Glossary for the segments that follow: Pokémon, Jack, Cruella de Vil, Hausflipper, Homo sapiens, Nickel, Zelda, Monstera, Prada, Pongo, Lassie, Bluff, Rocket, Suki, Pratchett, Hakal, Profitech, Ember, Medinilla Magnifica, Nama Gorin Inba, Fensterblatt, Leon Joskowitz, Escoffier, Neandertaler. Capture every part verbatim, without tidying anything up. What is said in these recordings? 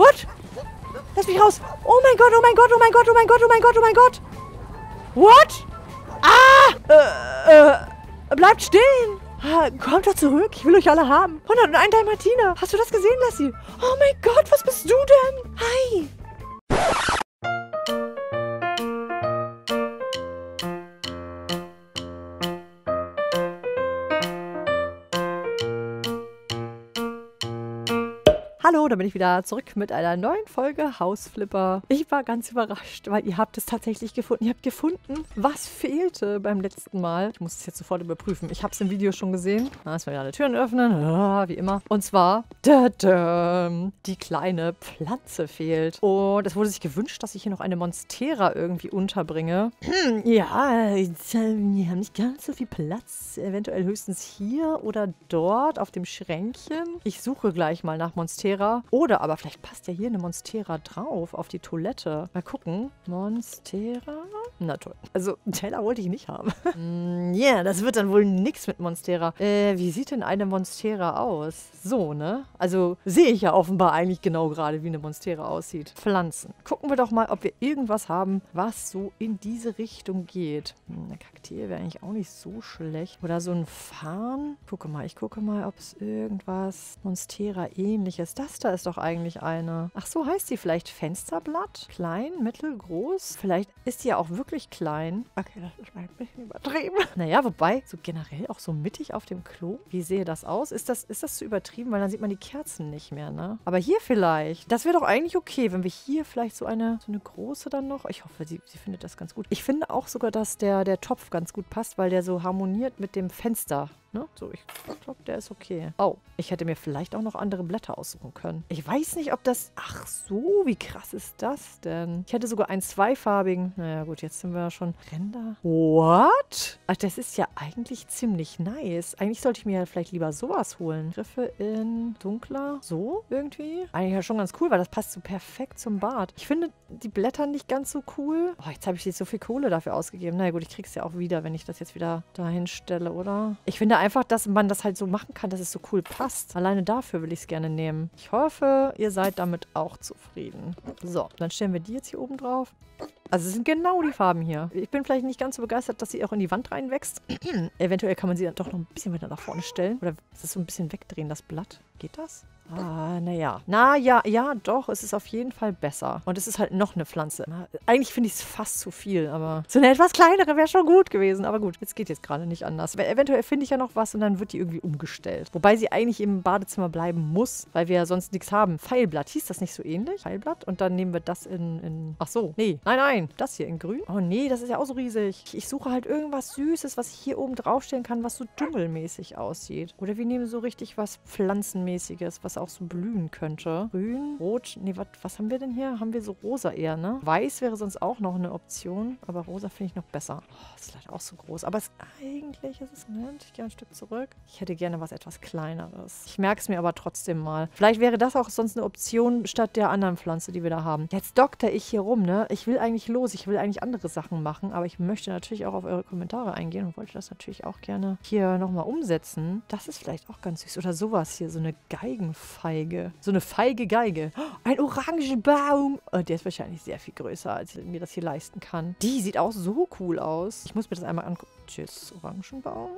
What? Lass mich raus. Oh mein Gott, oh mein Gott, oh mein Gott, oh mein Gott, oh mein Gott, oh mein Gott. What? Ah! Äh, äh, bleibt stehen. Ah, kommt doch zurück, ich will euch alle haben. hunderteins Dalmatiner, hast du das gesehen, Lassie? Oh mein Gott, was bist du denn? Hi. Hallo, da bin ich wieder zurück mit einer neuen Folge Hausflipper. Ich war ganz überrascht, weil ihr habt es tatsächlich gefunden. Ihr habt gefunden, was fehlte beim letzten Mal. Ich muss es jetzt sofort überprüfen. Ich habe es im Video schon gesehen. Ah, jetzt werden wir alle Türen öffnen. Ah, wie immer. Und zwar, tadam, die kleine Pflanze fehlt. Und es wurde sich gewünscht, dass ich hier noch eine Monstera irgendwie unterbringe. Ja, wir haben nicht ganz so viel Platz. Eventuell höchstens hier oder dort auf dem Schränkchen. Ich suche gleich mal nach Monstera. Oder aber vielleicht passt ja hier eine Monstera drauf auf die Toilette. Mal gucken. Monstera? Na toll. Also Teller wollte ich nicht haben. Ja, mm, yeah, das wird dann wohl nichts mit Monstera. Äh, wie sieht denn eine Monstera aus? So, ne? Also sehe ich ja offenbar eigentlich genau gerade, wie eine Monstera aussieht. Pflanzen. Gucken wir doch mal, ob wir irgendwas haben, was so in diese Richtung geht. Hm, eine Kakteen wäre eigentlich auch nicht so schlecht. Oder so ein Farn. Gucke mal, ich gucke mal, ob es irgendwas Monstera ähnliches. Das da ist doch eigentlich eine. Ach so, heißt die vielleicht Fensterblatt? Klein, mittel, groß? Vielleicht ist die ja auch wirklich klein. Okay, das ist ein bisschen übertrieben. Naja, wobei, so generell auch so mittig auf dem Klo. Wie sehe das aus? Ist das, ist das zu übertrieben? Weil dann sieht man die Kerzen nicht mehr, ne? Aber hier vielleicht. Das wäre doch eigentlich okay, wenn wir hier vielleicht so eine, so eine große dann noch. Ich hoffe, sie, sie findet das ganz gut. Ich finde auch sogar, dass der, der Topf ganz gut passt, weil der so harmoniert mit dem Fenster. Ne? So, ich glaube, der ist okay. Oh, ich hätte mir vielleicht auch noch andere Blätter aussuchen können. Ich weiß nicht, ob das... Ach so, wie krass ist das denn? Ich hätte sogar einen zweifarbigen... Naja gut, jetzt sind wir schon... Ränder. What? Ach, das ist ja eigentlich ziemlich nice. Eigentlich sollte ich mir ja vielleicht lieber sowas holen. Griffe in dunkler. So irgendwie. Eigentlich ja schon ganz cool, weil das passt so perfekt zum Bad. Ich finde die Blätter nicht ganz so cool. Oh, jetzt habe ich jetzt so viel Kohle dafür ausgegeben. Naja gut, ich krieg's ja auch wieder, wenn ich das jetzt wieder dahin stelle, oder? Ich finde einfach, dass man das halt so machen kann, dass es so cool passt. Alleine dafür will ich es gerne nehmen. Ich hoffe, ihr seid damit auch zufrieden. So, dann stellen wir die jetzt hier oben drauf. Also es sind genau die Farben hier. Ich bin vielleicht nicht ganz so begeistert, dass sie auch in die Wand reinwächst. Eventuell kann man sie dann doch noch ein bisschen weiter nach vorne stellen. Oder ist das so ein bisschen wegdrehen, das Blatt? Geht das? Ah, naja. Na ja, ja, doch. Es ist auf jeden Fall besser. Und es ist halt noch eine Pflanze. Na, eigentlich finde ich es fast zu viel, aber so eine etwas kleinere wäre schon gut gewesen. Aber gut, jetzt geht jetzt gerade nicht anders. Weil eventuell finde ich ja noch was und dann wird die irgendwie umgestellt. Wobei sie eigentlich im Badezimmer bleiben muss, weil wir ja sonst nichts haben. Pfeilblatt, hieß das nicht so ähnlich? Pfeilblatt und dann nehmen wir das in... in ach so, nee. Nein, nein. Das hier in grün. Oh nee, das ist ja auch so riesig. Ich, ich suche halt irgendwas Süßes, was ich hier oben draufstellen kann, was so dschungelmäßig aussieht. Oder wir nehmen so richtig was Pflanzenmäßiges, was auch so blühen könnte. Grün, rot, nee, wat, was haben wir denn hier? Haben wir so rosa eher, ne? Weiß wäre sonst auch noch eine Option, aber rosa finde ich noch besser. Oh, ist leider auch so groß, aber es, eigentlich ist es, ne? Ich gehe ein Stück zurück. Ich hätte gerne was etwas Kleineres. Ich merke es mir aber trotzdem mal. Vielleicht wäre das auch sonst eine Option statt der anderen Pflanze, die wir da haben. Jetzt dokter ich hier rum, ne? Ich will eigentlich los, ich will eigentlich andere Sachen machen, aber ich möchte natürlich auch auf eure Kommentare eingehen und wollte das natürlich auch gerne hier nochmal umsetzen. Das ist vielleicht auch ganz süß. Oder sowas hier, so eine Geigenfarbe. Feige. So eine feige Geige. Oh, ein Orangenbaum. Oh, der ist wahrscheinlich sehr viel größer, als ich mir das hier leisten kann. Die sieht auch so cool aus. Ich muss mir das einmal angucken. Tschüss, Orangenbaum.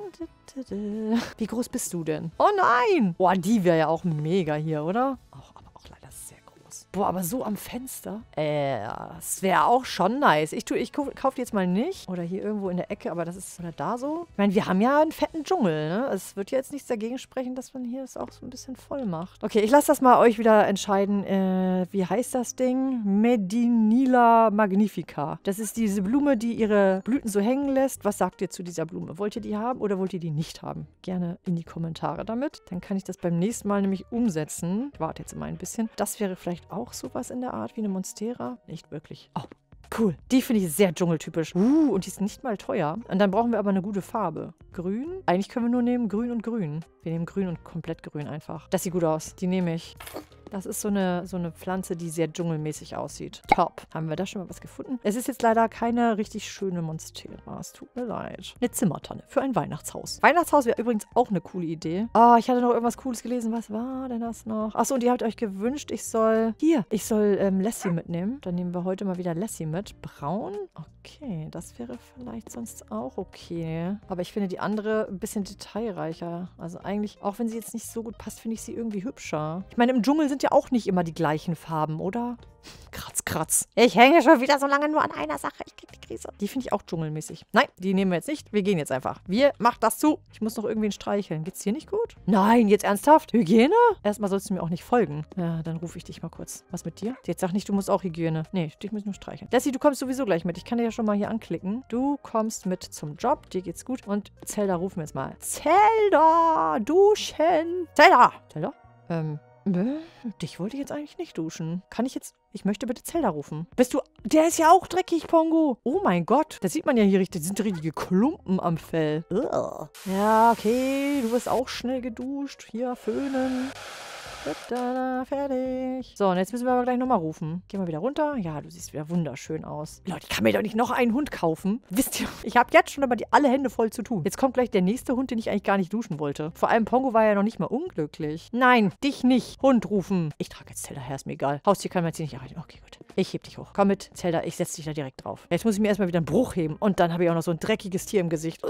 Wie groß bist du denn? Oh nein! Boah, die wäre ja auch mega hier, oder? Auch, aber auch leider sehr groß. Boah, aber so am Fenster? Äh, das wäre auch schon nice. Ich, tu, ich kaufe die jetzt mal nicht. Oder hier irgendwo in der Ecke, aber das ist oder da so. Ich meine, wir haben ja einen fetten Dschungel, ne? Es wird ja jetzt nichts dagegen sprechen, dass man hier das auch so ein bisschen voll macht. Okay, ich lasse das mal euch wieder entscheiden. Äh, wie heißt das Ding? Medinilla Magnifica. Das ist diese Blume, die ihre Blüten so hängen lässt. Was sagt ihr zu dieser Blume? Wollt ihr die haben oder wollt ihr die nicht haben? Gerne in die Kommentare damit. Dann kann ich das beim nächsten Mal nämlich umsetzen. Ich warte jetzt immer ein bisschen. Das wäre vielleicht auch sowas in der Art wie eine Monstera? Nicht wirklich. Oh, cool. Die finde ich sehr dschungeltypisch. Uh, und die ist nicht mal teuer. Und dann brauchen wir aber eine gute Farbe. Grün? Eigentlich können wir nur nehmen grün und grün. Wir nehmen grün und komplett grün einfach. Das sieht gut aus. Die nehme ich. Das ist so eine, so eine Pflanze, die sehr dschungelmäßig aussieht. Top. Haben wir da schon mal was gefunden? Es ist jetzt leider keine richtig schöne Monstera. Es tut mir leid. Eine Zimmertonne für ein Weihnachtshaus. Weihnachtshaus wäre übrigens auch eine coole Idee. Ah, oh, ich hatte noch irgendwas Cooles gelesen. Was war denn das noch? Achso, und ihr habt euch gewünscht, ich soll... Hier, ich soll ähm, Lassie mitnehmen. Dann nehmen wir heute mal wieder Lassie mit. Braun? Okay, das wäre vielleicht sonst auch okay. Aber ich finde die andere ein bisschen detailreicher. Also eigentlich, auch wenn sie jetzt nicht so gut passt, finde ich sie irgendwie hübscher. Ich meine, im Dschungel sind ja auch nicht immer die gleichen Farben, oder? Kratz, kratz. Ich hänge schon wieder so lange nur an einer Sache. Ich krieg die Krise. Die finde ich auch dschungelmäßig. Nein, die nehmen wir jetzt nicht. Wir gehen jetzt einfach. Wir machen das zu. Ich muss noch irgendwen streicheln. Geht's dir nicht gut? Nein, jetzt ernsthaft? Hygiene? Erstmal sollst du mir auch nicht folgen. Ja, dann rufe ich dich mal kurz. Was mit dir? Jetzt sag nicht, du musst auch Hygiene. Nee, dich muss nur streicheln. Lassie, du kommst sowieso gleich mit. Ich kann dir ja schon mal hier anklicken. Du kommst mit zum Job. Dir geht's gut. Und Zelda rufen wir jetzt mal. Zelda! Duschen! Zelda! Zelda? Ähm... Dich wollte ich jetzt eigentlich nicht duschen. Kann ich jetzt... Ich möchte bitte Zelda rufen. Bist du... Der ist ja auch dreckig, Pongo. Oh mein Gott. Das sieht man ja hier richtig. Das sind richtige Klumpen am Fell. Ugh. Ja, okay. Du wirst auch schnell geduscht. Hier, föhnen. Fertig. So, und jetzt müssen wir aber gleich nochmal rufen. Gehen wir wieder runter. Ja, du siehst wieder wunderschön aus. Leute, ich kann mir doch nicht noch einen Hund kaufen. Wisst ihr, ich habe jetzt schon aber die alle Hände voll zu tun. Jetzt kommt gleich der nächste Hund, den ich eigentlich gar nicht duschen wollte. Vor allem Pongo war ja noch nicht mal unglücklich. Nein, dich nicht. Hund rufen. Ich trage jetzt Zelda her, ist mir egal. Haustier kann man jetzt hier nicht erreichen. Okay, gut. Ich heb dich hoch. Komm mit, Zelda, ich setze dich da direkt drauf. Jetzt muss ich mir erstmal wieder einen Bruch heben. Und dann habe ich auch noch so ein dreckiges Tier im Gesicht.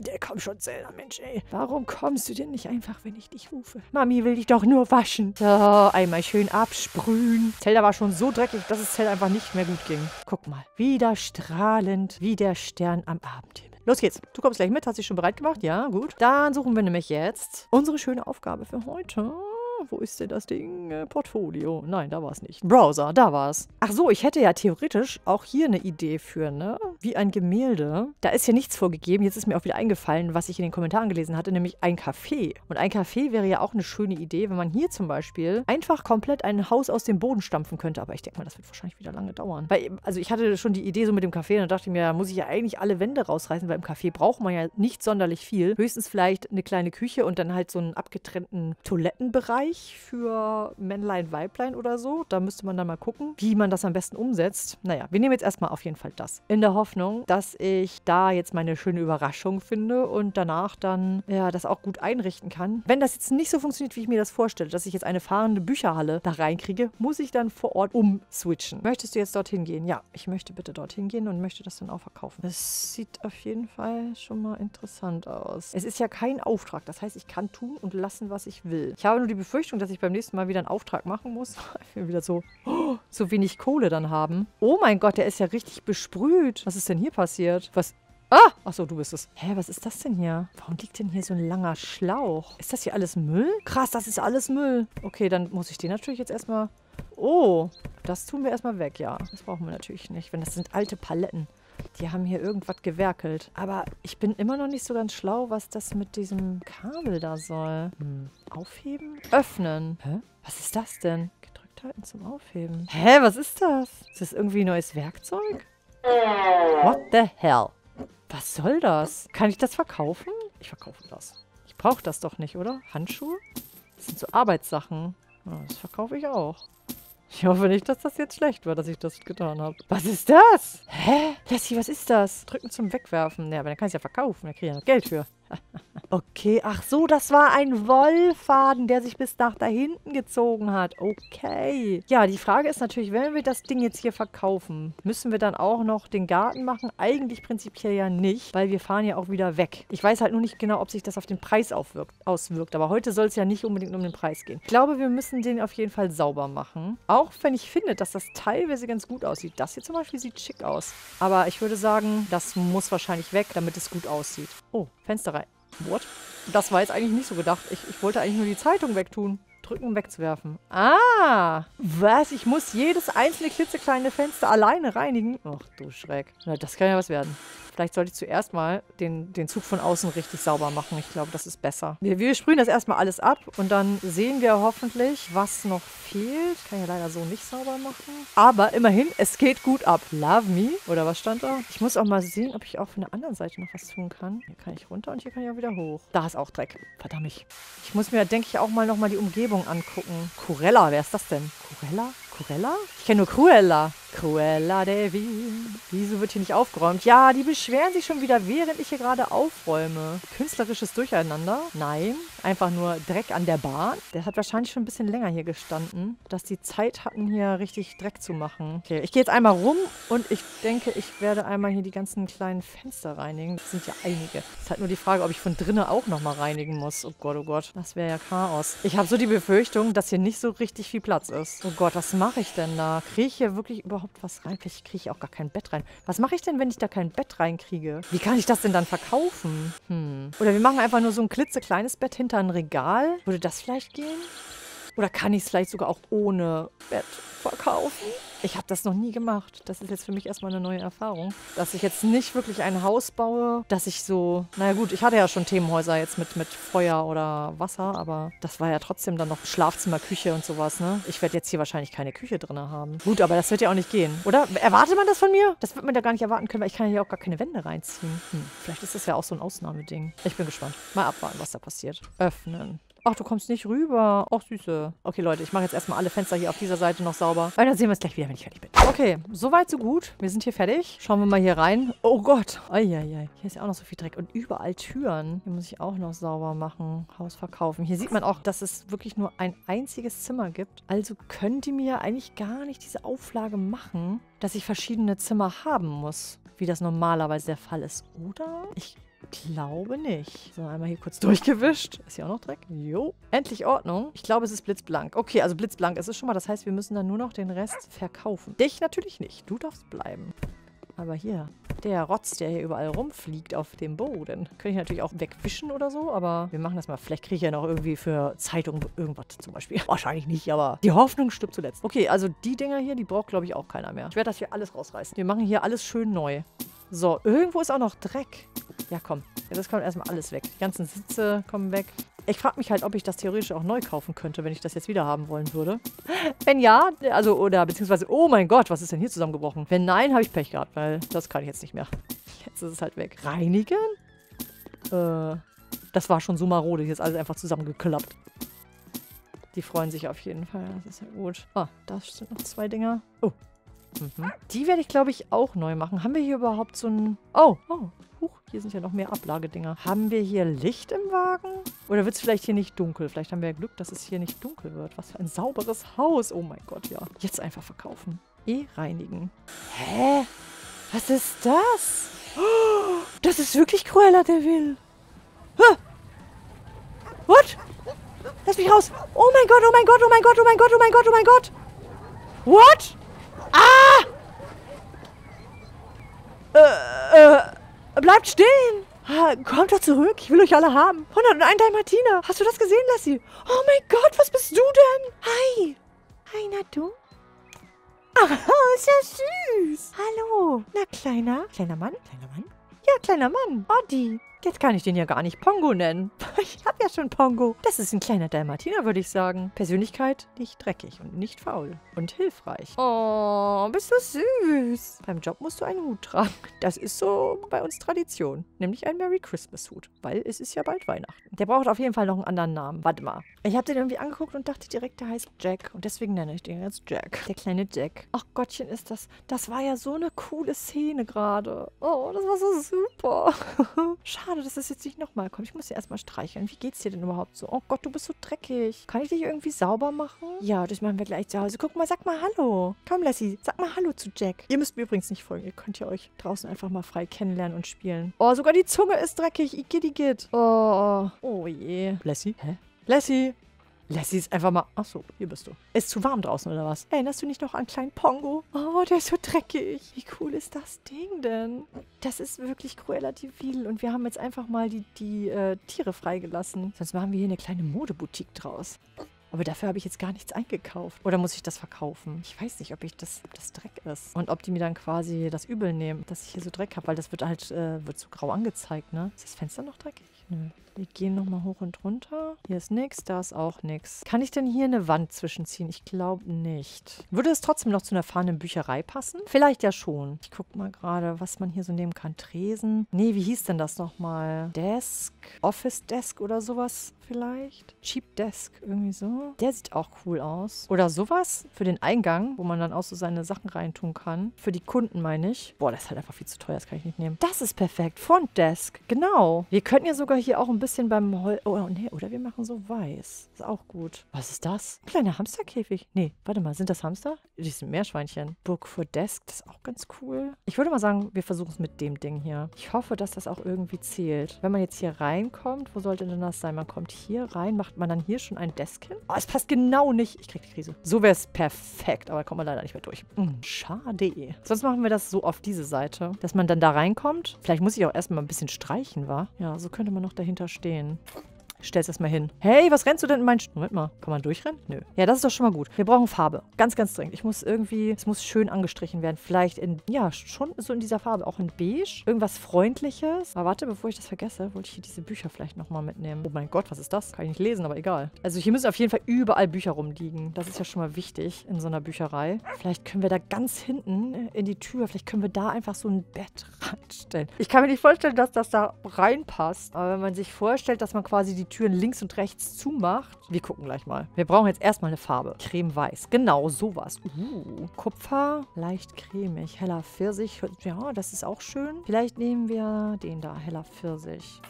Der kommt schon, Zelda, Mensch, ey. Warum kommst du denn nicht einfach, wenn ich dich rufe? Mami will dich doch nur waschen. So, einmal schön absprühen. Zelda war schon so dreckig, dass es Zelda einfach nicht mehr gut ging. Guck mal. Wieder strahlend wie der Stern am Abendhimmel. Los geht's. Du kommst gleich mit. Hast dich schon bereit gemacht? Ja, gut. Dann suchen wir nämlich jetzt unsere schöne Aufgabe für heute. Wo ist denn das Ding? Äh, Portfolio. Nein, da war es nicht. Browser, da war es. Ach so, ich hätte ja theoretisch auch hier eine Idee für, ne? Wie ein Gemälde. Da ist ja nichts vorgegeben. Jetzt ist mir auch wieder eingefallen, was ich in den Kommentaren gelesen hatte, nämlich ein Café. Und ein Café wäre ja auch eine schöne Idee, wenn man hier zum Beispiel einfach komplett ein Haus aus dem Boden stampfen könnte. Aber ich denke mal, das wird wahrscheinlich wieder lange dauern. Weil, also ich hatte schon die Idee so mit dem Café und dann dachte ich mir, da muss ich ja eigentlich alle Wände rausreißen, weil im Café braucht man ja nicht sonderlich viel. Höchstens vielleicht eine kleine Küche und dann halt so einen abgetrennten Toilettenbereich für Männlein, Weiblein oder so. Da müsste man dann mal gucken, wie man das am besten umsetzt. Naja, wir nehmen jetzt erstmal auf jeden Fall das. In der Hoffnung, dass ich da jetzt meine schöne Überraschung finde und danach dann, ja, das auch gut einrichten kann. Wenn das jetzt nicht so funktioniert, wie ich mir das vorstelle, dass ich jetzt eine fahrende Bücherhalle da reinkriege, muss ich dann vor Ort umswitchen. Möchtest du jetzt dorthin gehen? Ja, ich möchte bitte dorthin gehen und möchte das dann auch verkaufen. Das sieht auf jeden Fall schon mal interessant aus. Es ist ja kein Auftrag. Das heißt, ich kann tun und lassen, was ich will. Ich habe nur die Befürchtung, dass ich beim nächsten Mal wieder einen Auftrag machen muss. Ich will wieder so, oh, so wenig Kohle dann haben. Oh mein Gott, der ist ja richtig besprüht. Was ist denn hier passiert? Was? Ah! Achso, du bist es. Hä, was ist das denn hier? Warum liegt denn hier so ein langer Schlauch? Ist das hier alles Müll? Krass, das ist alles Müll. Okay, dann muss ich den natürlich jetzt erstmal... Oh, das tun wir erstmal weg, ja. Das brauchen wir natürlich nicht, wenn das sind alte Paletten. Die haben hier irgendwas gewerkelt. Aber ich bin immer noch nicht so ganz schlau, was das mit diesem Kabel da soll. Hm. Aufheben? Öffnen. Hä? Was ist das denn? Gedrückt halten zum Aufheben. Hä, was ist das? Ist das irgendwie neues Werkzeug? What the hell? Was soll das? Kann ich das verkaufen? Ich verkaufe das. Ich brauche das doch nicht, oder? Handschuhe? Das sind so Arbeitssachen. Das verkaufe ich auch. Ich hoffe nicht, dass das jetzt schlecht war, dass ich das getan habe. Was ist das? Hä? Lassie, was ist das? Drücken zum Wegwerfen. Ja, aber dann kann ich es ja verkaufen. Da kriege ich ja noch Geld für. Okay, ach so, das war ein Wollfaden, der sich bis nach da hinten gezogen hat. Okay. Ja, die Frage ist natürlich, wenn wir das Ding jetzt hier verkaufen, müssen wir dann auch noch den Garten machen? Eigentlich prinzipiell ja nicht, weil wir fahren ja auch wieder weg. Ich weiß halt nur nicht genau, ob sich das auf den Preis aufwirkt, auswirkt, aber heute soll es ja nicht unbedingt um den Preis gehen. Ich glaube, wir müssen den auf jeden Fall sauber machen. Auch wenn ich finde, dass das teilweise ganz gut aussieht. Das hier zum Beispiel sieht schick aus. Aber ich würde sagen, das muss wahrscheinlich weg, damit es gut aussieht. Oh, Fenster rein. What? Das war jetzt eigentlich nicht so gedacht. Ich, ich wollte eigentlich nur die Zeitung wegtun. Drücken, um wegzuwerfen. Ah! Was? Ich muss jedes einzelne klitzekleine Fenster alleine reinigen? Ach du Schreck. Na, das kann ja was werden. Vielleicht sollte ich zuerst mal den, den Zug von außen richtig sauber machen. Ich glaube, das ist besser. Wir, wir sprühen das erstmal alles ab und dann sehen wir hoffentlich, was noch fehlt. Kann ich ja leider so nicht sauber machen. Aber immerhin, es geht gut ab. Love me. Oder was stand da? Ich muss auch mal sehen, ob ich auch von der anderen Seite noch was tun kann. Hier kann ich runter und hier kann ich auch wieder hoch. Da ist auch Dreck. Verdammt. Ich muss mir, denke ich, auch mal nochmal die Umgebung angucken. Cruella, wer ist das denn? Cruella? Cruella? Ich kenne nur Cruella. Cruella de Vil. Wieso wird hier nicht aufgeräumt? Ja, die beschweren sich schon wieder, während ich hier gerade aufräume. Künstlerisches Durcheinander? Nein. Einfach nur Dreck an der Bahn. Der hat wahrscheinlich schon ein bisschen länger hier gestanden, dass die Zeit hatten, hier richtig Dreck zu machen. Okay, ich gehe jetzt einmal rum und ich denke, ich werde einmal hier die ganzen kleinen Fenster reinigen. Das sind ja einige. Es ist halt nur die Frage, ob ich von drinnen auch nochmal reinigen muss. Oh Gott, oh Gott. Das wäre ja Chaos. Ich habe so die Befürchtung, dass hier nicht so richtig viel Platz ist. Oh Gott, was mache ich denn da? Kriege ich hier wirklich überhaupt was rein? Vielleicht kriege ich auch gar kein Bett rein. Was mache ich denn, wenn ich da kein Bett reinkriege? Wie kann ich das denn dann verkaufen? Hm. Oder wir machen einfach nur so ein klitzekleines Bett hinter ein Regal. Würde das vielleicht gehen? Oder kann ich es vielleicht sogar auch ohne Bett verkaufen? Ich habe das noch nie gemacht. Das ist jetzt für mich erstmal eine neue Erfahrung. Dass ich jetzt nicht wirklich ein Haus baue, dass ich so... Naja gut, ich hatte ja schon Themenhäuser jetzt mit, mit Feuer oder Wasser, aber das war ja trotzdem dann noch Schlafzimmer, Küche und sowas, ne? Ich werde jetzt hier wahrscheinlich keine Küche drin haben. Gut, aber das wird ja auch nicht gehen, oder? Erwartet man das von mir? Das wird man ja gar nicht erwarten können, weil ich kann ja hier auch gar keine Wände reinziehen. Hm, vielleicht ist das ja auch so ein Ausnahmeding. Ich bin gespannt. Mal abwarten, was da passiert. Öffnen. Ach, du kommst nicht rüber. Ach, Süße. Okay, Leute, ich mache jetzt erstmal alle Fenster hier auf dieser Seite noch sauber. Und dann sehen wir es gleich wieder, wenn ich fertig bin. Okay, soweit, so gut. Wir sind hier fertig. Schauen wir mal hier rein. Oh Gott. Eieiei. Hier ist ja auch noch so viel Dreck. Und überall Türen. Hier muss ich auch noch sauber machen. Haus verkaufen. Hier sieht man auch, dass es wirklich nur ein einziges Zimmer gibt. Also könnt ihr mir eigentlich gar nicht diese Auflage machen, dass ich verschiedene Zimmer haben muss, wie das normalerweise der Fall ist, oder? Ich... glaube nicht. So, einmal hier kurz durchgewischt. Ist hier auch noch Dreck? Jo. Endlich Ordnung. Ich glaube, es ist blitzblank. Okay, also blitzblank ist es schon mal. Das heißt, wir müssen dann nur noch den Rest verkaufen. Dich natürlich nicht. Du darfst bleiben. Aber hier, der Rotz, der hier überall rumfliegt auf dem Boden. Könnte ich natürlich auch wegwischen oder so, aber wir machen das mal. Vielleicht kriege ich ja noch irgendwie für Zeitung irgendwas zum Beispiel. Wahrscheinlich nicht, aber die Hoffnung stirbt zuletzt. Okay, also die Dinger hier, die braucht, glaube ich, auch keiner mehr. Ich werde das hier alles rausreißen. Wir machen hier alles schön neu. So, irgendwo ist auch noch Dreck. Ja, komm. Ja, das kommt erstmal alles weg. Die ganzen Sitze kommen weg. Ich frage mich halt, ob ich das theoretisch auch neu kaufen könnte, wenn ich das jetzt wieder haben wollen würde. Wenn ja, also, oder beziehungsweise, oh mein Gott, was ist denn hier zusammengebrochen? Wenn nein, habe ich Pech gehabt, weil das kann ich jetzt nicht mehr. Jetzt ist es halt weg. Reinigen? Äh, das war schon so marode. Hier ist alles einfach zusammengeklappt. Die freuen sich auf jeden Fall. Das ist ja gut. Ah, da sind noch zwei Dinger. Oh. Mhm. Die werde ich, glaube ich, auch neu machen. Haben wir hier überhaupt so ein... Oh, oh, huch, hier sind ja noch mehr Ablagedinger. Haben wir hier Licht im Wagen? Oder wird es vielleicht hier nicht dunkel? Vielleicht haben wir ja Glück, dass es hier nicht dunkel wird. Was für ein sauberes Haus. Oh mein Gott, ja. Jetzt einfach verkaufen. Eh reinigen. Hä? Was ist das? Oh, das ist wirklich Cruella de Vil. Huh. What? Lass mich raus. Oh mein Gott, oh mein Gott, oh mein Gott, oh mein Gott, oh mein Gott, oh mein Gott. What? Ah! Äh, äh, bleibt stehen! Ah, kommt doch zurück, ich will euch alle haben. hunderteins Dalmatiner, hast du das gesehen, Lassie? Oh mein Gott, was bist du denn? Hi! Hi, na du? Ach, oh, ist ja süß! Hallo! Na, kleiner? Kleiner Mann? Kleiner Mann? Ja, kleiner Mann, Oddi. Jetzt kann ich den ja gar nicht Pongo nennen. Ich hab ja schon Pongo. Das ist ein kleiner Dalmatiner, würde ich sagen. Persönlichkeit nicht dreckig und nicht faul und hilfreich. Oh, bist du süß. Beim Job musst du einen Hut tragen. Das ist so bei uns Tradition. Nämlich einen Merry Christmas Hut, weil es ist ja bald Weihnachten. Der braucht auf jeden Fall noch einen anderen Namen. Warte mal. Ich habe den irgendwie angeguckt und dachte direkt, der heißt Jack. Und deswegen nenne ich den jetzt Jack. Der kleine Jack. Ach Gottchen, ist das... Das war ja so eine coole Szene gerade. Oh, das war so super. Schade, dass das jetzt nicht nochmal kommt. Ich muss dir erstmal streicheln. Wie geht's dir denn überhaupt so? Oh Gott, du bist so dreckig. Kann ich dich irgendwie sauber machen? Ja, das machen wir gleich zu Hause. Guck mal, sag mal Hallo. Komm, Lassie, sag mal Hallo zu Jack. Ihr müsst mir übrigens nicht folgen. Ihr könnt ja euch draußen einfach mal frei kennenlernen und spielen. Oh, sogar die Zunge ist dreckig. Igidigit. Oh, oh je. Lassie? Hä? Lassie? Lassie ist einfach mal... Achso, hier bist du. Ist zu warm draußen, oder was? Erinnerst du nicht noch an einen kleinen Pongo? Oh, der ist so dreckig. Wie cool ist das Ding denn? Das ist wirklich Cruella de Vil. Und wir haben jetzt einfach mal die, die äh, Tiere freigelassen. Sonst machen wir hier eine kleine Modeboutique draus. Aber dafür habe ich jetzt gar nichts eingekauft. Oder muss ich das verkaufen? Ich weiß nicht, ob ich das, ob das Dreck ist. Und ob die mir dann quasi das übel nehmen, dass ich hier so Dreck habe. Weil das wird halt äh, wird so grau angezeigt, ne? Ist das Fenster noch dreckig? Nö. Wir gehen nochmal hoch und runter. Hier ist nichts, da ist auch nichts. Kann ich denn hier eine Wand zwischenziehen? Ich glaube nicht. Würde es trotzdem noch zu einer fahrenden Bücherei passen? Vielleicht ja schon. Ich gucke mal gerade, was man hier so nehmen kann. Tresen. Nee, wie hieß denn das nochmal? Desk? Office Desk oder sowas vielleicht? Cheap Desk, irgendwie so. Der sieht auch cool aus. Oder sowas für den Eingang, wo man dann auch so seine Sachen reintun kann. Für die Kunden meine ich. Boah, das ist halt einfach viel zu teuer, das kann ich nicht nehmen. Das ist perfekt. Front Desk, genau. Wir könnten ja sogar hier auch ein bisschen beim Holz... Oh, nee, oder wir machen so weiß. Ist auch gut. Was ist das? Ein kleiner Hamsterkäfig. Nee, warte mal, sind das Hamster? Die sind Meerschweinchen. Book for Desk, das ist auch ganz cool. Ich würde mal sagen, wir versuchen es mit dem Ding hier. Ich hoffe, dass das auch irgendwie zählt. Wenn man jetzt hier reinkommt, wo sollte denn das sein? Man kommt hier rein, macht man dann hier schon ein Desk hin? Oh, es passt genau nicht. Ich krieg die Krise. So wäre es perfekt, aber da kommt man leider nicht mehr durch. Hm, schade. Sonst machen wir das so auf diese Seite, dass man dann da reinkommt. Vielleicht muss ich auch erstmal ein bisschen streichen, wa? Ja, so könnte man noch dahinter stehen. Ich stell's erstmal hin. Hey, was rennst du denn in meinen... Moment mal. Kann man durchrennen? Nö. Ja, das ist doch schon mal gut. Wir brauchen Farbe. Ganz, ganz dringend. Ich muss irgendwie... Es muss schön angestrichen werden. Vielleicht in... Ja, schon so in dieser Farbe. Auch in beige. Irgendwas Freundliches. Aber warte, bevor ich das vergesse, wollte ich hier diese Bücher vielleicht nochmal mitnehmen. Oh mein Gott, was ist das? Kann ich nicht lesen, aber egal. Also hier müssen auf jeden Fall überall Bücher rumliegen. Das ist ja schon mal wichtig in so einer Bücherei. Vielleicht können wir da ganz hinten in die Tür, vielleicht können wir da einfach so ein Bett reinstellen. Ich kann mir nicht vorstellen, dass das da reinpasst. Aber wenn man sich vorstellt, dass man quasi die Türen links und rechts zumacht. Wir gucken gleich mal. Wir brauchen jetzt erstmal eine Farbe. Cremeweiß. Genau, sowas. Uh, Kupfer. Leicht cremig. Heller Pfirsich. Ja, das ist auch schön. Vielleicht nehmen wir den da. Heller Pfirsich.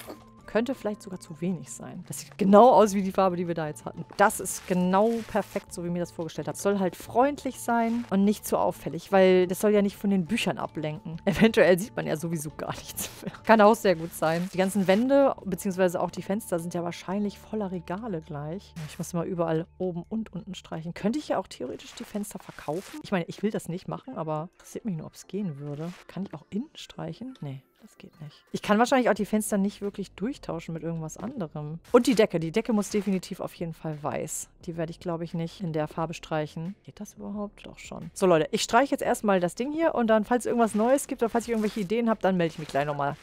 Könnte vielleicht sogar zu wenig sein. Das sieht genau aus wie die Farbe, die wir da jetzt hatten. Das ist genau perfekt, so wie mir das vorgestellt hat. Soll halt freundlich sein und nicht zu auffällig, weil das soll ja nicht von den Büchern ablenken. Eventuell sieht man ja sowieso gar nichts mehr. Kann auch sehr gut sein. Die ganzen Wände, beziehungsweise auch die Fenster, sind ja wahrscheinlich voller Regale gleich. Ich muss mal überall oben und unten streichen. Könnte ich ja auch theoretisch die Fenster verkaufen? Ich meine, ich will das nicht machen, aber interessiert mich nur, ob es gehen würde. Kann ich auch innen streichen? Nee. Das geht nicht. Ich kann wahrscheinlich auch die Fenster nicht wirklich durchtauschen mit irgendwas anderem. Und die Decke. Die Decke muss definitiv auf jeden Fall weiß. Die werde ich, glaube ich, nicht in der Farbe streichen. Geht das überhaupt? Doch schon. So, Leute. Ich streiche jetzt erstmal das Ding hier und dann, falls es irgendwas Neues gibt oder falls ich irgendwelche Ideen habe, dann melde ich mich gleich nochmal.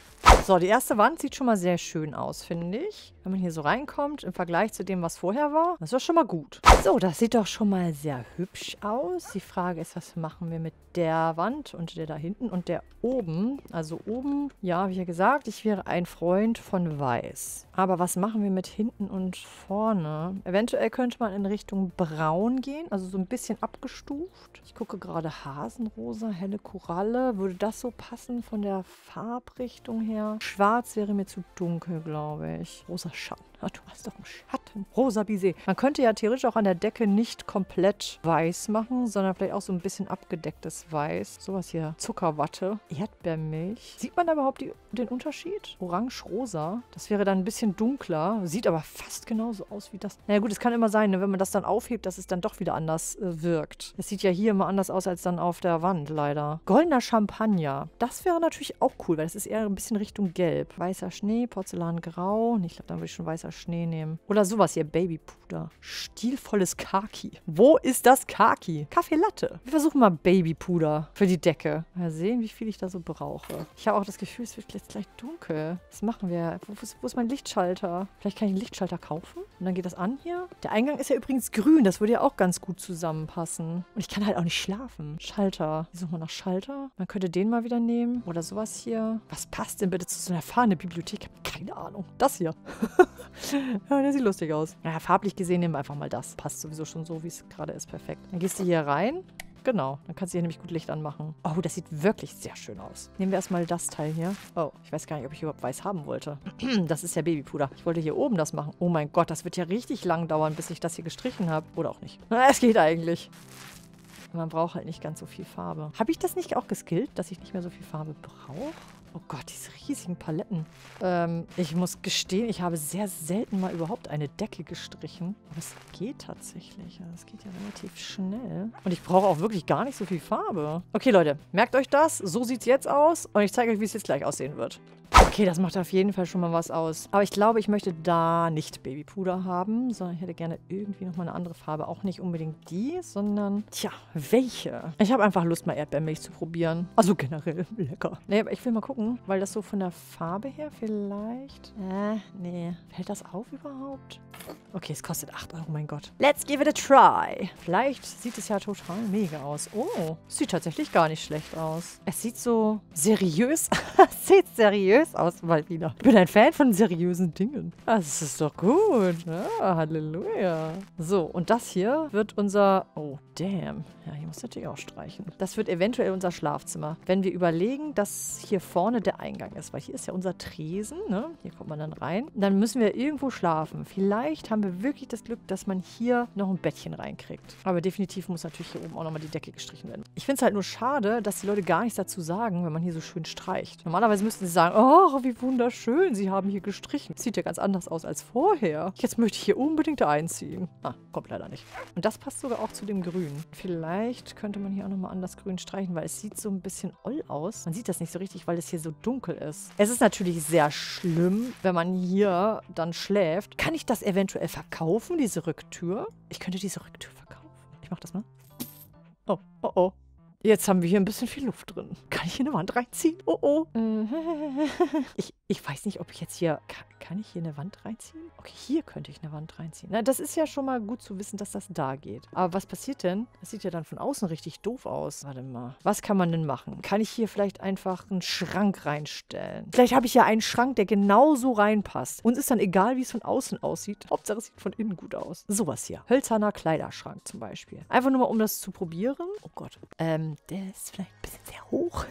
So, die erste Wand sieht schon mal sehr schön aus, finde ich. Wenn man hier so reinkommt, im Vergleich zu dem, was vorher war, das war schon mal gut. So, das sieht doch schon mal sehr hübsch aus. Die Frage ist, was machen wir mit der Wand und der da hinten und der oben? Also oben, ja, wie ja gesagt, ich wäre ein Freund von Weiß. Aber was machen wir mit hinten und vorne? Eventuell könnte man in Richtung Braun gehen, also so ein bisschen abgestuft. Ich gucke gerade Hasenrosa, helle Koralle. Würde das so passen von der Farbrichtung her? Schwarz wäre mir zu dunkel, glaube ich. Rosa Schatten. Ach, du hast doch einen Schatten. Rosa Bise. Man könnte ja theoretisch auch an der Decke nicht komplett weiß machen, sondern vielleicht auch so ein bisschen abgedecktes Weiß. Sowas hier. Zuckerwatte. Erdbeermilch. Sieht man da überhaupt die, den Unterschied? Orange-Rosa. Das wäre dann ein bisschen dunkler. Sieht aber fast genauso aus wie das. Naja gut, es kann immer sein, ne, wenn man das dann aufhebt, dass es dann doch wieder anders äh, wirkt. Es sieht ja hier immer anders aus, als dann auf der Wand, leider. Goldener Champagner. Das wäre natürlich auch cool, weil das ist eher ein bisschen Richtung Gelb. Weißer Schnee, Porzellangrau. Ich glaube, dann würde ich schon weißer Schnee nehmen. Oder sowas hier, Babypuder. Stilvolles Khaki. Wo ist das Khaki? Kaffee Latte. Wir versuchen mal Babypuder für die Decke. Mal sehen, wie viel ich da so brauche. Ich habe auch das Gefühl, es wird jetzt gleich dunkel. Was machen wir? Wo ist, wo ist mein Lichtschalter? Vielleicht kann ich einen Lichtschalter kaufen? Und dann geht das an hier. Der Eingang ist ja übrigens grün. Das würde ja auch ganz gut zusammenpassen. Und ich kann halt auch nicht schlafen. Schalter. Wir suchen mal nach Schalter. Man könnte den mal wieder nehmen. Oder sowas hier. Was passt denn bitte zu so einer fahrenden Bibliothek? Ich habe keine Ahnung. Das hier. Ja, der sieht lustig aus. Naja, farblich gesehen nehmen wir einfach mal das. Passt sowieso schon so, wie es gerade ist. Perfekt. Dann gehst du hier rein. Genau, dann kannst du hier nämlich gut Licht anmachen. Oh, das sieht wirklich sehr schön aus. Nehmen wir erstmal das Teil hier. Oh, ich weiß gar nicht, ob ich überhaupt weiß haben wollte. Das ist ja Babypuder. Ich wollte hier oben das machen. Oh mein Gott, das wird ja richtig lang dauern, bis ich das hier gestrichen habe. Oder auch nicht. Na, es geht eigentlich. Man braucht halt nicht ganz so viel Farbe. Habe ich das nicht auch geskillt, dass ich nicht mehr so viel Farbe brauche? Oh Gott, diese riesigen Paletten. Ähm, ich muss gestehen, ich habe sehr selten mal überhaupt eine Decke gestrichen. Aber es geht tatsächlich. Es geht ja relativ schnell. Und ich brauche auch wirklich gar nicht so viel Farbe. Okay, Leute, merkt euch das. So sieht es jetzt aus. Und ich zeige euch, wie es jetzt gleich aussehen wird. Okay, das macht auf jeden Fall schon mal was aus. Aber ich glaube, ich möchte da nicht Babypuder haben, sondern ich hätte gerne irgendwie nochmal eine andere Farbe. Auch nicht unbedingt die, sondern, tja, welche? Ich habe einfach Lust, mal Erdbeermilch zu probieren. Also generell lecker. Nee, aber ich will mal gucken, weil das so von der Farbe her vielleicht... Äh, nee. Fällt das auf überhaupt? Okay, es kostet acht Euro, mein Gott. Let's give it a try. Vielleicht sieht es ja total mega aus. Oh, sieht tatsächlich gar nicht schlecht aus. Es sieht so seriös Es sieht seriös aus, mal wieder. Ich bin ein Fan von seriösen Dingen. Das ist doch gut. Ja, Halleluja. So, und das hier wird unser... Oh, damn. Ja, hier muss natürlich auch streichen. Das wird eventuell unser Schlafzimmer. Wenn wir überlegen, dass hier vorne der Eingang ist, weil hier ist ja unser Tresen, ne? Hier kommt man dann rein. Dann müssen wir irgendwo schlafen. Vielleicht haben wir wirklich das Glück, dass man hier noch ein Bettchen reinkriegt. Aber definitiv muss natürlich hier oben auch nochmal die Decke gestrichen werden. Ich finde es halt nur schade, dass die Leute gar nichts dazu sagen, wenn man hier so schön streicht. Normalerweise müssten sie sagen, oh, wie wunderschön, sie haben hier gestrichen. Sieht ja ganz anders aus als vorher. Jetzt möchte ich hier unbedingt einziehen. Ah, kommt leider nicht. Und das passt sogar auch zu dem Grün. Vielleicht könnte man hier auch nochmal anders grün streichen, weil es sieht so ein bisschen oll aus. Man sieht das nicht so richtig, weil es hier so dunkel ist. Es ist natürlich sehr schlimm, wenn man hier dann schläft. Kann ich das eventuell verkaufen, diese Rücktür? Ich könnte diese Rücktür verkaufen. Ich mach das mal. Oh, oh, oh. Jetzt haben wir hier ein bisschen viel Luft drin. Kann ich hier eine Wand reinziehen? Oh, oh. Ich, ich weiß nicht, ob ich jetzt hier... Kann, kann ich hier eine Wand reinziehen? Okay, hier könnte ich eine Wand reinziehen. Na, das ist ja schon mal gut zu wissen, dass das da geht. Aber was passiert denn? Das sieht ja dann von außen richtig doof aus. Warte mal. Was kann man denn machen? Kann ich hier vielleicht einfach einen Schrank reinstellen? Vielleicht habe ich ja einen Schrank, der genauso reinpasst. Uns ist dann egal, wie es von außen aussieht. Hauptsache, es sieht von innen gut aus. Sowas hier. Hölzerner Kleiderschrank zum Beispiel. Einfach nur mal, um das zu probieren. Oh Gott. Ähm. Der ist vielleicht ein bisschen sehr hoch.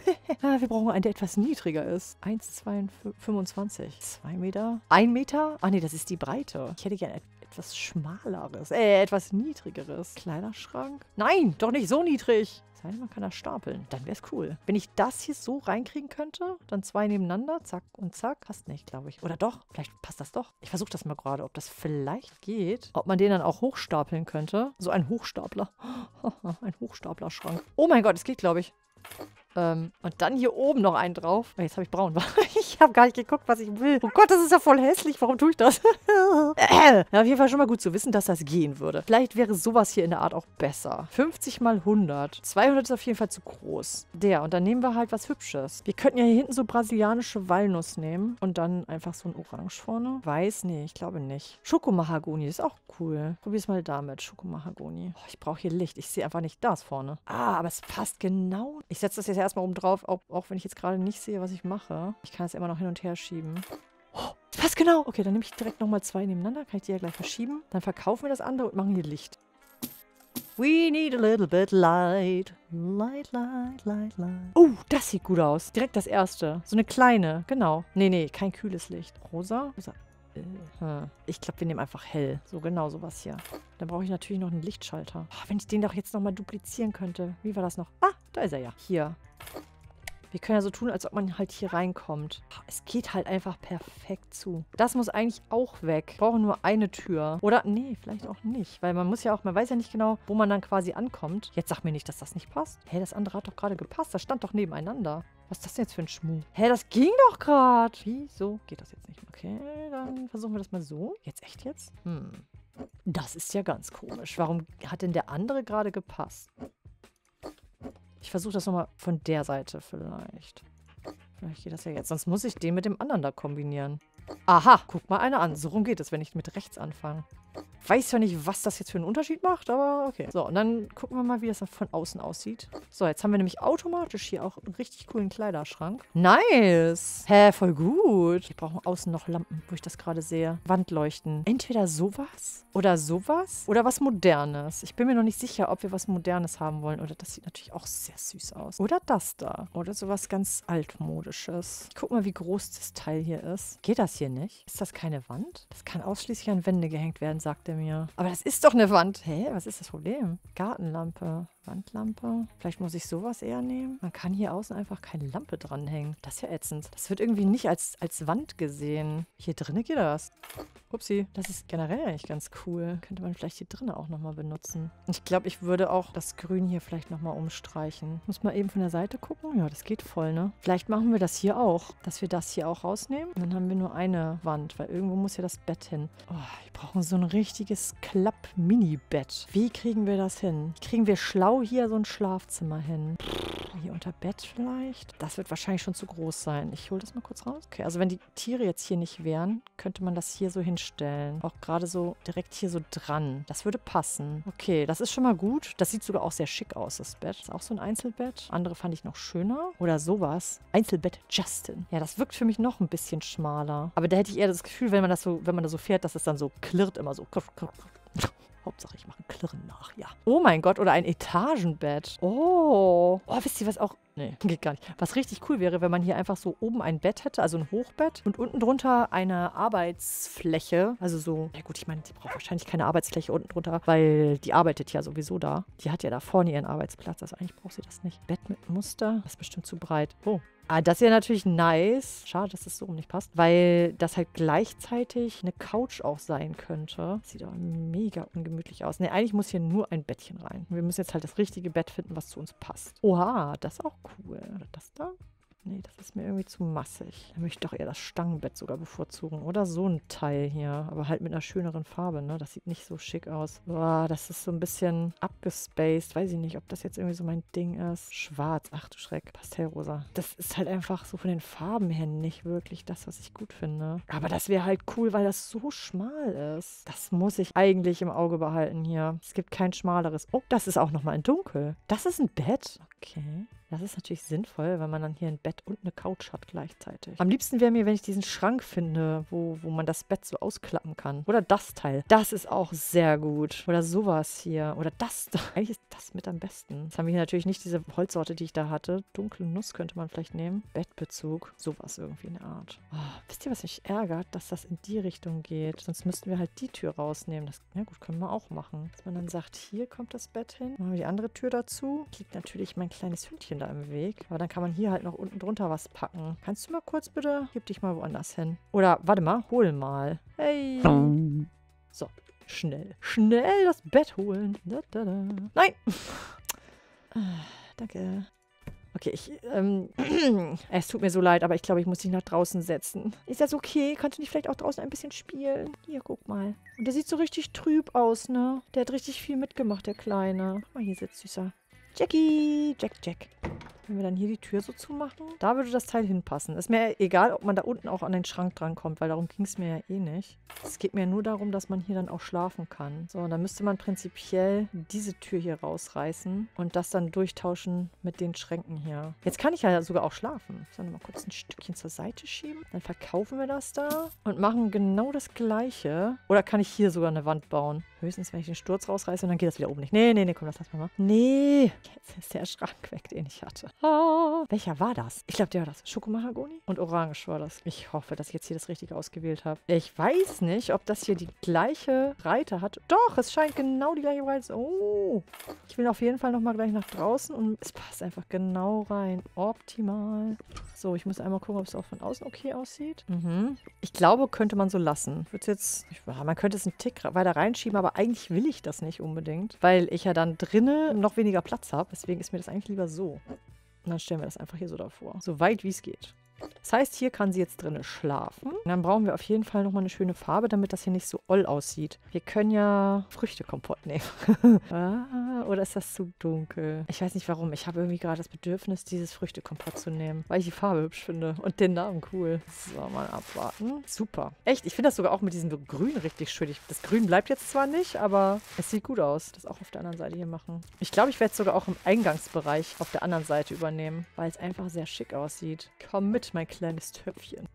Wir brauchen einen, der etwas niedriger ist. eins Komma fünfundzwanzig. zwei Meter. ein Meter? Ach nee, das ist die Breite. Ich hätte gerne etwas schmaleres. Äh, etwas niedrigeres. Kleiderschrank? Nein, doch nicht so niedrig. Sei denn, man kann das stapeln. Dann wäre es cool. Wenn ich das hier so reinkriegen könnte, dann zwei nebeneinander, zack und zack. Passt nicht, glaube ich. Oder doch? Vielleicht passt das doch. Ich versuche das mal gerade, ob das vielleicht geht. Ob man den dann auch hochstapeln könnte. So ein Hochstapler. Ein Hochstaplerschrank. Oh mein Gott, es geht, glaube ich. Ähm, und dann hier oben noch einen drauf. Oh, jetzt habe ich braun. Ich habe gar nicht geguckt, was ich will. Oh Gott, das ist ja voll hässlich. Warum tue ich das? Ja, auf jeden Fall schon mal gut zu wissen, dass das gehen würde. Vielleicht wäre sowas hier in der Art auch besser. fünfzig mal hundert. zweihundert ist auf jeden Fall zu groß. Der. Und dann nehmen wir halt was Hübsches. Wir könnten ja hier hinten so brasilianische Walnuss nehmen. Und dann einfach so ein Orange vorne. Weiß nicht, ich glaube nicht. Schokomahagoni ist auch cool. Probier's mal damit. Schokomahagoni. Oh, ich brauche hier Licht. Ich sehe einfach nicht das vorne. Ah, aber es passt genau. Ich setze das jetzt erstmal oben drauf, auch, auch wenn ich jetzt gerade nicht sehe, was ich mache. Ich kann es immer noch hin und her schieben. Oh, das passt genau. Okay, dann nehme ich direkt nochmal zwei nebeneinander. Kann ich die ja gleich verschieben. Dann verkaufen wir das andere und machen hier Licht. We need a little bit light. Light, light, light, light. Oh, das sieht gut aus. Direkt das erste. So eine kleine, genau. Nee, nee, kein kühles Licht. Rosa? Rosa. Ich glaube, wir nehmen einfach hell. So genau sowas hier. Dann brauche ich natürlich noch einen Lichtschalter. Oh, wenn ich den doch jetzt nochmal duplizieren könnte. Wie war das noch? Ah, da ist er ja. Hier. Wir können ja so tun, als ob man halt hier reinkommt. Es geht halt einfach perfekt zu. Das muss eigentlich auch weg. Wir brauchen nur eine Tür. Oder, nee, vielleicht auch nicht. Weil man muss ja auch, man weiß ja nicht genau, wo man dann quasi ankommt. Jetzt sag mir nicht, dass das nicht passt. Hä, das andere hat doch gerade gepasst. Das stand doch nebeneinander. Was ist das denn jetzt für ein Schmuh? Hä, das ging doch gerade. Wieso geht das jetzt nicht? Okay, dann versuchen wir das mal so. Jetzt echt jetzt? Hm. Das ist ja ganz komisch. Warum hat denn der andere gerade gepasst? Ich versuche das nochmal von der Seite vielleicht. Vielleicht geht das ja jetzt. Sonst muss ich den mit dem anderen da kombinieren. Aha, guck mal einer an. So rum geht es, wenn ich mit rechts anfange. Weiß ja nicht, was das jetzt für einen Unterschied macht, aber okay. So, und dann gucken wir mal, wie das von außen aussieht. So, jetzt haben wir nämlich automatisch hier auch einen richtig coolen Kleiderschrank. Nice! Hä, voll gut. Wir brauchen außen noch Lampen, wo ich das gerade sehe. Wandleuchten. Entweder sowas oder sowas oder was Modernes. Ich bin mir noch nicht sicher, ob wir was Modernes haben wollen. Oder das sieht natürlich auch sehr süß aus. Oder das da. Oder sowas ganz Altmodisches. Ich guck mal, wie groß das Teil hier ist. Geht das hier nicht? Ist das keine Wand? Das kann ausschließlich an Wände gehängt werden, sagt er mir. Aber das ist doch eine Wand. Hä? Was ist das Problem? Gartenlampe. Wandlampe. Vielleicht muss ich sowas eher nehmen. Man kann hier außen einfach keine Lampe dranhängen. Das ist ja ätzend. Das wird irgendwie nicht als, als Wand gesehen. Hier drinnen geht das. Upsi. Das ist generell eigentlich ganz cool. Könnte man vielleicht hier drinnen auch nochmal benutzen. Ich glaube, ich würde auch das Grün hier vielleicht nochmal umstreichen. Muss mal eben von der Seite gucken. Ja, das geht voll, ne? Vielleicht machen wir das hier auch. Dass wir das hier auch rausnehmen. Und dann haben wir nur eine Wand, weil irgendwo muss ja das Bett hin. Oh, wir brauchen so ein richtiges Klapp-Mini-Bett. Wie kriegen wir das hin? Wie kriegen wir schlau hier so ein Schlafzimmer hin? Hier unter Bett vielleicht? Das wird wahrscheinlich schon zu groß sein. Ich hole das mal kurz raus. Okay, also wenn die Tiere jetzt hier nicht wären, könnte man das hier so hinstellen. Auch gerade so direkt hier so dran. Das würde passen. Okay, das ist schon mal gut. Das sieht sogar auch sehr schick aus, das Bett. Das ist auch so ein Einzelbett. Andere fand ich noch schöner. Oder sowas. Einzelbett Justin. Ja, das wirkt für mich noch ein bisschen schmaler. Aber da hätte ich eher das Gefühl, wenn man das so, wenn man da so fährt, dass es dann so klirrt, immer so. Hauptsache, ich mache Klirren nach, ja. Oh mein Gott, oder ein Etagenbett. Oh. Oh, wisst ihr, was auch... Nee, geht gar nicht. Was richtig cool wäre, wenn man hier einfach so oben ein Bett hätte, also ein Hochbett und unten drunter eine Arbeitsfläche. Also so... Na gut, ich meine, sie braucht wahrscheinlich keine Arbeitsfläche unten drunter, weil die arbeitet ja sowieso da. Die hat ja da vorne ihren Arbeitsplatz, also eigentlich braucht sie das nicht. Bett mit Muster, das ist bestimmt zu breit. Oh. Ah, das wäre natürlich nice. Schade, dass das so rum nicht passt, weil das halt gleichzeitig eine Couch auch sein könnte. Sieht aber mega ungemütlich aus. Ne, eigentlich muss hier nur ein Bettchen rein. Wir müssen jetzt halt das richtige Bett finden, was zu uns passt. Oha, das ist auch cool. Oder das da? Nee, das ist mir irgendwie zu massig. Da möchte ich doch eher das Stangenbett sogar bevorzugen. Oder so ein Teil hier. Aber halt mit einer schöneren Farbe, ne? Das sieht nicht so schick aus. Boah, das ist so ein bisschen abgespaced. Weiß ich nicht, ob das jetzt irgendwie so mein Ding ist. Schwarz. Ach du Schreck. Pastellrosa. Das ist halt einfach so von den Farben her nicht wirklich das, was ich gut finde. Aber das wäre halt cool, weil das so schmal ist. Das muss ich eigentlich im Auge behalten hier. Es gibt kein schmaleres. Oh, das ist auch nochmal in Dunkel. Das ist ein Bett. Okay. Das ist natürlich sinnvoll, weil man dann hier ein Bett und eine Couch hat gleichzeitig. Am liebsten wäre mir, wenn ich diesen Schrank finde, wo, wo man das Bett so ausklappen kann. Oder das Teil. Das ist auch sehr gut. Oder sowas hier. Oder das. Eigentlich ist das mit am besten. Jetzt haben wir hier natürlich nicht diese Holzsorte, die ich da hatte. Dunkle Nuss könnte man vielleicht nehmen. Bettbezug. Sowas irgendwie in der Art. Oh, wisst ihr, was mich ärgert? Dass das in die Richtung geht. Sonst müssten wir halt die Tür rausnehmen. Das, na gut, können wir auch machen. Dass man dann sagt, hier kommt das Bett hin. Machen wir die andere Tür dazu. Liegt natürlich mein kleines Hündchen da im Weg. Aber dann kann man hier halt noch unten drunter was packen. Kannst du mal kurz bitte? Gib dich mal woanders hin. Oder, warte mal, hol mal. Hey. So, schnell. Schnell das Bett holen. Da, da, da. Nein. Ah, danke. Okay, ich, ähm, es tut mir so leid, aber ich glaube, ich muss dich nach draußen setzen. Ist das okay? Kannst du nicht vielleicht auch draußen ein bisschen spielen? Hier, guck mal. Und der sieht so richtig trüb aus, ne? Der hat richtig viel mitgemacht, der Kleine. Guck mal, hier sitzt Süßer. Jackie, Jack, Jack. Wenn wir dann hier die Tür so zumachen, da würde das Teil hinpassen. Ist mir egal, ob man da unten auch an den Schrank drankommt, weil darum ging es mir ja eh nicht. Es geht mir nur darum, dass man hier dann auch schlafen kann. So, und dann müsste man prinzipiell diese Tür hier rausreißen und das dann durchtauschen mit den Schränken hier. Jetzt kann ich ja sogar auch schlafen. Sollen wir mal kurz ein Stückchen zur Seite schieben? Dann verkaufen wir das da und machen genau das Gleiche. Oder kann ich hier sogar eine Wand bauen? Höchstens, wenn ich den Sturz rausreiße und dann geht das wieder oben nicht. Nee, nee, nee, komm, das lassen wir mal. Nee, jetzt ist der Schrank weg, den ich hatte. Ah. Welcher war das? Ich glaube, der war das. Schokomahagoni und Orange war das. Ich hoffe, dass ich jetzt hier das Richtige ausgewählt habe. Ich weiß nicht, ob das hier die gleiche Breite hat. Doch, es scheint genau die gleiche Breite. Oh, ich will auf jeden Fall nochmal gleich nach draußen und es passt einfach genau rein. Optimal. So, ich muss einmal gucken, ob es auch von außen okay aussieht. Mhm. Ich glaube, könnte man so lassen. Ich würde jetzt, ich, man könnte es einen Tick weiter reinschieben, aber eigentlich will ich das nicht unbedingt, weil ich ja dann drinnen noch weniger Platz habe. Deswegen ist mir das eigentlich lieber so. Und dann stellen wir das einfach hier so davor. So weit, wie es geht. Das heißt, hier kann sie jetzt drinnen schlafen. Und dann brauchen wir auf jeden Fall nochmal eine schöne Farbe, damit das hier nicht so oll aussieht. Wir können ja Früchtekompott nehmen. Ah, oder ist das zu dunkel? Ich weiß nicht warum. Ich habe irgendwie gerade das Bedürfnis, dieses Früchtekompott zu nehmen, weil ich die Farbe hübsch finde und den Namen cool. So, mal abwarten. Super. Echt, ich finde das sogar auch mit diesem Grün richtig schön. Ich, das Grün bleibt jetzt zwar nicht, aber es sieht gut aus. Das auch auf der anderen Seite hier machen. Ich glaube, ich werde es sogar auch im Eingangsbereich auf der anderen Seite übernehmen, weil es einfach sehr schick aussieht. Komm mit, mein kleines Töpfchen.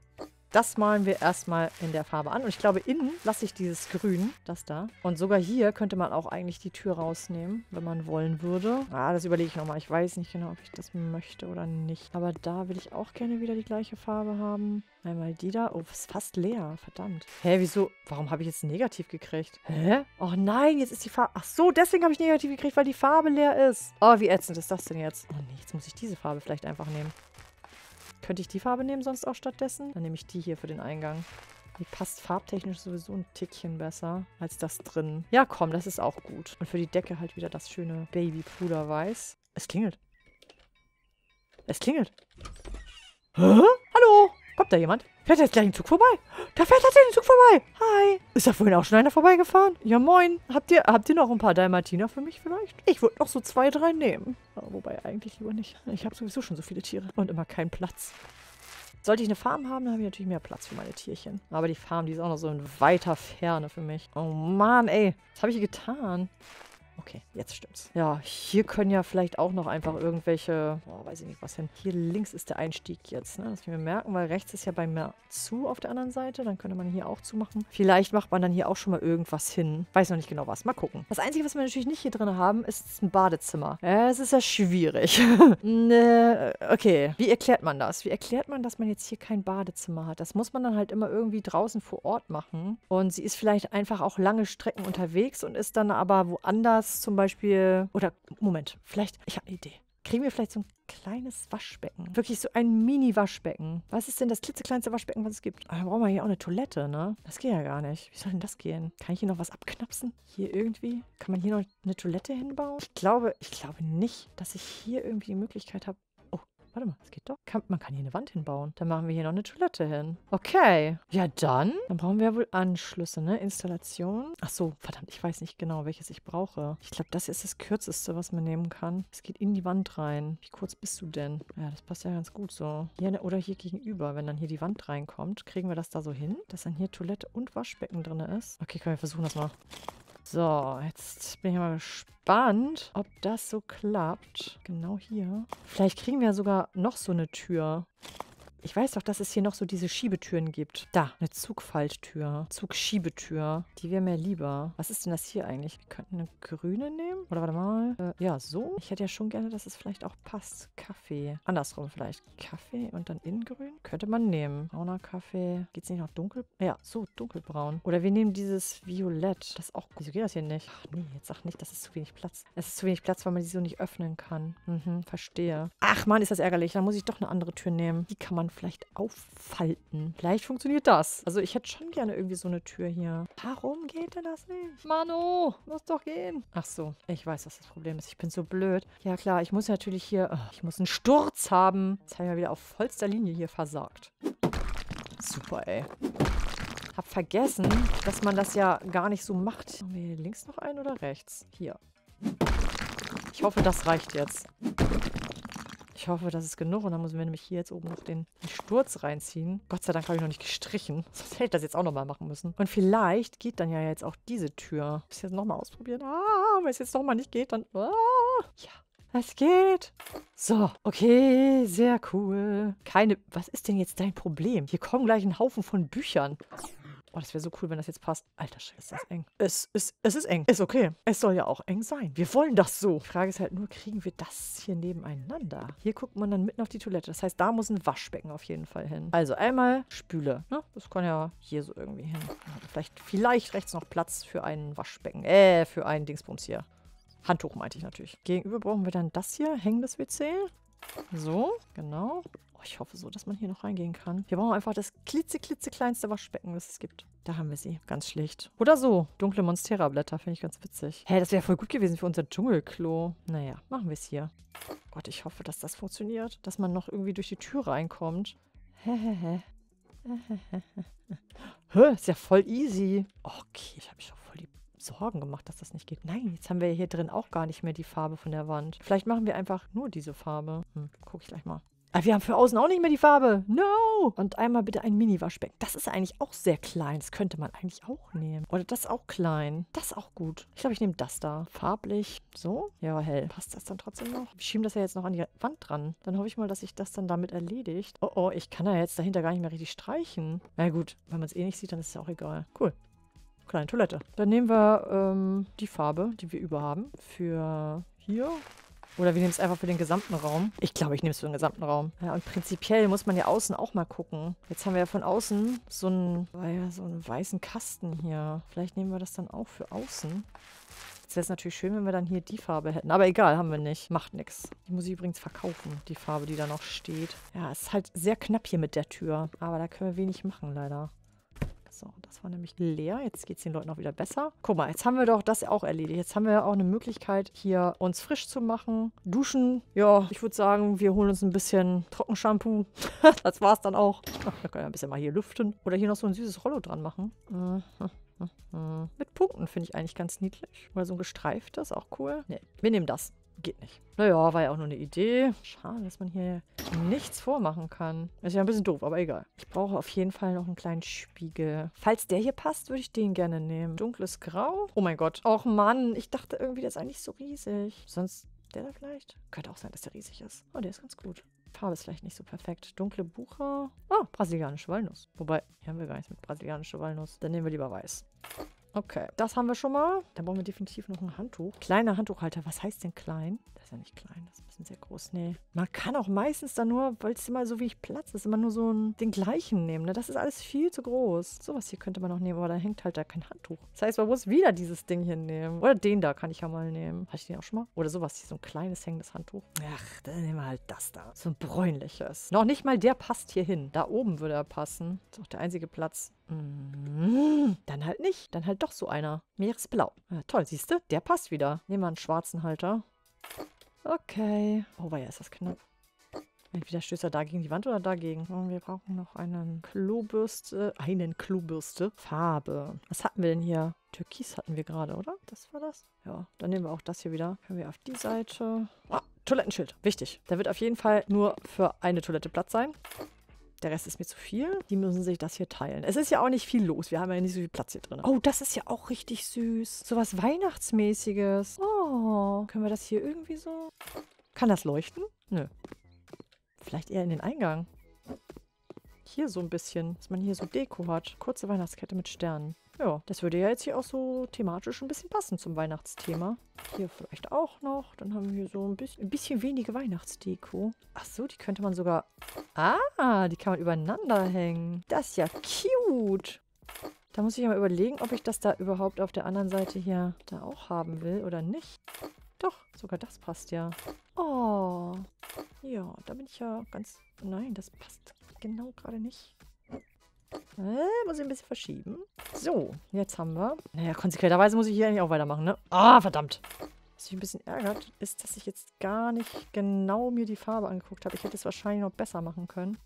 Das malen wir erstmal in der Farbe an. Und ich glaube, innen lasse ich dieses Grün, das da. Und sogar hier könnte man auch eigentlich die Tür rausnehmen, wenn man wollen würde. Ah, das überlege ich nochmal. Ich weiß nicht genau, ob ich das möchte oder nicht. Aber da will ich auch gerne wieder die gleiche Farbe haben. Einmal die da. Oh, ist fast leer. Verdammt. Hä, wieso? Warum habe ich jetzt negativ gekriegt? Hä? Oh nein, jetzt ist die Farbe... Ach so, deswegen habe ich negativ gekriegt, weil die Farbe leer ist. Oh, wie ätzend ist das denn jetzt? Oh nee, jetzt muss ich diese Farbe vielleicht einfach nehmen. Könnte ich die Farbe nehmen sonst auch stattdessen? Dann nehme ich die hier für den Eingang. Die passt farbtechnisch sowieso ein Tickchen besser als das drin. Ja, komm, das ist auch gut. Und für die Decke halt wieder das schöne Baby-Puderweiß. Es klingelt. Es klingelt. Hä? Hallo? Kommt da jemand? Fährt jetzt gleich ein Zug vorbei? Da fährt tatsächlich ein Zug vorbei. Hi. Ist da vorhin auch schon einer vorbeigefahren? Ja, moin. Habt ihr, habt ihr noch ein paar Dalmatiner für mich vielleicht? Ich würde noch so zwei, drei nehmen. Aber wobei, eigentlich lieber nicht. Ich habe sowieso schon so viele Tiere. Und immer keinen Platz. Sollte ich eine Farm haben, dann habe ich natürlich mehr Platz für meine Tierchen. Aber die Farm, die ist auch noch so in weiter Ferne für mich. Oh Mann, ey. Was habe ich hier getan? Okay, jetzt stimmt's. Ja, hier können ja vielleicht auch noch einfach irgendwelche... Oh, weiß ich nicht, was hin. Hier links ist der Einstieg jetzt, ne? Das müssen wir merken, weil rechts ist ja bei mir zu auf der anderen Seite. Dann könnte man hier auch zumachen. Vielleicht macht man dann hier auch schon mal irgendwas hin. Weiß noch nicht genau was. Mal gucken. Das Einzige, was wir natürlich nicht hier drin haben, ist ein Badezimmer. Es ist ja schwierig. ne, okay, wie erklärt man das? Wie erklärt man, dass man jetzt hier kein Badezimmer hat? Das muss man dann halt immer irgendwie draußen vor Ort machen. Und sie ist vielleicht einfach auch lange Strecken unterwegs und ist dann aber woanders zum Beispiel, oder Moment, vielleicht, ich habe eine Idee. Kriegen wir vielleicht so ein kleines Waschbecken? Wirklich so ein Mini-Waschbecken. Was ist denn das klitzekleinste Waschbecken, was es gibt? Aber dann brauchen wir hier auch eine Toilette, ne? Das geht ja gar nicht. Wie soll denn das gehen? Kann ich hier noch was abknapsen? Hier irgendwie? Kann man hier noch eine Toilette hinbauen? Ich glaube, ich glaube nicht, dass ich hier irgendwie die Möglichkeit habe. Warte mal, das geht doch. Kann, man kann hier eine Wand hinbauen. Dann machen wir hier noch eine Toilette hin. Okay. Ja, dann. Dann brauchen wir ja wohl Anschlüsse, ne? Installation. Ach so, verdammt, ich weiß nicht genau, welches ich brauche. Ich glaube, das ist das Kürzeste, was man nehmen kann. Es geht in die Wand rein. Wie kurz bist du denn? Ja, das passt ja ganz gut so. Hier, oder hier gegenüber. Wenn dann hier die Wand reinkommt, kriegen wir das da so hin, dass dann hier Toilette und Waschbecken drin ist. Okay, können wir versuchen, das mal. So, jetzt bin ich mal gespannt, ob das so klappt. Genau hier. Vielleicht kriegen wir sogar noch so eine Tür. Ich weiß doch, dass es hier noch so diese Schiebetüren gibt. Da, eine Zugfalttür. Zugschiebetür. Die wäre mir lieber. Was ist denn das hier eigentlich? Wir könnten eine grüne nehmen. Oder warte mal. Äh, ja, so. Ich hätte ja schon gerne, dass es vielleicht auch passt. Kaffee. Andersrum vielleicht. Kaffee und dann innengrün. Könnte man nehmen. Brauner Kaffee. Geht es nicht noch dunkel? Ja, so dunkelbraun. Oder wir nehmen dieses Violett. Das ist auch gut. Wieso geht das hier nicht? Ach nee, jetzt sag nicht, das ist zu wenig Platz. Es ist zu wenig Platz, weil man die so nicht öffnen kann. Mhm, verstehe. Ach Mann, ist das ärgerlich. Dann muss ich doch eine andere Tür nehmen. Die kann man vielleicht auffalten. Vielleicht funktioniert das. Also ich hätte schon gerne irgendwie so eine Tür hier. Warum geht denn das nicht? Manu, muss doch gehen. Ach so, ich weiß, was das Problem ist. Ich bin so blöd. Ja klar, ich muss natürlich hier... Oh, ich muss einen Sturz haben. Jetzt habe ich mal wieder auf vollster Linie hier versagt. Super, ey. Hab vergessen, dass man das ja gar nicht so macht. Haben wir hier links noch einen oder rechts? Hier. Ich hoffe, das reicht jetzt. Ich hoffe, das ist genug. Und dann müssen wir nämlich hier jetzt oben noch den, den Sturz reinziehen. Gott sei Dank habe ich noch nicht gestrichen. Sonst hätte ich das jetzt auch nochmal machen müssen. Und vielleicht geht dann ja jetzt auch diese Tür. Ich muss jetzt nochmal ausprobieren. Ah, wenn es jetzt nochmal nicht geht, dann... Ah, ja, es geht. So, okay, sehr cool. Keine... Was ist denn jetzt dein Problem? Hier kommen gleich ein Haufen von Büchern. Oh, das wäre so cool, wenn das jetzt passt. Alter Scheiße, ist das eng. Es ist, es ist eng. Ist okay. Es soll ja auch eng sein. Wir wollen das so. Die Frage ist halt nur, kriegen wir das hier nebeneinander? Hier guckt man dann mitten auf die Toilette. Das heißt, da muss ein Waschbecken auf jeden Fall hin. Also einmal Spüle. Ne? Das kann ja hier so irgendwie hin. Vielleicht, vielleicht rechts noch Platz für ein Waschbecken. Äh, für einen Dingsbums hier. Handtuch meinte ich natürlich. Gegenüber brauchen wir dann das hier. Hängendes W C. So, genau. Oh, ich hoffe so, dass man hier noch reingehen kann. Wir brauchen einfach das klitzeklitzekleinste Waschbecken, das es gibt. Da haben wir sie. Ganz schlicht. Oder so. Dunkle Monstera-Blätter finde ich ganz witzig. Hä, hey, das wäre voll gut gewesen für unser Dschungelklo. Naja, machen wir es hier. Gott, ich hoffe, dass das funktioniert. Dass man noch irgendwie durch die Tür reinkommt. Hehehe. Hä, ist ja voll easy. Okay, ich habe mich schon voll die Sorgen gemacht, dass das nicht geht. Nein, jetzt haben wir hier drin auch gar nicht mehr die Farbe von der Wand. Vielleicht machen wir einfach nur diese Farbe. Hm, guck ich gleich mal. Aber wir haben für außen auch nicht mehr die Farbe. No! Und einmal bitte ein Mini-Waschbecken. Das ist eigentlich auch sehr klein. Das könnte man eigentlich auch nehmen. Oder das ist auch klein. Das ist auch gut. Ich glaube, ich nehme das da. Farblich. So. Ja, hell. Passt das dann trotzdem noch? Ich schiebe das ja jetzt noch an die Wand dran. Dann hoffe ich mal, dass sich das dann damit erledigt. Oh, oh, ich kann ja jetzt dahinter gar nicht mehr richtig streichen. Na gut, wenn man es eh nicht sieht, dann ist es ja auch egal. Cool. Kleine Toilette. Dann nehmen wir ähm, die Farbe, die wir über haben. Für hier. Oder wir nehmen es einfach für den gesamten Raum. Ich glaube, ich nehme es für den gesamten Raum. Ja, und prinzipiell muss man ja außen auch mal gucken. Jetzt haben wir ja von außen so einen, ja, so einen weißen Kasten hier. Vielleicht nehmen wir das dann auch für außen. Jetzt wäre es natürlich schön, wenn wir dann hier die Farbe hätten. Aber egal, haben wir nicht. Macht nichts. Die muss ich übrigens verkaufen, die Farbe, die da noch steht. Ja, es ist halt sehr knapp hier mit der Tür. Aber da können wir wenig machen, leider. So, das war nämlich leer. Jetzt geht es den Leuten auch wieder besser. Guck mal, jetzt haben wir doch das auch erledigt. Jetzt haben wir auch eine Möglichkeit, hier uns frisch zu machen. Duschen. Ja, ich würde sagen, wir holen uns ein bisschen Trockenshampoo. Das war's dann auch. Ach, da können wir ein bisschen mal hier lüften. Oder hier noch so ein süßes Rollo dran machen. Mit Punkten finde ich eigentlich ganz niedlich. Oder so ein gestreiftes, auch cool. Nee, wir nehmen das. Geht nicht. Naja, war ja auch nur eine Idee. Schade, dass man hier nichts vormachen kann. Ist ja ein bisschen doof, aber egal. Ich brauche auf jeden Fall noch einen kleinen Spiegel. Falls der hier passt, würde ich den gerne nehmen. Dunkles Grau. Oh mein Gott. Och Mann, ich dachte irgendwie, der ist eigentlich so riesig. Sonst der da vielleicht? Könnte auch sein, dass der riesig ist. Oh, der ist ganz gut. Farbe ist vielleicht nicht so perfekt. Dunkle Buche. Ah, brasilianische Walnuss. Wobei, hier haben wir gar nichts mit brasilianischer Walnuss. Dann nehmen wir lieber weiß. Okay, das haben wir schon mal. Dann brauchen wir definitiv noch ein Handtuch. Kleiner Handtuchhalter. Was heißt denn klein? Das ist ja nicht klein, das ist ein bisschen sehr groß. Nee. Man kann auch meistens dann nur, weil es immer so wie ich Platz ist, immer nur so einen, den gleichen nehmen. Ne? Das ist alles viel zu groß. Sowas hier könnte man noch nehmen, aber da hängt halt da kein Handtuch. Das heißt, man muss wieder dieses Ding hier nehmen. Oder den da kann ich ja mal nehmen. Hatte ich den auch schon mal? Oder sowas hier, so ein kleines hängendes Handtuch. Ach, dann nehmen wir halt das da. So ein bräunliches. Noch nicht mal der passt hier hin. Da oben würde er passen. Das ist auch der einzige Platz. Mmh. Dann halt nicht. Dann halt doch so einer. Meeresblau. Ja, toll, siehst du? Der passt wieder. Nehmen wir einen schwarzen Halter. Okay. Oh, weia, ist das knapp. Entweder stößt er da gegen die Wand oder dagegen. Und wir brauchen noch einen Klobürste. Einen Klobürste. Farbe. Was hatten wir denn hier? Türkis hatten wir gerade, oder? Das war das? Ja, dann nehmen wir auch das hier wieder. Können wir auf die Seite. Ah, Toilettenschild. Wichtig. Da wird auf jeden Fall nur für eine Toilette Platz sein. Der Rest ist mir zu viel. Die müssen sich das hier teilen. Es ist ja auch nicht viel los. Wir haben ja nicht so viel Platz hier drin. Oh, das ist ja auch richtig süß. So was Weihnachtsmäßiges. Oh, können wir das hier irgendwie so... Kann das leuchten? Nö. Vielleicht eher in den Eingang. Hier so ein bisschen, dass man hier so Deko hat. Kurze Weihnachtskette mit Sternen. Ja, das würde ja jetzt hier auch so thematisch ein bisschen passen zum Weihnachtsthema. Hier vielleicht auch noch. Dann haben wir hier so ein bisschen, ein bisschen weniger Weihnachtsdeko. Ach so, die könnte man sogar... Ah, die kann man übereinander hängen. Das ist ja cute. Da muss ich ja mal überlegen, ob ich das da überhaupt auf der anderen Seite hier da auch haben will oder nicht. Doch, sogar das passt ja. Oh, ja, da bin ich ja ganz... Nein, das passt genau gerade nicht. Äh, muss ich ein bisschen verschieben. So, jetzt haben wir... Naja, konsequenterweise muss ich hier eigentlich auch weitermachen, ne? Ah, verdammt! Was mich ein bisschen ärgert, ist, dass ich jetzt gar nicht genau mir die Farbe angeguckt habe. Ich hätte es wahrscheinlich noch besser machen können.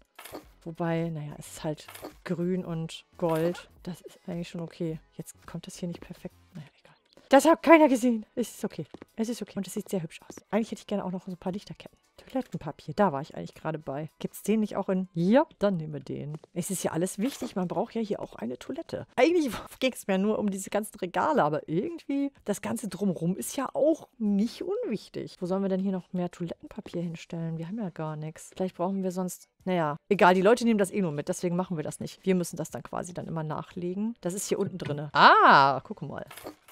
Wobei, naja, es ist halt grün und gold. Das ist eigentlich schon okay. Jetzt kommt das hier nicht perfekt. Naja, egal. Das hat keiner gesehen. Es ist okay. Es ist okay. Und es sieht sehr hübsch aus. Eigentlich hätte ich gerne auch noch so ein paar Lichterketten. Toilettenpapier, da war ich eigentlich gerade bei. Gibt es den nicht auch in... Ja, dann nehmen wir den. Es ist ja alles wichtig, man braucht ja hier auch eine Toilette. Eigentlich ging es mir nur um diese ganzen Regale, aber irgendwie das Ganze drumherum ist ja auch nicht unwichtig. Wo sollen wir denn hier noch mehr Toilettenpapier hinstellen? Wir haben ja gar nichts. Vielleicht brauchen wir sonst... Naja, egal, die Leute nehmen das eh nur mit, deswegen machen wir das nicht. Wir müssen das dann quasi dann immer nachlegen. Das ist hier unten drin. Ah, guck mal.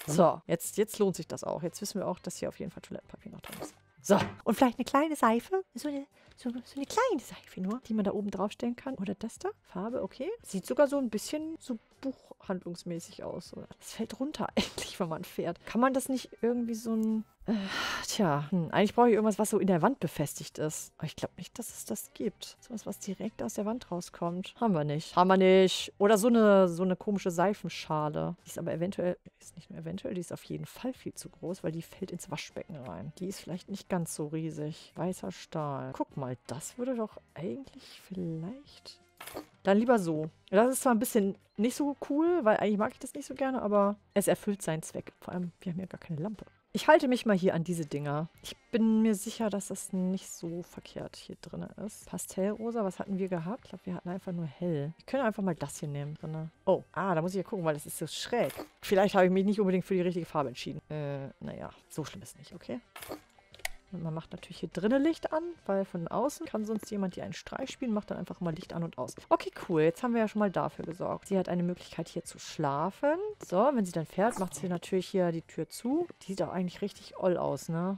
So, jetzt, jetzt lohnt sich das auch. Jetzt wissen wir auch, dass hier auf jeden Fall Toilettenpapier noch drin ist. So, und vielleicht eine kleine Seife. So eine, so, so eine kleine Seife nur, die man da oben draufstellen kann. Oder das da. Farbe, okay. Sieht sogar so ein bisschen so buchhandlungsmäßig aus. Oder? Das fällt runter eigentlich, wenn man fährt. Kann man das nicht irgendwie so ein... Äh, tja, hm, eigentlich brauche ich irgendwas, was so in der Wand befestigt ist. Aber ich glaube nicht, dass es das gibt. So was, was direkt aus der Wand rauskommt. Haben wir nicht. Haben wir nicht. Oder so eine, so eine komische Seifenschale. Die ist aber eventuell... Ist nicht nur eventuell, die ist auf jeden Fall viel zu groß, weil die fällt ins Waschbecken rein. Die ist vielleicht nicht ganz so riesig. Weißer Stahl. Guck mal, das würde doch eigentlich vielleicht... Dann lieber so. Das ist zwar ein bisschen nicht so cool, weil eigentlich mag ich das nicht so gerne, aber es erfüllt seinen Zweck. Vor allem, wir haben ja gar keine Lampe. Ich halte mich mal hier an diese Dinger. Ich bin mir sicher, dass das nicht so verkehrt hier drin ist. Pastellrosa, was hatten wir gehabt? Ich glaube, wir hatten einfach nur hell. Ich könnte einfach mal das hier nehmen drin. Oh, ah, da muss ich ja gucken, weil das ist so schräg. Vielleicht habe ich mich nicht unbedingt für die richtige Farbe entschieden. Äh, naja, so schlimm ist nicht, okay? Und man macht natürlich hier drinnen Licht an, weil von außen kann sonst jemand, die einen Streich spielen, macht dann einfach mal Licht an und aus. Okay, cool. Jetzt haben wir ja schon mal dafür gesorgt. Sie hat eine Möglichkeit, hier zu schlafen. So, wenn sie dann fährt, macht sie natürlich hier die Tür zu. Die sieht auch eigentlich richtig oll aus, ne?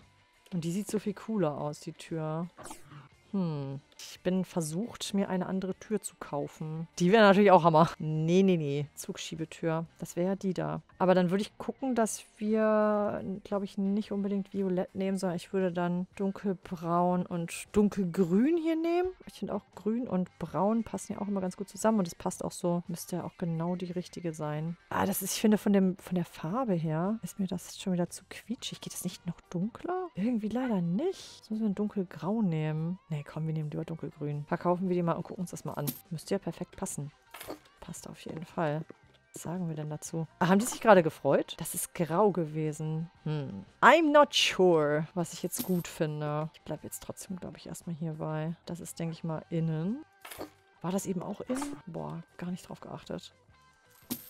Und die sieht so viel cooler aus, die Tür. Hm. Ich bin versucht, mir eine andere Tür zu kaufen. Die wäre natürlich auch Hammer. Nee, nee, nee. Zugschiebetür. Das wäre ja die da. Aber dann würde ich gucken, dass wir, glaube ich, nicht unbedingt violett nehmen, sondern ich würde dann dunkelbraun und dunkelgrün hier nehmen. Ich finde auch grün und braun passen ja auch immer ganz gut zusammen. Und es passt auch so. Müsste ja auch genau die richtige sein. Ah, das ist, ich finde, von, dem, von der Farbe her ist mir das schon wieder zu quietschig. Geht das nicht noch dunkler? Irgendwie leider nicht. Jetzt müssen wir ein dunkelgrau nehmen. Nee, komm, wir nehmen lieber dunkelgrün. Verkaufen wir die mal und gucken uns das mal an. Müsste ja perfekt passen. Passt auf jeden Fall. Was sagen wir denn dazu? Ah, haben die sich gerade gefreut? Das ist grau gewesen. Hm. I'm not sure, was ich jetzt gut finde. Ich bleibe jetzt trotzdem, glaube ich, erstmal hierbei. Das ist, denke ich mal, innen. War das eben auch innen? Boah, gar nicht drauf geachtet.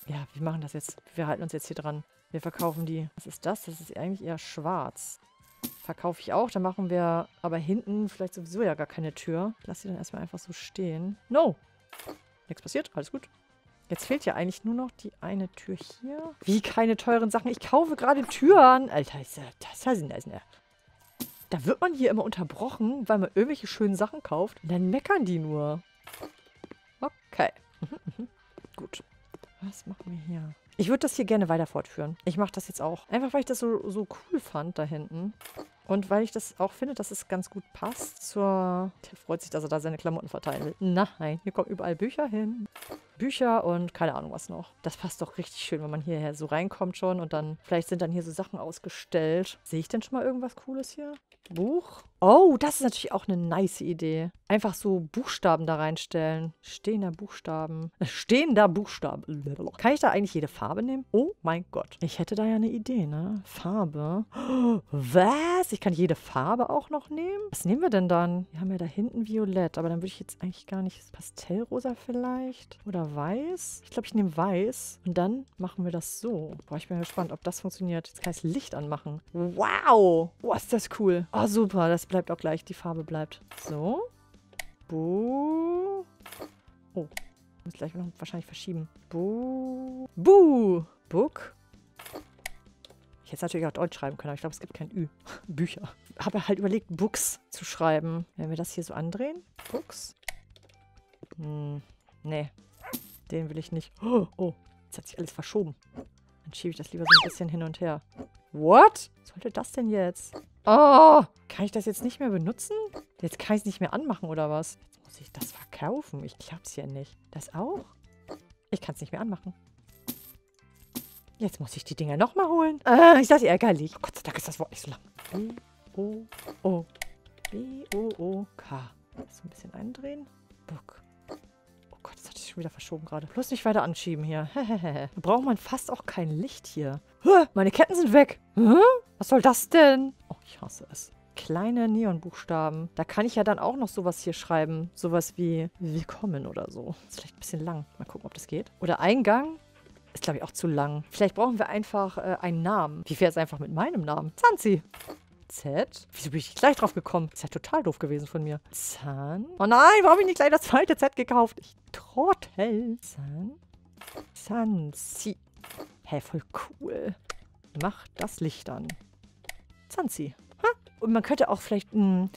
Ja, wir machen das jetzt. Wir halten uns jetzt hier dran. Wir verkaufen die. Was ist das? Das ist eigentlich eher schwarz. Verkaufe ich auch. Dann machen wir aber hinten vielleicht sowieso ja gar keine Tür. Ich lasse sie dann erstmal einfach so stehen. No! Nichts passiert. Alles gut. Jetzt fehlt ja eigentlich nur noch die eine Tür hier. Wie keine teuren Sachen. Ich kaufe gerade Türen. Alter, das ist ja... Da wird man hier immer unterbrochen, weil man irgendwelche schönen Sachen kauft. Und dann meckern die nur. Okay. Gut. Was machen wir hier? Ich würde das hier gerne weiter fortführen. Ich mache das jetzt auch. Einfach, weil ich das so, so cool fand da hinten. Und weil ich das auch finde, dass es ganz gut passt zur... Der freut sich, dass er da seine Klamotten verteilen will. Nein, hier kommen überall Bücher hin. Bücher und keine Ahnung was noch. Das passt doch richtig schön, wenn man hierher so reinkommt schon. Und dann, vielleicht sind dann hier so Sachen ausgestellt. Sehe ich denn schon mal irgendwas Cooles hier? Buch? Oh, das ist natürlich auch eine nice Idee. Einfach so Buchstaben da reinstellen. Stehender Buchstaben. Stehender Buchstaben. Kann ich da eigentlich jede Farbe nehmen? Oh mein Gott. Ich hätte da ja eine Idee, ne? Farbe. Was? Ich kann jede Farbe auch noch nehmen? Was nehmen wir denn dann? Wir haben ja da hinten Violett. Aber dann würde ich jetzt eigentlich gar nicht... Pastellrosa vielleicht? Oder Weiß? Ich glaube, ich nehme Weiß. Und dann machen wir das so. Boah, ich bin gespannt, ob das funktioniert. Jetzt kann ich das Licht anmachen. Wow! Boah, ist das cool. Oh, super. Das bleibt auch gleich. Die Farbe bleibt. So. Buh. Oh. Ich muss gleich noch wahrscheinlich verschieben. Buh. Buh. Book. Ich hätte natürlich auch Deutsch schreiben können, aber ich glaube, es gibt kein Ü. Bücher. Habe halt überlegt, Books zu schreiben. Wenn wir das hier so andrehen. Books. Hm. Nee. Den will ich nicht. Oh, oh. Jetzt hat sich alles verschoben. Dann schiebe ich das lieber so ein bisschen hin und her. What? Was sollte das denn jetzt? Oh! Kann ich das jetzt nicht mehr benutzen? Jetzt kann ich es nicht mehr anmachen, oder was? Jetzt muss ich das verkaufen. Ich glaub's ja nicht. Das auch? Ich kann es nicht mehr anmachen. Jetzt muss ich die Dinger nochmal holen. Ah, ich dachte, ärgerlich. Oh, Gott sei Dank ist das Wort nicht so lang. B O O. B O O K. So ein bisschen eindrehen. Book. Oh Gott, das hatte ich schon wieder verschoben gerade. Bloß nicht weiter anschieben hier. Da braucht man fast auch kein Licht hier. Meine Ketten sind weg. Was soll das denn? Oh, ich hasse es. Kleine Neonbuchstaben. Da kann ich ja dann auch noch sowas hier schreiben. Sowas wie Willkommen oder so. Das ist vielleicht ein bisschen lang. Mal gucken, ob das geht. Oder Eingang. Ist, glaube ich, auch zu lang. Vielleicht brauchen wir einfach äh, einen Namen. Wie wäre es einfach mit meinem Namen? Zanzi. Z. Wieso bin ich gleich drauf gekommen? Ist ja total doof gewesen von mir. Zan. Oh nein, warum habe ich nicht gleich das zweite Z gekauft? Ich Trottel. Zan. Zanzi. Hä, voll cool. Mach das Licht an. Zanzi. Ha? Und man könnte auch vielleicht,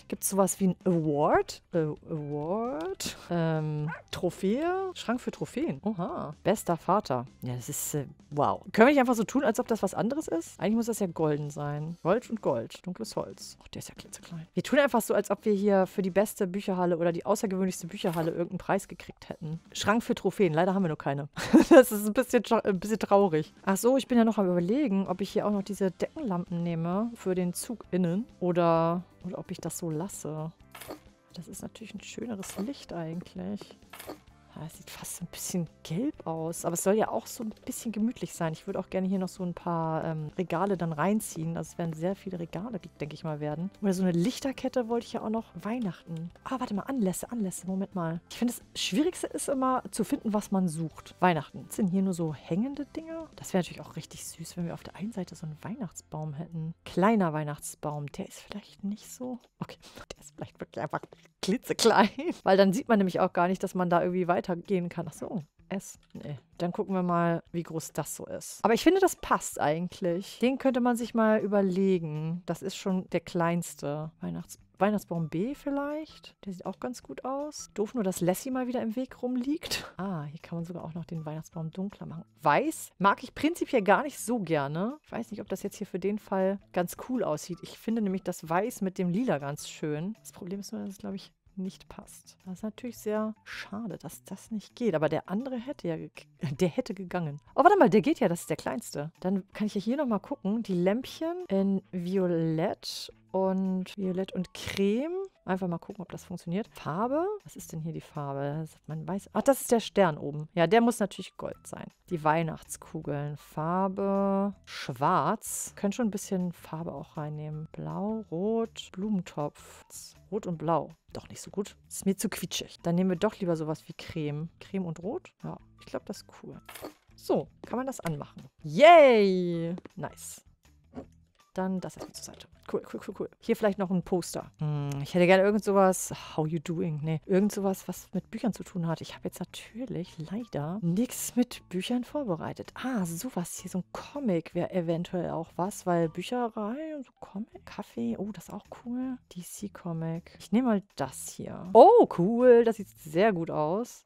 gibt es sowas wie ein Award? Äh, Award? Ähm, Trophäe? Schrank für Trophäen. Oha. Bester Vater. Ja, das ist, äh, wow. Können wir nicht einfach so tun, als ob das was anderes ist? Eigentlich muss das ja golden sein. Gold und Gold. Dunkles Holz. Oh, der ist ja klitzeklein. Wir tun einfach so, als ob wir hier für die beste Bücherhalle oder die außergewöhnlichste Bücherhalle irgendeinen Preis gekriegt hätten. Schrank für Trophäen. Leider haben wir nur keine. Das ist ein bisschen, ein bisschen traurig. Ach so, ich bin ja noch am Überlegen, ob ich hier auch noch diese Deckenlampen nehme für den Zug innen. Oder Oder, oder ob ich das so lasse. Das ist natürlich ein schöneres Licht eigentlich. Ja, sieht fast ein bisschen gelb aus, aber es soll ja auch so ein bisschen gemütlich sein. Ich würde auch gerne hier noch so ein paar ähm, Regale dann reinziehen. Also es werden sehr viele Regale, denke ich mal, werden. Oder so eine Lichterkette wollte ich ja auch noch. Weihnachten. Ah, warte mal, Anlässe, Anlässe, Moment mal. Ich finde, das Schwierigste ist immer zu finden, was man sucht. Weihnachten. Sind hier nur so hängende Dinge? Das wäre natürlich auch richtig süß, wenn wir auf der einen Seite so einen Weihnachtsbaum hätten. Kleiner Weihnachtsbaum, der ist vielleicht nicht so... Okay, der ist vielleicht wirklich einfach klitzeklein. Weil dann sieht man nämlich auch gar nicht, dass man da irgendwie weiter gehen kann. Achso, S. Nee. Dann gucken wir mal, wie groß das so ist. Aber ich finde, das passt eigentlich. Den könnte man sich mal überlegen. Das ist schon der kleinste Weihnachtsbaum. Weihnachtsbaum B vielleicht. Der sieht auch ganz gut aus. Doof nur, dass Lassie mal wieder im Weg rumliegt. Ah, hier kann man sogar auch noch den Weihnachtsbaum dunkler machen. Weiß mag ich prinzipiell gar nicht so gerne. Ich weiß nicht, ob das jetzt hier für den Fall ganz cool aussieht. Ich finde nämlich das Weiß mit dem Lila ganz schön. Das Problem ist nur, dass es, glaube ich, nicht passt. Das ist natürlich sehr schade, dass das nicht geht. Aber der andere hätte ja, der hätte gegangen. Oh, warte mal, der geht ja, das ist der kleinste. Dann kann ich ja hier nochmal gucken. Die Lämpchen in Violett und Violett und Creme. Einfach mal gucken, ob das funktioniert. Farbe? Was ist denn hier die Farbe? Man weiß... Ach, das ist der Stern oben. Ja, der muss natürlich Gold sein. Die Weihnachtskugeln. Farbe... Schwarz. Können schon ein bisschen Farbe auch reinnehmen. Blau, Rot, Blumentopf. Rot und Blau. Doch nicht so gut. Ist mir zu quietschig. Dann nehmen wir doch lieber sowas wie Creme. Creme und Rot? Ja, ich glaube, das ist cool. So, kann man das anmachen. Yay! Nice. Dann das erstmal zur Seite. Cool, cool, cool, cool. Hier vielleicht noch ein Poster. Hm, ich hätte gerne irgend sowas... How you doing? Nee, irgend sowas, was mit Büchern zu tun hat. Ich habe jetzt natürlich leider nichts mit Büchern vorbereitet. Ah, sowas hier. So ein Comic wäre eventuell auch was, weil Bücherei und so Comic, Kaffee. Oh, das ist auch cool. D C-Comic. Ich nehme mal das hier. Oh, cool. Das sieht sehr gut aus.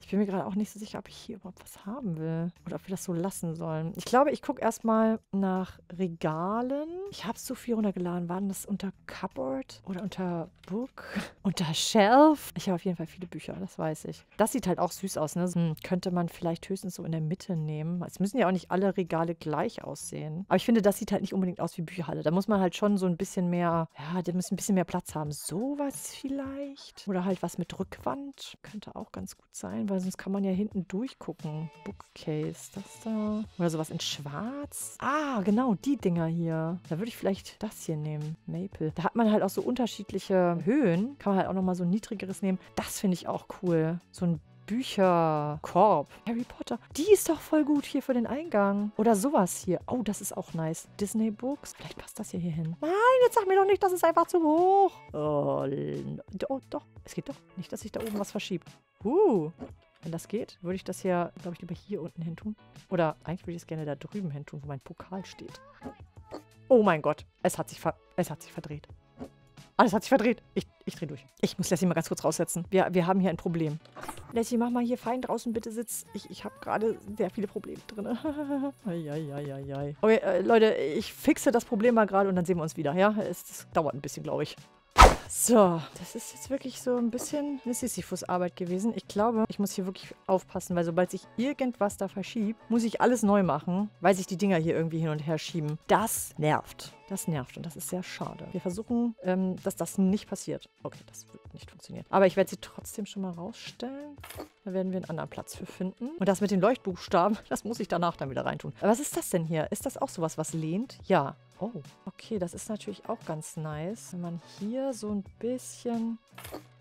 Ich bin mir gerade auch nicht so sicher, ob ich hier überhaupt was haben will. Oder ob wir das so lassen sollen. Ich glaube, ich gucke erstmal nach Regalen. Ich habe so viel runtergeladen. Waren das unter Cupboard? Oder unter Book? Unter Shelf? Ich habe auf jeden Fall viele Bücher, das weiß ich. Das sieht halt auch süß aus, ne? Hm, könnte man vielleicht höchstens so in der Mitte nehmen. Es müssen ja auch nicht alle Regale gleich aussehen. Aber ich finde, das sieht halt nicht unbedingt aus wie Bücherhalle. Da muss man halt schon so ein bisschen mehr, ja, da muss ein bisschen mehr Platz haben. Sowas vielleicht? Oder halt was mit Rückwand? Könnte auch ganz gut sein, weil Weil sonst kann man ja hinten durchgucken. Bookcase, das da. Oder sowas in schwarz. Ah, genau, die Dinger hier. Da würde ich vielleicht das hier nehmen. Maple. Da hat man halt auch so unterschiedliche Höhen. Kann man halt auch nochmal so ein niedrigeres nehmen. Das finde ich auch cool. So ein Bücherkorb. Harry Potter. Die ist doch voll gut hier für den Eingang. Oder sowas hier. Oh, das ist auch nice. Disney Books. Vielleicht passt das hier hin. Nein, jetzt sag mir doch nicht, das ist einfach zu hoch. Oh, oh doch. Es geht doch nicht, dass sich da oben was verschiebt. Uh. Wenn das geht, würde ich das ja, glaube ich, lieber hier unten hin tun. Oder eigentlich würde ich es gerne da drüben hin tun, wo mein Pokal steht. Oh mein Gott. Es hat sich, ver es hat sich verdreht. Alles hat sich verdreht. Ich, ich drehe durch. Ich muss Lassie mal ganz kurz raussetzen. Wir, wir haben hier ein Problem. Lassie, mach mal hier fein draußen, bitte sitz. Ich, ich habe gerade sehr viele Probleme drin. Eieieiei. Okay, äh, Leute, ich fixe das Problem mal gerade und dann sehen wir uns wieder. Ja, es das dauert ein bisschen, glaube ich. So, das ist jetzt wirklich so ein bisschen eine Sisyphus-Arbeit gewesen. Ich glaube, ich muss hier wirklich aufpassen, weil sobald sich irgendwas da verschiebt, muss ich alles neu machen, weil sich die Dinger hier irgendwie hin und her schieben. Das nervt. Das nervt und das ist sehr schade. Wir versuchen, ähm, dass das nicht passiert. Okay, das wird nicht funktionieren. Aber ich werde sie trotzdem schon mal rausstellen. Da werden wir einen anderen Platz für finden. Und das mit den Leuchtbuchstaben, das muss ich danach dann wieder reintun. Aber was ist das denn hier? Ist das auch sowas, was lehnt? Ja. Oh, okay, das ist natürlich auch ganz nice, wenn man hier so ein bisschen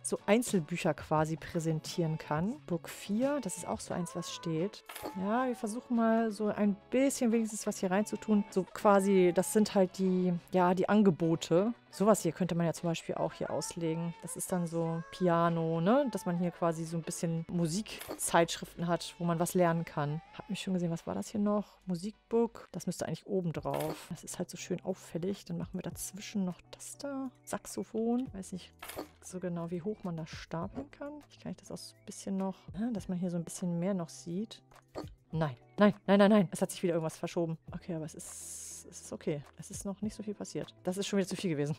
so Einzelbücher quasi präsentieren kann. Book vier, das ist auch so eins, was steht. Ja, wir versuchen mal so ein bisschen wenigstens was hier reinzutun. So quasi, das sind halt die, ja, die Angebote. Sowas hier könnte man ja zum Beispiel auch hier auslegen. Das ist dann so Piano, ne? Dass man hier quasi so ein bisschen Musikzeitschriften hat, wo man was lernen kann. Hab mich schon gesehen, was war das hier noch? Musikbook. Das müsste eigentlich oben drauf. Das ist halt so schön auffällig. Dann machen wir dazwischen noch das da. Saxophon. Ich weiß nicht so genau, wie hoch man da stapeln kann. Ich kann ich das auch so ein bisschen noch, dass man hier so ein bisschen mehr noch sieht. Nein, nein, nein, nein, nein. Es hat sich wieder irgendwas verschoben. Okay, aber es ist, es ist okay. Es ist noch nicht so viel passiert. Das ist schon wieder zu viel gewesen.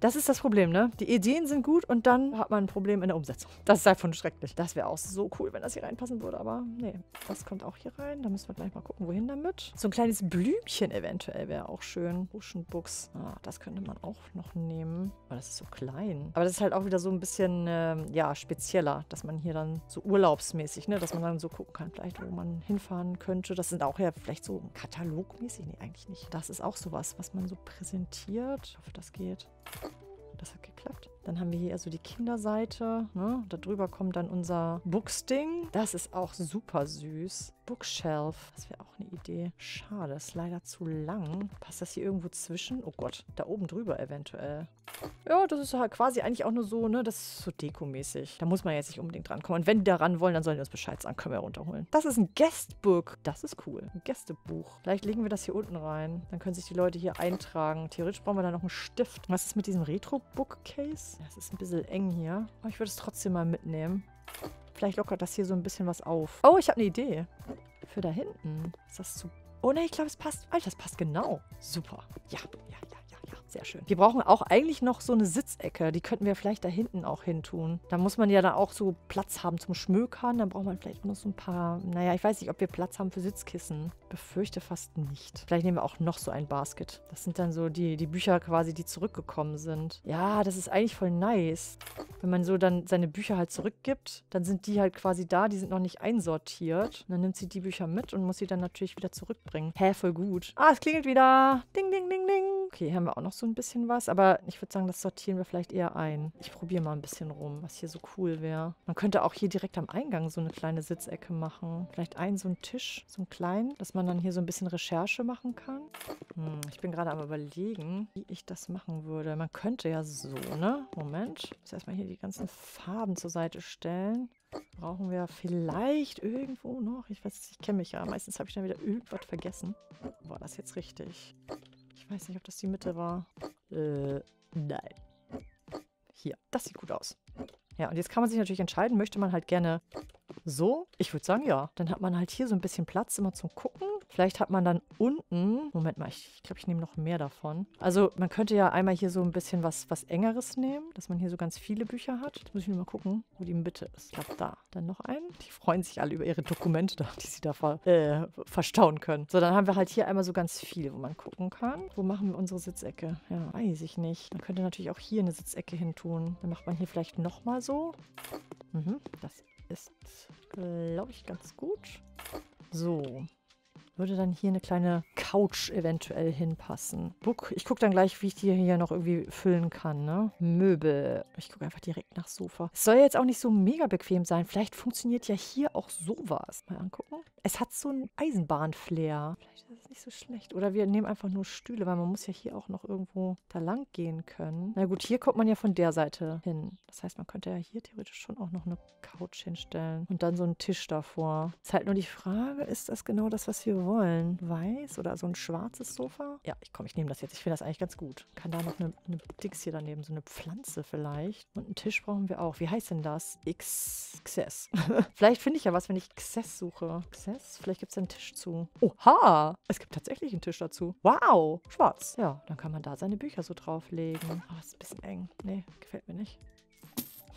Das ist das Problem, ne? Die Ideen sind gut und dann hat man ein Problem in der Umsetzung. Das ist einfach schrecklich. Das wäre auch so cool, wenn das hier reinpassen würde, aber nee. Das kommt auch hier rein. Da müssen wir gleich mal gucken, wohin damit. So ein kleines Blümchen eventuell wäre auch schön. Buschenbuchs. Ah, das könnte man auch noch nehmen. Aber das ist so klein. Aber das ist halt auch wieder so ein bisschen, ähm, ja, spezieller, dass man hier dann so urlaubsmäßig, ne? Dass man dann so gucken kann, vielleicht wo man hinfahren könnte. Das sind auch ja vielleicht so katalogmäßig. Nee, eigentlich nicht. Das ist auch sowas, was man so präsentiert. Ich hoffe, das geht. Das hat geklappt. Dann haben wir hier also die Kinderseite. Ne? Da drüber kommt dann unser Books-Ding. Das ist auch super süß. Bookshelf. Das wäre auch eine Idee. Schade, ist leider zu lang. Passt das hier irgendwo zwischen? Oh Gott, da oben drüber eventuell. Ja, das ist halt quasi eigentlich auch nur so, ne? Das ist so dekomäßig. Da muss man jetzt nicht unbedingt rankommen. Und wenn die da ran wollen, dann sollen die uns Bescheid sagen. Können wir runterholen. Das ist ein Guestbook. Das ist cool. Ein Gästebuch. Vielleicht legen wir das hier unten rein. Dann können sich die Leute hier eintragen. Theoretisch brauchen wir da noch einen Stift. Was ist mit diesem Retro-Bookcase? Es ist ein bisschen eng hier. Aber ich würde es trotzdem mal mitnehmen. Vielleicht lockert das hier so ein bisschen was auf. Oh, ich habe eine Idee. Für da hinten. Ist das zu... Oh nein, ich glaube, es passt. Alter, das passt genau. Super. Ja, ja, ja, ja, ja. Sehr schön. Wir brauchen auch eigentlich noch so eine Sitzecke. Die könnten wir vielleicht da hinten auch hin tun. Da muss man ja dann auch so Platz haben zum Schmökern. Dann braucht man vielleicht noch so ein paar... Naja, ich weiß nicht, ob wir Platz haben für Sitzkissen. Befürchte fast nicht. Vielleicht nehmen wir auch noch so ein Basket. Das sind dann so die, die Bücher quasi, die zurückgekommen sind. Ja, das ist eigentlich voll nice. Wenn man so dann seine Bücher halt zurückgibt, dann sind die halt quasi da. Die sind noch nicht einsortiert. Und dann nimmt sie die Bücher mit und muss sie dann natürlich wieder zurückbringen. Hä, voll gut. Ah, es klingelt wieder. Ding, ding, ding, ding. Okay, haben wir auch noch so ein bisschen was. Aber ich würde sagen, das sortieren wir vielleicht eher ein. Ich probiere mal ein bisschen rum, was hier so cool wäre. Man könnte auch hier direkt am Eingang so eine kleine Sitzecke machen. Vielleicht einen so einen Tisch, so einen kleinen, dass man dann hier so ein bisschen Recherche machen kann. Hm, ich bin gerade am Überlegen, wie ich das machen würde. Man könnte ja so, ne? Moment. Ich muss erstmal hier die ganzen Farben zur Seite stellen. Brauchen wir vielleicht irgendwo noch. Ich weiß nicht, ich kenne mich ja. Meistens habe ich dann wieder irgendwas vergessen. War das jetzt richtig? Ich weiß nicht, ob das die Mitte war. Äh, nein. Hier, das sieht gut aus. Ja, und jetzt kann man sich natürlich entscheiden, möchte man halt gerne so? Ich würde sagen, ja. Dann hat man halt hier so ein bisschen Platz immer zum Gucken. Vielleicht hat man dann unten... Moment mal, ich glaube, ich nehme noch mehr davon. Also man könnte ja einmal hier so ein bisschen was, was Engeres nehmen, dass man hier so ganz viele Bücher hat. Jetzt muss ich nur mal gucken, wo die Mitte ist. Ich glaube, da. Dann noch einen. Die freuen sich alle über ihre Dokumente, die sie da ver äh, verstauen können. So, dann haben wir halt hier einmal so ganz viel, wo man gucken kann. Wo machen wir unsere Sitzecke? Ja, weiß ich nicht. Man könnte natürlich auch hier eine Sitzecke hin tun. Dann macht man hier vielleicht nochmal so. Mhm, das ist, glaube ich, ganz gut. So. Würde dann hier eine kleine Couch eventuell hinpassen. Book. Ich gucke dann gleich, wie ich die hier noch irgendwie füllen kann, ne? Möbel. Ich gucke einfach direkt nach Sofa. Es soll ja jetzt auch nicht so mega bequem sein. Vielleicht funktioniert ja hier auch sowas. Mal angucken. Es hat so einen Eisenbahnflair. Vielleicht ist das nicht so schlecht. Oder wir nehmen einfach nur Stühle, weil man muss ja hier auch noch irgendwo da lang gehen können. Na gut, hier kommt man ja von der Seite hin. Das heißt, man könnte ja hier theoretisch schon auch noch eine Couch hinstellen. Und dann so einen Tisch davor. Ist halt nur die Frage, ist das genau das, was wir wollen? Weiß oder so ein schwarzes Sofa? Ja, ich komm, ich nehme das jetzt. Ich finde das eigentlich ganz gut. Kann da noch eine, eine Dix hier daneben, so eine Pflanze vielleicht. Und einen Tisch brauchen wir auch. Wie heißt denn das? X... Xess. Vielleicht finde ich ja was, wenn ich Xess suche. Xess? Vielleicht gibt es einen Tisch zu. Oha! Es gibt tatsächlich einen Tisch dazu. Wow! Schwarz. Ja, dann kann man da seine Bücher so drauflegen. Aber es ist ein bisschen eng. Nee, gefällt mir nicht.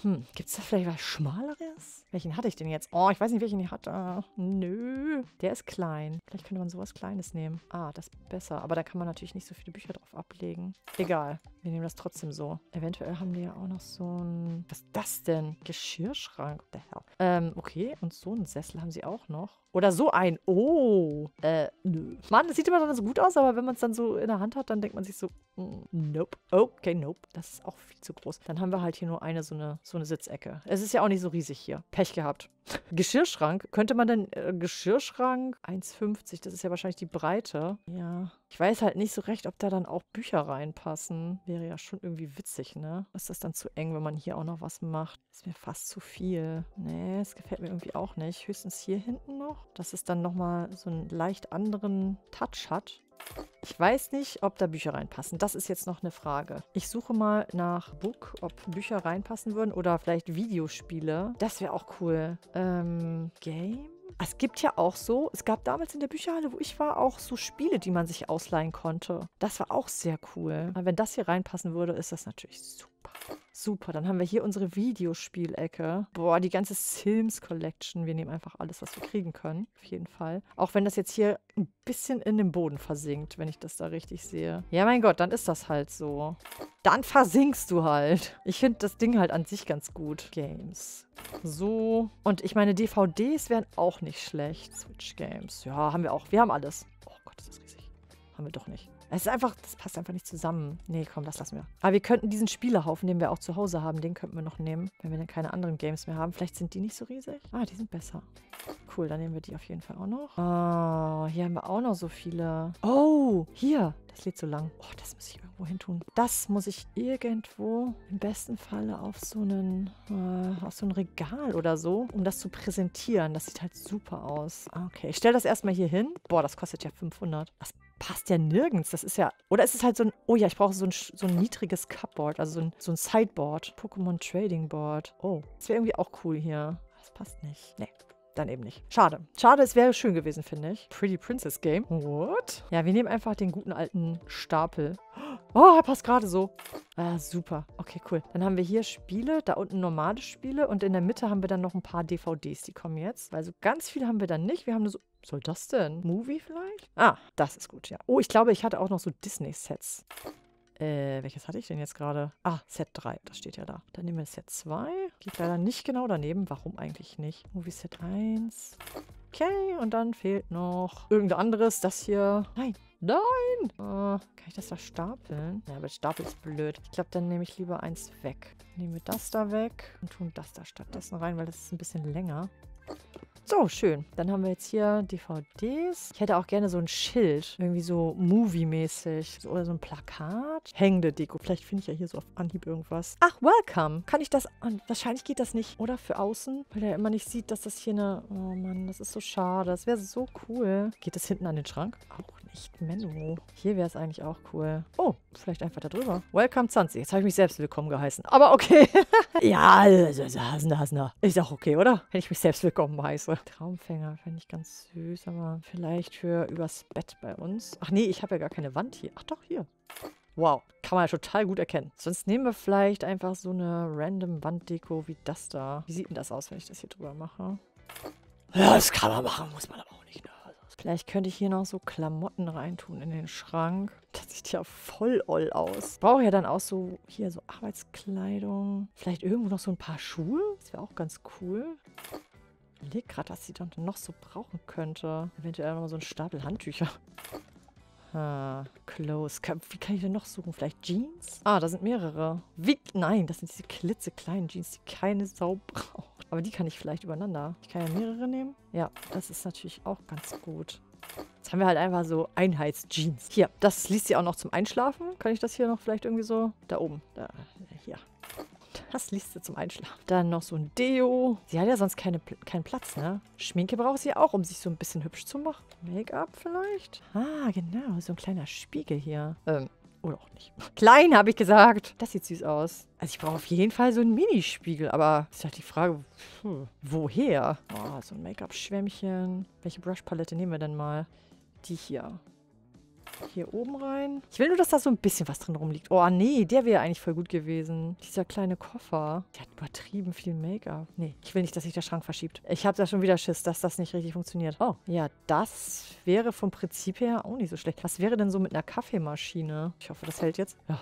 Hm, gibt es da vielleicht was Schmaleres? Welchen hatte ich denn jetzt? Oh, ich weiß nicht, welchen ich hatte. Nö. Der ist klein. Vielleicht könnte man sowas Kleines nehmen. Ah, das ist besser. Aber da kann man natürlich nicht so viele Bücher drauf ablegen. Egal. Wir nehmen das trotzdem so. Eventuell haben die ja auch noch so ein... Was ist das denn? Geschirrschrank. What the hell? Ähm, okay. Und so einen Sessel haben sie auch noch. Oder so ein... Oh. Äh, nö. Mann, das sieht immer dann so gut aus, aber wenn man es dann so in der Hand hat, dann denkt man sich so... Mm, nope. Okay, nope. Das ist auch viel zu groß. Dann haben wir halt hier nur eine so eine... So eine Sitzecke. Es ist ja auch nicht so riesig hier. Pech gehabt. Geschirrschrank. Könnte man denn äh, Geschirrschrank? eins fünfzig. Das ist ja wahrscheinlich die Breite. Ja. Ich weiß halt nicht so recht, ob da dann auch Bücher reinpassen. Wäre ja schon irgendwie witzig, ne? Ist das dann zu eng, wenn man hier auch noch was macht? Ist mir fast zu viel. Nee, das gefällt mir irgendwie auch nicht. Höchstens hier hinten noch. Dass es dann nochmal so einen leicht anderen Touch hat. Ich weiß nicht, ob da Bücher reinpassen. Das ist jetzt noch eine Frage. Ich suche mal nach Book, ob Bücher reinpassen würden oder vielleicht Videospiele. Das wäre auch cool. Ähm, Game? Es gibt ja auch so, es gab damals in der Bücherhalle, wo ich war, auch so Spiele, die man sich ausleihen konnte. Das war auch sehr cool. Aber wenn das hier reinpassen würde, ist das natürlich super. Super, dann haben wir hier unsere Videospielecke. Boah, die ganze Sims Collection. Wir nehmen einfach alles, was wir kriegen können. Auf jeden Fall. Auch wenn das jetzt hier ein bisschen in den Boden versinkt, wenn ich das da richtig sehe. Ja, mein Gott, dann ist das halt so. Dann versinkst du halt. Ich finde das Ding halt an sich ganz gut. Games. So. Und ich meine, D V Ds wären auch nicht schlecht. Switch Games. Ja, haben wir auch. Wir haben alles. Oh Gott, das ist riesig. Haben wir doch nicht. Es ist einfach, das passt einfach nicht zusammen. Nee, komm, das lassen wir. Aber wir könnten diesen Spielehaufen, den wir auch zu Hause haben, den könnten wir noch nehmen, wenn wir dann keine anderen Games mehr haben. Vielleicht sind die nicht so riesig. Ah, die sind besser. Cool, dann nehmen wir die auf jeden Fall auch noch. Oh, hier haben wir auch noch so viele. Oh, hier. Das lädt so lang. Oh, das muss ich irgendwo hin tun. Das muss ich irgendwo im besten Falle auf so einen, äh, auf so ein Regal oder so, um das zu präsentieren. Das sieht halt super aus. Okay, ich stelle das erstmal hier hin. Boah, das kostet ja fünfhundert. Das passt ja nirgends. Das ist ja... Oder ist es halt so ein... Oh ja, ich brauche so ein, so ein niedriges Cupboard, also so ein, so ein Sideboard. Pokémon Trading Board. Oh, das wäre irgendwie auch cool hier. Das passt nicht. Nee. Dann eben nicht. Schade. Schade, es wäre schön gewesen, finde ich. Pretty Princess Game. What? Ja, wir nehmen einfach den guten alten Stapel. Oh, er passt gerade so. Ah, super. Okay, cool. Dann haben wir hier Spiele, da unten normale Spiele und in der Mitte haben wir dann noch ein paar D V Ds, die kommen jetzt. Weil so ganz viele haben wir dann nicht. Wir haben nur so... Was soll das denn? Movie vielleicht? Ah, das ist gut, ja. Oh, ich glaube, ich hatte auch noch so Disney-Sets. Äh, welches hatte ich denn jetzt gerade? Ah, Set drei, das steht ja da. Dann nehmen wir Set zwei. Geht leider nicht genau daneben. Warum eigentlich nicht? Movie Set eins. Okay, und dann fehlt noch irgendein anderes. Das hier. Nein, nein! Äh, kann ich das da stapeln? Ja, aber Stapel ist blöd. Ich glaube, dann nehme ich lieber eins weg. Nehmen wir das da weg und tun das da stattdessen rein, weil das ist ein bisschen länger. So, schön. Dann haben wir jetzt hier D V Ds. Ich hätte auch gerne so ein Schild. Irgendwie so movie-mäßig. So, oder so ein Plakat. Hängende Deko. Vielleicht finde ich ja hier so auf Anhieb irgendwas. Ach, welcome. Kann ich das an? Wahrscheinlich geht das nicht. Oder für außen. Weil der immer nicht sieht, dass das hier eine... Oh Mann, das ist so schade. Das wäre so cool. Geht das hinten an den Schrank? Auch nicht. Menno. Hier wäre es eigentlich auch cool. Oh, vielleicht einfach da drüber. Welcome zwanzig. Jetzt habe ich mich selbst willkommen geheißen. Aber okay. Ja, Hasna, Hasna. Ist auch okay, oder? Hätte ich mich selbst willkommen heiße. Traumfänger fände ich ganz süß, aber vielleicht für übers Bett bei uns. Ach nee, ich habe ja gar keine Wand hier. Ach doch, hier. Wow, kann man ja total gut erkennen. Sonst nehmen wir vielleicht einfach so eine random Wanddeko wie das da. Wie sieht denn das aus, wenn ich das hier drüber mache? Ja, das kann man machen, muss man aber auch nicht, ne? Vielleicht könnte ich hier noch so Klamotten reintun in den Schrank. Das sieht ja voll oll aus. Brauche ja dann auch so, hier so Arbeitskleidung. Vielleicht irgendwo noch so ein paar Schuhe. Das wäre auch ganz cool. Ich überlege gerade, was sie dann noch so brauchen könnte. Eventuell noch mal so einen Stapel Handtücher. Ah, close. Wie kann ich denn noch suchen? Vielleicht Jeans? Ah, da sind mehrere. Wie? Nein, das sind diese klitzekleinen Jeans, die keine Sau braucht. Aber die kann ich vielleicht übereinander. Ich kann ja mehrere nehmen. Ja, das ist natürlich auch ganz gut. Jetzt haben wir halt einfach so Einheitsjeans. Hier, das liest sie auch noch zum Einschlafen. Kann ich das hier noch vielleicht irgendwie so? Da oben. Da, hier. Das liest sie zum Einschlafen. Dann noch so ein Deo. Sie hat ja sonst keine, keinen Platz, ne? Schminke braucht sie auch, um sich so ein bisschen hübsch zu machen. Make-up vielleicht? Ah, genau. So ein kleiner Spiegel hier. Ähm, oder auch nicht. Klein, habe ich gesagt. Das sieht süß aus. Also ich brauche auf jeden Fall so einen Minispiegel. Aber ist halt die Frage, hm, woher? Oh, so ein Make-up-Schwämmchen. Welche Brush-Palette nehmen wir denn mal? Die hier. Hier oben rein. Ich will nur, dass da so ein bisschen was drin rumliegt. Oh, nee, der wäre eigentlich voll gut gewesen. Dieser kleine Koffer. Der hat übertrieben viel Make-up. Nee, ich will nicht, dass sich der Schrank verschiebt. Ich habe da schon wieder Schiss, dass das nicht richtig funktioniert. Oh, ja, das wäre vom Prinzip her auch nicht so schlecht. Was wäre denn so mit einer Kaffeemaschine? Ich hoffe, das hält jetzt. Ja.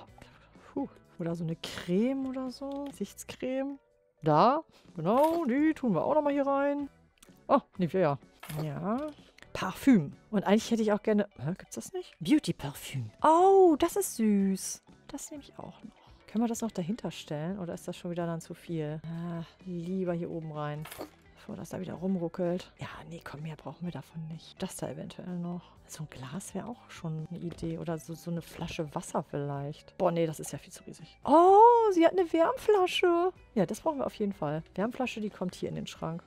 Puh. Oder so eine Creme oder so. Gesichtscreme. Da. Genau, die tun wir auch nochmal hier rein. Oh, nee, ja. Ja. Parfüm. Und eigentlich hätte ich auch gerne... Hä, gibt's das nicht? Beauty-Parfüm. Oh, das ist süß. Das nehme ich auch noch. Können wir das noch dahinter stellen? Oder ist das schon wieder dann zu viel? Ah, lieber hier oben rein. Bevor das da wieder rumruckelt. Ja, nee, komm, mehr brauchen wir davon nicht. Das da eventuell noch. So ein Glas wäre auch schon eine Idee. Oder so, so eine Flasche Wasser vielleicht. Boah, nee, das ist ja viel zu riesig. Oh, sie hat eine Wärmflasche. Ja, das brauchen wir auf jeden Fall. Wärmflasche, die kommt hier in den Schrank.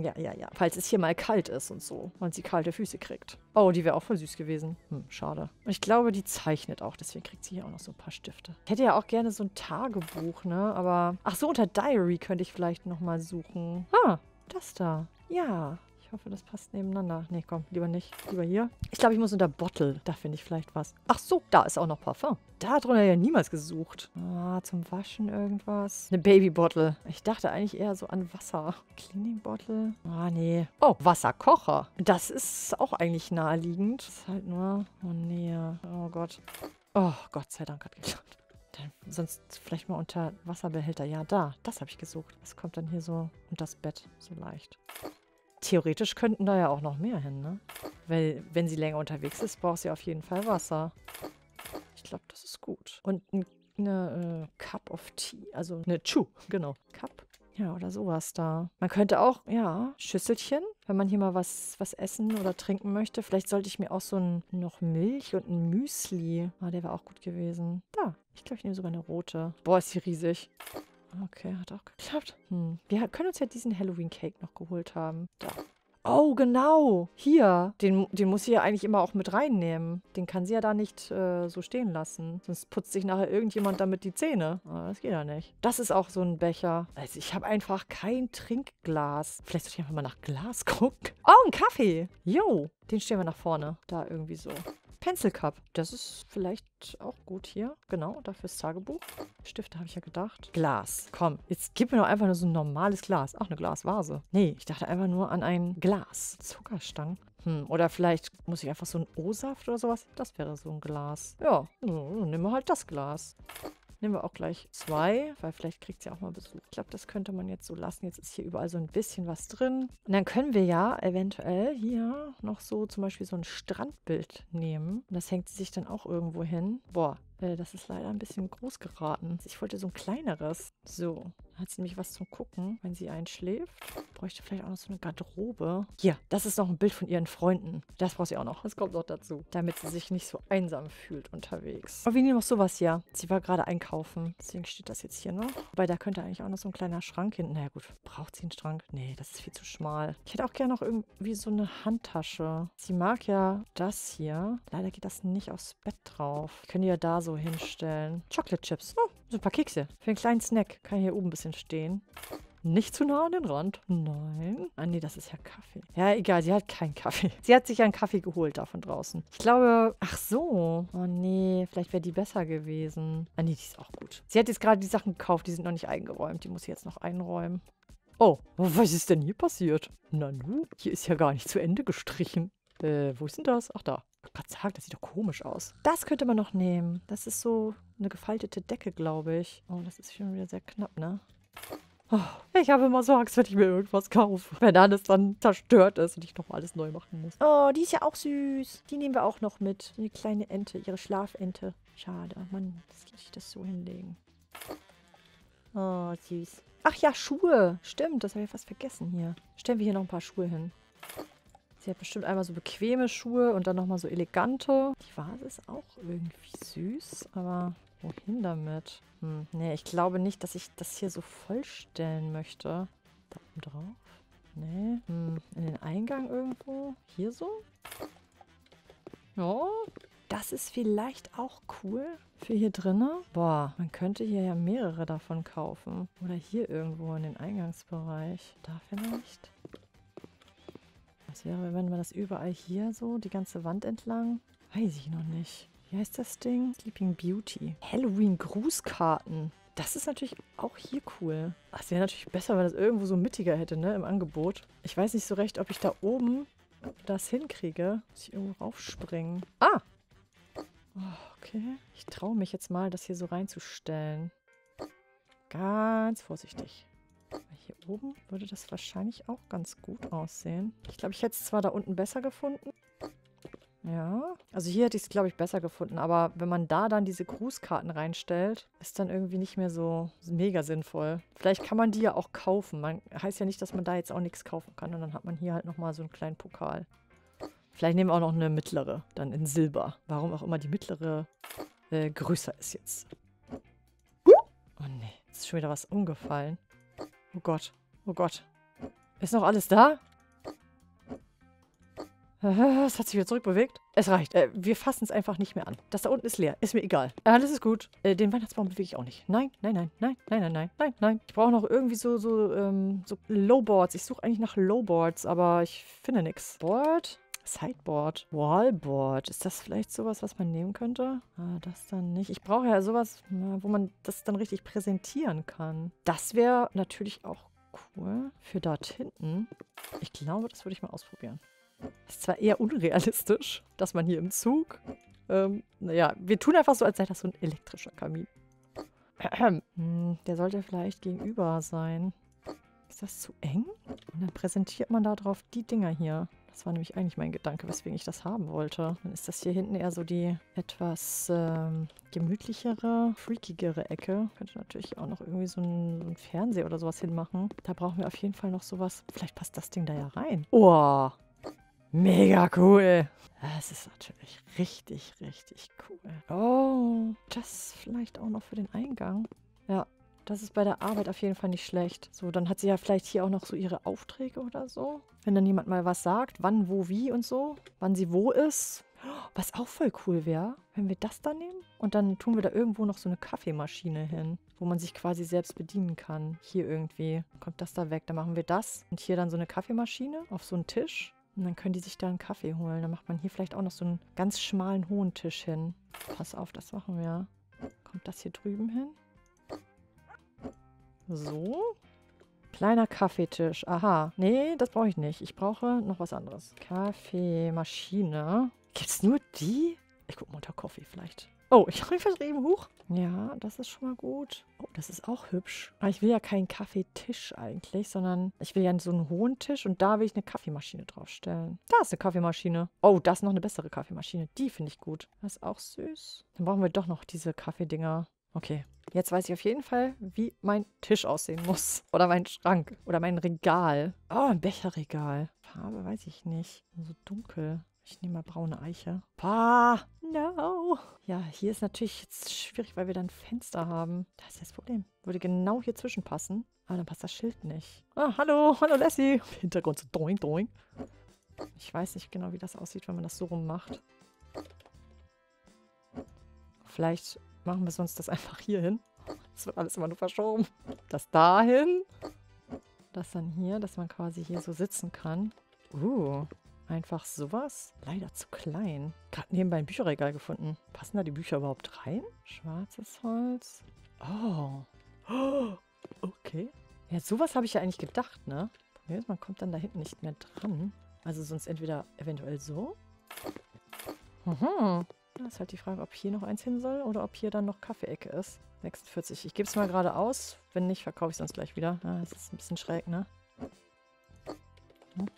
Ja, ja, ja. Falls es hier mal kalt ist und so. Und sie kalte Füße kriegt. Oh, die wäre auch voll süß gewesen. Hm, schade. Und ich glaube, die zeichnet auch. Deswegen kriegt sie hier auch noch so ein paar Stifte. Ich hätte ja auch gerne so ein Tagebuch, ne? Aber... Ach so, unter Diary könnte ich vielleicht nochmal suchen. Ah, das da. Ja, Ich hoffe, das passt nebeneinander. Nee, komm, lieber nicht. Lieber hier. Ich glaube, ich muss unter Bottle. Da finde ich vielleicht was. Ach so, da ist auch noch Parfum. Da hat Ronja ja niemals gesucht. Ah, zum Waschen irgendwas. Eine Babybottle. Ich dachte eigentlich eher so an Wasser. Cleaning Bottle. Ah, nee. Oh, Wasserkocher. Das ist auch eigentlich naheliegend. Das ist halt nur... Oh, nee. Oh, Gott. Oh, Gott sei Dank hat geklappt. Sonst vielleicht mal unter Wasserbehälter. Ja, da. Das habe ich gesucht. Das kommt dann hier so unter das Bett. So leicht. Theoretisch könnten da ja auch noch mehr hin, ne? Weil, wenn sie länger unterwegs ist, braucht sie auf jeden Fall Wasser. Ich glaube, das ist gut. Und eine äh, Cup of Tea. Also eine Chu. Genau. Cup. Ja, oder sowas da. Man könnte auch, ja, Schüsselchen, wenn man hier mal was, was essen oder trinken möchte. Vielleicht sollte ich mir auch so ein, noch Milch und ein Müsli. Ah, der wäre auch gut gewesen. Da. Ich glaube, ich nehme sogar eine rote. Boah, ist die riesig. Okay, hat auch geklappt. Hm. Wir können uns ja diesen Halloween-Cake noch geholt haben. Da. Oh, genau. Hier. Den, den muss sie ja eigentlich immer auch mit reinnehmen. Den kann sie ja da nicht äh, so stehen lassen. Sonst putzt sich nachher irgendjemand damit die Zähne. Aber das geht ja nicht. Das ist auch so ein Becher. Also ich habe einfach kein Trinkglas. Vielleicht sollte ich einfach mal nach Glas gucken. Oh, ein Kaffee. Jo. Den stellen wir nach vorne. Da irgendwie so. Pencil Cup. Das ist vielleicht auch gut hier. Genau, dafür das Tagebuch. Stifte habe ich ja gedacht. Glas. Komm, jetzt gib mir doch einfach nur so ein normales Glas. Ach, eine Glasvase. Nee, ich dachte einfach nur an ein Glas. Zuckerstangen. Hm, oder vielleicht muss ich einfach so einen O-Saft oder sowas. Das wäre so ein Glas. Ja, dann nehmen wir halt das Glas. Nehmen wir auch gleich zwei, weil vielleicht kriegt sie auch mal Besuch. Ich glaube, das könnte man jetzt so lassen. Jetzt ist hier überall so ein bisschen was drin. Und dann können wir ja eventuell hier noch so zum Beispiel so ein Strandbild nehmen. Und das hängt sie sich dann auch irgendwo hin. Boah, äh, das ist leider ein bisschen groß geraten. Ich wollte so ein kleineres. So, da hat sie nämlich was zum Gucken, wenn sie einschläft. Bräuchte vielleicht auch noch so eine Garderobe. Hier, das ist noch ein Bild von ihren Freunden. Das braucht sie auch noch. Das kommt noch dazu. Damit sie sich nicht so einsam fühlt unterwegs. Aber wir nehmen auch sowas hier. Sie war gerade einkaufen. Kaufen. Deswegen steht das jetzt hier noch. Wobei, da könnte eigentlich auch noch so ein kleiner Schrank hinten. Naja gut, braucht sie einen Schrank? Nee, das ist viel zu schmal. Ich hätte auch gerne noch irgendwie so eine Handtasche. Sie mag ja das hier. Leider geht das nicht aufs Bett drauf. Ich könnte ja da so hinstellen. Chocolate Chips. Oh, so ein paar Kekse. Für einen kleinen Snack. Kann hier oben ein bisschen stehen. Nicht zu nah an den Rand. Nein. Ah, nee, das ist ja Kaffee. Ja, egal, sie hat keinen Kaffee. Sie hat sich ja einen Kaffee geholt da von draußen. Ich glaube, ach so. Oh, nee, vielleicht wäre die besser gewesen. Ah, nee, die ist auch gut. Sie hat jetzt gerade die Sachen gekauft, die sind noch nicht eingeräumt. Die muss sie jetzt noch einräumen. Oh, was ist denn hier passiert? Na nun, hier ist ja gar nicht zu Ende gestrichen. Äh, wo ist denn das? Ach, da. Ich wollte gerade sagen, das sieht doch komisch aus. Das könnte man noch nehmen. Das ist so eine gefaltete Decke, glaube ich. Oh, das ist schon wieder sehr knapp, ne? Oh, ich habe immer so Angst, wenn ich mir irgendwas kaufe. Wenn alles dann zerstört ist und ich nochmal alles neu machen muss. Oh, die ist ja auch süß. Die nehmen wir auch noch mit. Eine kleine Ente, ihre Schlafente. Schade. Mann, das kann ich das so hinlegen. Oh, süß. Ach ja, Schuhe. Stimmt, das habe ich fast vergessen hier. Stellen wir hier noch ein paar Schuhe hin. Sie hat bestimmt einmal so bequeme Schuhe und dann nochmal so elegante. Die Vase ist auch irgendwie süß, aber... Wohin damit? Hm, nee, ich glaube nicht, dass ich das hier so vollstellen möchte. Da oben drauf? Nee. Hm, in den Eingang irgendwo? Hier so? Ja. Das ist vielleicht auch cool für hier drinnen. Boah, man könnte hier ja mehrere davon kaufen. Oder hier irgendwo in den Eingangsbereich. Da vielleicht. Was wäre, wenn man das überall hier so, die ganze Wand entlang? Weiß ich noch nicht. Wie heißt das Ding? Sleeping Beauty. Halloween-Grußkarten. Das ist natürlich auch hier cool. Ach, es wäre natürlich besser, wenn das irgendwo so mittiger hätte, ne? Im Angebot. Ich weiß nicht so recht, ob ich da oben das hinkriege. Muss ich irgendwo raufspringen. Ah! Oh, okay. Ich traue mich jetzt mal, das hier so reinzustellen. Ganz vorsichtig. Hier oben würde das wahrscheinlich auch ganz gut aussehen. Ich glaube, ich hätte es zwar da unten besser gefunden. Ja, also hier hätte ich es, glaube ich, besser gefunden. Aber wenn man da dann diese Grußkarten reinstellt, ist dann irgendwie nicht mehr so mega sinnvoll. Vielleicht kann man die ja auch kaufen. Man heißt ja nicht, dass man da jetzt auch nichts kaufen kann. Und dann hat man hier halt nochmal so einen kleinen Pokal. Vielleicht nehmen wir auch noch eine mittlere, dann in Silber. Warum auch immer die mittlere äh, größer ist jetzt. Oh nee, jetzt ist schon wieder was umgefallen. Oh Gott, oh Gott. Ist noch alles da? Es hat sich wieder zurückbewegt. Es reicht. Äh, wir fassen es einfach nicht mehr an. Das da unten ist leer. Ist mir egal. Alles ist gut. Äh, den Weihnachtsbaum bewege ich auch nicht. Nein, nein, nein, nein, nein, nein, nein, nein, nein. Ich brauche noch irgendwie so, so, ähm, so Lowboards. Ich suche eigentlich nach Lowboards, aber ich finde nichts. Board? Sideboard. Wallboard. Ist das vielleicht sowas, was man nehmen könnte? Ah, das dann nicht. Ich brauche ja sowas, wo man das dann richtig präsentieren kann. Das wäre natürlich auch cool. Für dort hinten. Ich glaube, das würde ich mal ausprobieren. Das ist zwar eher unrealistisch, dass man hier im Zug... Ähm, naja, wir tun einfach so, als sei das so ein elektrischer Kamin. Der sollte vielleicht gegenüber sein. Ist das zu eng? Und dann präsentiert man da drauf die Dinger hier. Das war nämlich eigentlich mein Gedanke, weswegen ich das haben wollte. Dann ist das hier hinten eher so die etwas ähm, gemütlichere, freakigere Ecke. Könnte natürlich auch noch irgendwie so einen, so einen Fernseher oder sowas hinmachen. Da brauchen wir auf jeden Fall noch sowas. Vielleicht passt das Ding da ja rein. Oh! Mega cool. Das ist natürlich richtig, richtig cool. Oh, das vielleicht auch noch für den Eingang. Ja, das ist bei der Arbeit auf jeden Fall nicht schlecht. So, dann hat sie ja vielleicht hier auch noch so ihre Aufträge oder so. Wenn dann jemand mal was sagt, wann, wo, wie und so. Wann sie wo ist. Was auch voll cool wäre, wenn wir das da nehmen. Und dann tun wir da irgendwo noch so eine Kaffeemaschine hin, wo man sich quasi selbst bedienen kann. Hier irgendwie kommt das da weg. Dann machen wir das. Und hier dann so eine Kaffeemaschine auf so einen Tisch. Und dann können die sich da einen Kaffee holen. Dann macht man hier vielleicht auch noch so einen ganz schmalen, hohen Tisch hin. Pass auf, das machen wir. Kommt das hier drüben hin? So. Kleiner Kaffeetisch. Aha. Nee, das brauche ich nicht. Ich brauche noch was anderes. Kaffeemaschine. Gibt's nur die? Ich gucke mal unter Coffee vielleicht. Oh, ich habe ihn verschrieben. Huch. Ja, das ist schon mal gut. Oh, das ist auch hübsch. Aber ich will ja keinen Kaffeetisch eigentlich, sondern ich will ja so einen hohen Tisch und da will ich eine Kaffeemaschine draufstellen. Da ist eine Kaffeemaschine. Oh, da ist noch eine bessere Kaffeemaschine. Die finde ich gut. Das ist auch süß. Dann brauchen wir doch noch diese Kaffeedinger. Okay, jetzt weiß ich auf jeden Fall, wie mein Tisch aussehen muss. Oder mein Schrank. Oder mein Regal. Oh, ein Becherregal. Farbe weiß ich nicht. So dunkel. Ich nehme mal braune Eiche. Pah! No! Ja, hier ist natürlich jetzt schwierig, weil wir dann Fenster haben. Das ist das Problem. Würde genau hier zwischenpassen. Aber dann passt das Schild nicht. Ah, hallo! Hallo, Lassie! Im Hintergrund so doing, doing. Ich weiß nicht genau, wie das aussieht, wenn man das so rum macht. Vielleicht machen wir sonst das einfach hier hin. Es wird alles immer nur verschoben. Das dahin. Das dann hier, dass man quasi hier so sitzen kann. Uh... Einfach sowas? Leider zu klein. Gerade nebenbei ein Bücherregal gefunden. Passen da die Bücher überhaupt rein? Schwarzes Holz. Oh. Oh. Okay. Ja, sowas habe ich ja eigentlich gedacht, ne? Man kommt dann da hinten nicht mehr dran. Also sonst entweder eventuell so. Mhm. Das ist halt die Frage, ob hier noch eins hin soll oder ob hier dann noch Kaffeeecke ist. sechsundvierzig. Ich gebe es mal gerade aus. Wenn nicht, verkaufe ich es sonst gleich wieder. Ah, das ist ein bisschen schräg, ne?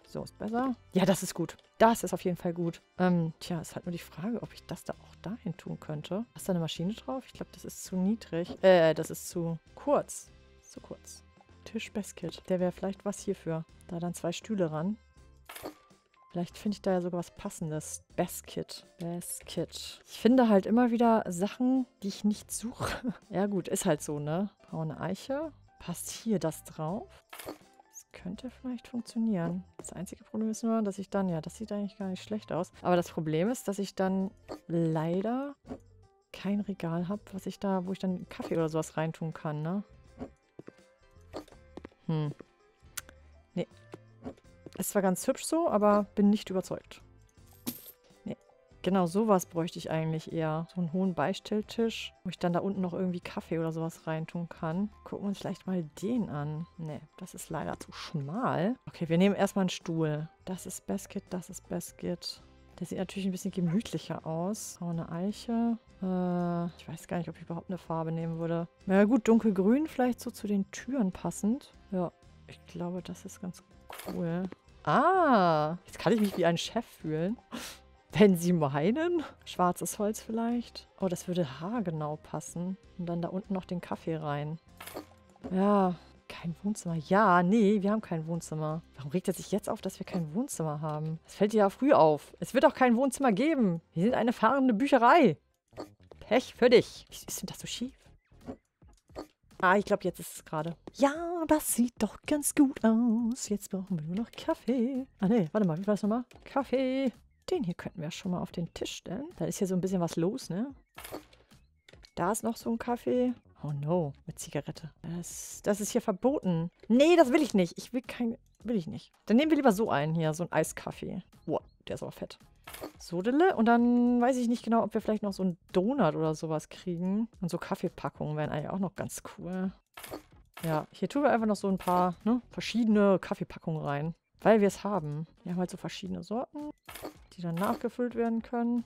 So ist besser. Ja, das ist gut. Das ist auf jeden Fall gut. Ähm, tja, ist halt nur die Frage, ob ich das da auch dahin tun könnte. Hast du eine Maschine drauf? Ich glaube, das ist zu niedrig. Äh, das ist zu kurz. Zu kurz. Tischbasket. Der wäre vielleicht was hierfür. Da dann zwei Stühle ran. Vielleicht finde ich da ja sogar was Passendes. Basket. Basket. Ich finde halt immer wieder Sachen, die ich nicht suche. Ja gut, ist halt so, ne? Braune Eiche. Passt hier das drauf? Könnte vielleicht funktionieren. Das einzige Problem ist nur, dass ich dann, ja, das sieht eigentlich gar nicht schlecht aus. Aber das Problem ist, dass ich dann leider kein Regal habe, was ich da, wo ich dann Kaffee oder sowas reintun kann, ne? Hm. Nee. Es war ganz hübsch so, aber bin nicht überzeugt. Nee. Genau sowas bräuchte ich eigentlich eher. So einen hohen Beistelltisch, wo ich dann da unten noch irgendwie Kaffee oder sowas reintun kann. Gucken wir uns vielleicht mal den an. Ne, das ist leider zu schmal. Okay, wir nehmen erstmal einen Stuhl. Das ist Basket, das ist Basket. Der sieht natürlich ein bisschen gemütlicher aus. Oh, eine Eiche. Äh, ich weiß gar nicht, ob ich überhaupt eine Farbe nehmen würde. Na gut, dunkelgrün vielleicht so zu den Türen passend. Ja, ich glaube, das ist ganz cool. Ah, jetzt kann ich mich wie ein Chef fühlen. Wenn Sie meinen. Schwarzes Holz vielleicht. Oh, das würde haargenau passen. Und dann da unten noch den Kaffee rein. Ja, kein Wohnzimmer. Ja, nee, wir haben kein Wohnzimmer. Warum regt er sich jetzt auf, dass wir kein Wohnzimmer haben? Das fällt dir ja früh auf. Es wird auch kein Wohnzimmer geben. Wir sind eine fahrende Bücherei. Pech für dich. Wieso ist denn das so schief? Ah, ich glaube, jetzt ist es gerade. Ja, das sieht doch ganz gut aus. Jetzt brauchen wir nur noch Kaffee. Ah, nee, warte mal, wie war das nochmal? Kaffee. Den hier könnten wir schon mal auf den Tisch stellen. Da ist hier so ein bisschen was los, ne? Da ist noch so ein Kaffee. Oh no, mit Zigarette. Das, das ist hier verboten. Nee, das will ich nicht. Ich will kein... Will ich nicht. Dann nehmen wir lieber so einen hier, so einen Eiskaffee. Boah, der ist aber fett. Sodele. Und dann weiß ich nicht genau, ob wir vielleicht noch so einen Donut oder sowas kriegen. Und so Kaffeepackungen wären eigentlich auch noch ganz cool. Ja, hier tun wir einfach noch so ein paar ne, verschiedene Kaffeepackungen rein. Weil wir es haben. Wir haben halt so verschiedene Sorten, die dann nachgefüllt werden können.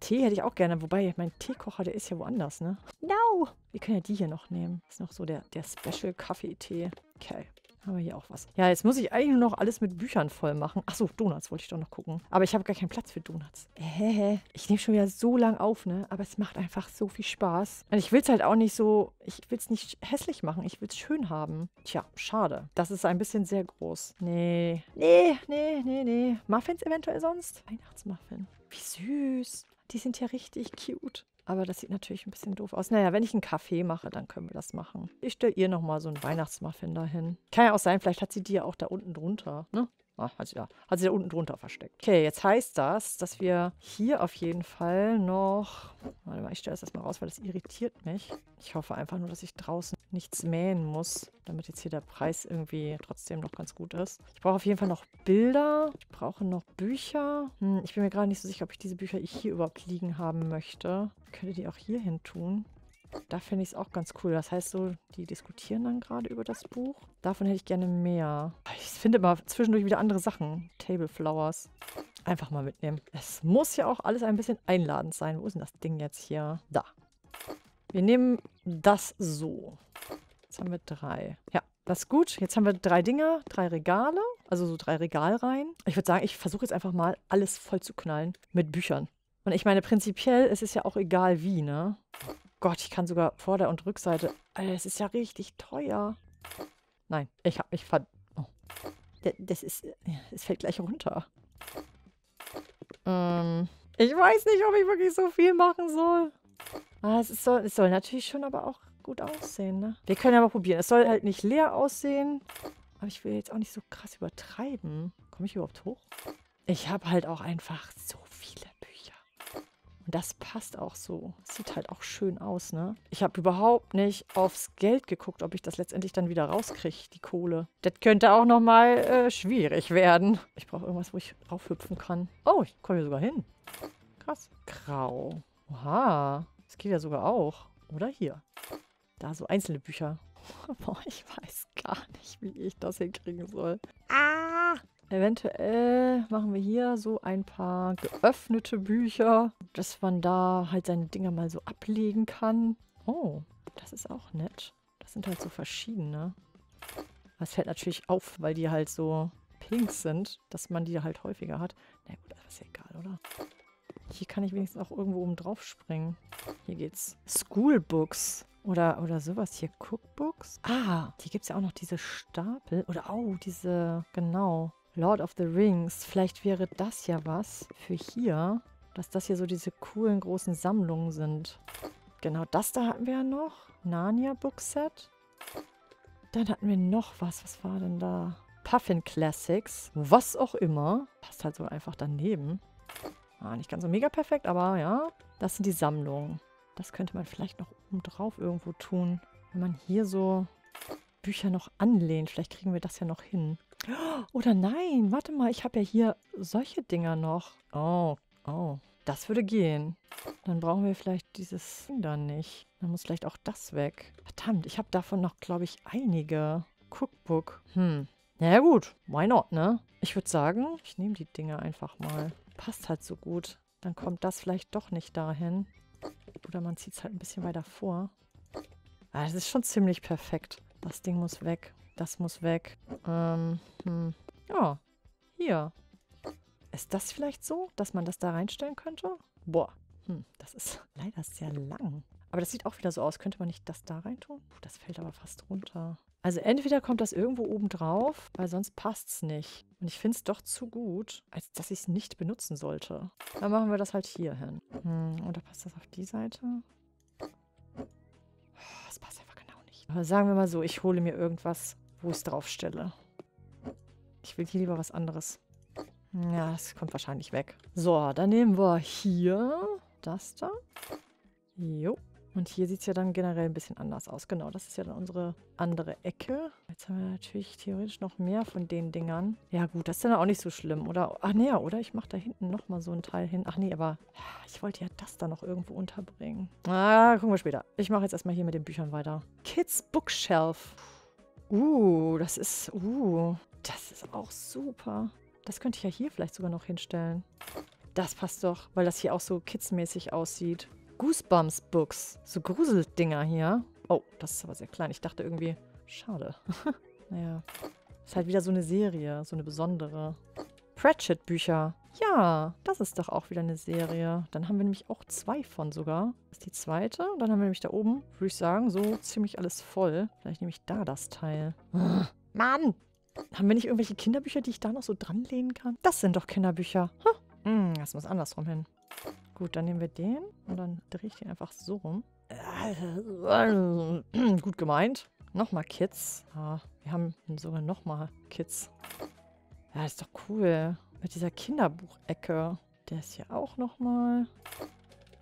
Tee hätte ich auch gerne. Wobei, mein Teekocher, der ist ja woanders, ne? No! Wir können ja die hier noch nehmen. Das ist noch so der, der Special-Kaffee-Tee. Okay. Haben wir hier auch was. Ja, jetzt muss ich eigentlich nur noch alles mit Büchern voll machen. Achso, Donuts wollte ich doch noch gucken. Aber ich habe gar keinen Platz für Donuts. Äh, ich nehme schon wieder so lang auf, ne? Aber es macht einfach so viel Spaß. Und ich will es halt auch nicht so... Ich will es nicht hässlich machen. Ich will es schön haben. Tja, schade. Das ist ein bisschen sehr groß. Nee. Nee, nee, nee, nee. Muffins eventuell sonst? Weihnachtsmuffin. Wie süß. Die sind ja richtig cute. Aber das sieht natürlich ein bisschen doof aus. Naja, wenn ich einen Kaffee mache, dann können wir das machen. Ich stelle ihr nochmal so einen Weihnachtsmuffin dahin. Kann ja auch sein, vielleicht hat sie die ja auch da unten drunter. Ne? Ah, hat sie da, hat sie da unten drunter versteckt. Okay, jetzt heißt das, dass wir hier auf jeden Fall noch... Warte mal, ich stelle das erstmal raus, weil das irritiert mich. Ich hoffe einfach nur, dass ich draußen nichts mähen muss, damit jetzt hier der Preis irgendwie trotzdem noch ganz gut ist. Ich brauche auf jeden Fall noch Bilder. Ich brauche noch Bücher. Hm, ich bin mir gerade nicht so sicher, ob ich diese Bücher hier überhaupt liegen haben möchte. Ich könnte die auch hier hin tun. Da finde ich es auch ganz cool. Das heißt so, die diskutieren dann gerade über das Buch. Davon hätte ich gerne mehr. Ich finde immer zwischendurch wieder andere Sachen. Table Flowers. Einfach mal mitnehmen. Es muss ja auch alles ein bisschen einladend sein. Wo ist denn das Ding jetzt hier? Da. Wir nehmen das so. Jetzt haben wir drei. Ja, das ist gut. Jetzt haben wir drei Dinger, drei Regale. Also so drei Regalreihen. Ich würde sagen, ich versuche jetzt einfach mal alles voll zu knallen mit Büchern. Und ich meine, prinzipiell ist es ja auch egal wie, ne? Gott, ich kann sogar Vorder- und Rückseite. Alter, das ist ja richtig teuer. Nein, ich hab mich ver... Oh. Das ist... Es fällt gleich runter. Ähm, ich weiß nicht, ob ich wirklich so viel machen soll. Ah, es, ist so, es soll natürlich schon aber auch gut aussehen, ne? Wir können aber probieren. Es soll halt nicht leer aussehen. Aber ich will jetzt auch nicht so krass übertreiben. Komme ich überhaupt hoch? Ich habe halt auch einfach so viele Bücher. Das passt auch so. Sieht halt auch schön aus, ne? Ich habe überhaupt nicht aufs Geld geguckt, ob ich das letztendlich dann wieder rauskriege, die Kohle. Das könnte auch nochmal äh, schwierig werden. Ich brauche irgendwas, wo ich raufhüpfen kann. Oh, ich komme hier sogar hin. Krass. Grau. Oha. Das geht ja sogar auch. Oder hier. Da so einzelne Bücher. Boah, ich weiß gar nicht, wie ich das hinkriegen soll. Ah! Eventuell machen wir hier so ein paar geöffnete Bücher, dass man da halt seine Dinger mal so ablegen kann. Oh, das ist auch nett. Das sind halt so verschiedene. Das fällt natürlich auf, weil die halt so pink sind, dass man die halt häufiger hat. Na gut, aber ist ja egal, oder? Hier kann ich wenigstens auch irgendwo oben drauf springen. Hier geht's. Schoolbooks. Oder, oder sowas hier, Cookbooks. Ah, hier gibt es ja auch noch diese Stapel. Oder, oh, diese, genau, Lord of the Rings. Vielleicht wäre das ja was für hier, dass das hier so diese coolen, großen Sammlungen sind. Genau, das da hatten wir ja noch. Narnia Bookset. Dann hatten wir noch was. Was war denn da? Puffin Classics. Was auch immer. Passt halt so einfach daneben. Ah, nicht ganz so mega perfekt, aber ja. Das sind die Sammlungen. Das könnte man vielleicht noch oben drauf irgendwo tun. Wenn man hier so Bücher noch anlehnt. Vielleicht kriegen wir das ja noch hin. Oder nein, warte mal. Ich habe ja hier solche Dinger noch. Oh, oh. Das würde gehen. Dann brauchen wir vielleicht dieses Ding da nicht. Dann muss vielleicht auch das weg. Verdammt, ich habe davon noch, glaube ich, einige. Cookbook. Hm. Na ja, gut. Why not, ne? Ich würde sagen, ich nehme die Dinger einfach mal. Passt halt so gut. Dann kommt das vielleicht doch nicht dahin. Oder man zieht es halt ein bisschen weiter vor. Ah, das ist schon ziemlich perfekt. Das Ding muss weg. Das muss weg. Ähm, hm. Ja, hier. Ist das vielleicht so, dass man das da reinstellen könnte? Boah, hm, das ist leider sehr lang. Aber das sieht auch wieder so aus. Könnte man nicht das da reintun? Puh, das fällt aber fast runter. Also entweder kommt das irgendwo oben drauf, weil sonst passt es nicht. Und ich finde es doch zu gut, als dass ich es nicht benutzen sollte. Dann machen wir das halt hier hin. Hm, oder passt das auf die Seite? Das passt einfach genau nicht. Sagen wir mal so, ich hole mir irgendwas, wo ich es drauf stelle. Ich will hier lieber was anderes. Ja, das kommt wahrscheinlich weg. So, dann nehmen wir hier das da. Jo. Und hier sieht es ja dann generell ein bisschen anders aus. Genau, das ist ja dann unsere andere Ecke. Jetzt haben wir natürlich theoretisch noch mehr von den Dingern. Ja gut, das ist dann auch nicht so schlimm, oder? Ach nee, oder? Ich mache da hinten nochmal so ein Teil hin. Ach nee, aber ich wollte ja das da noch irgendwo unterbringen. Ah, gucken wir später. Ich mache jetzt erstmal hier mit den Büchern weiter. Kids Bookshelf. Uh, das ist... Uh, das ist auch super. Das könnte ich ja hier vielleicht sogar noch hinstellen. Das passt doch, weil das hier auch so kidsmäßig aussieht. Goosebumps Books. So Gruseldinger hier. Oh, das ist aber sehr klein. Ich dachte irgendwie, schade. Naja. Ist halt wieder so eine Serie, so eine besondere. Pratchett Bücher. Ja, das ist doch auch wieder eine Serie. Dann haben wir nämlich auch zwei von sogar. Das ist die zweite. Und dann haben wir nämlich da oben, würde ich sagen, so ziemlich alles voll. Vielleicht nehme ich da das Teil. Mann! Haben wir nicht irgendwelche Kinderbücher, die ich da noch so dranlehnen kann? Das sind doch Kinderbücher. Huh. Mm, das muss andersrum hin. Gut, dann nehmen wir den und dann drehe ich den einfach so rum. Gut gemeint. Nochmal Kids. Ah, wir haben sogar nochmal Kids. Ja, das ist doch cool. Mit dieser Kinderbuchecke. Der ist hier auch nochmal.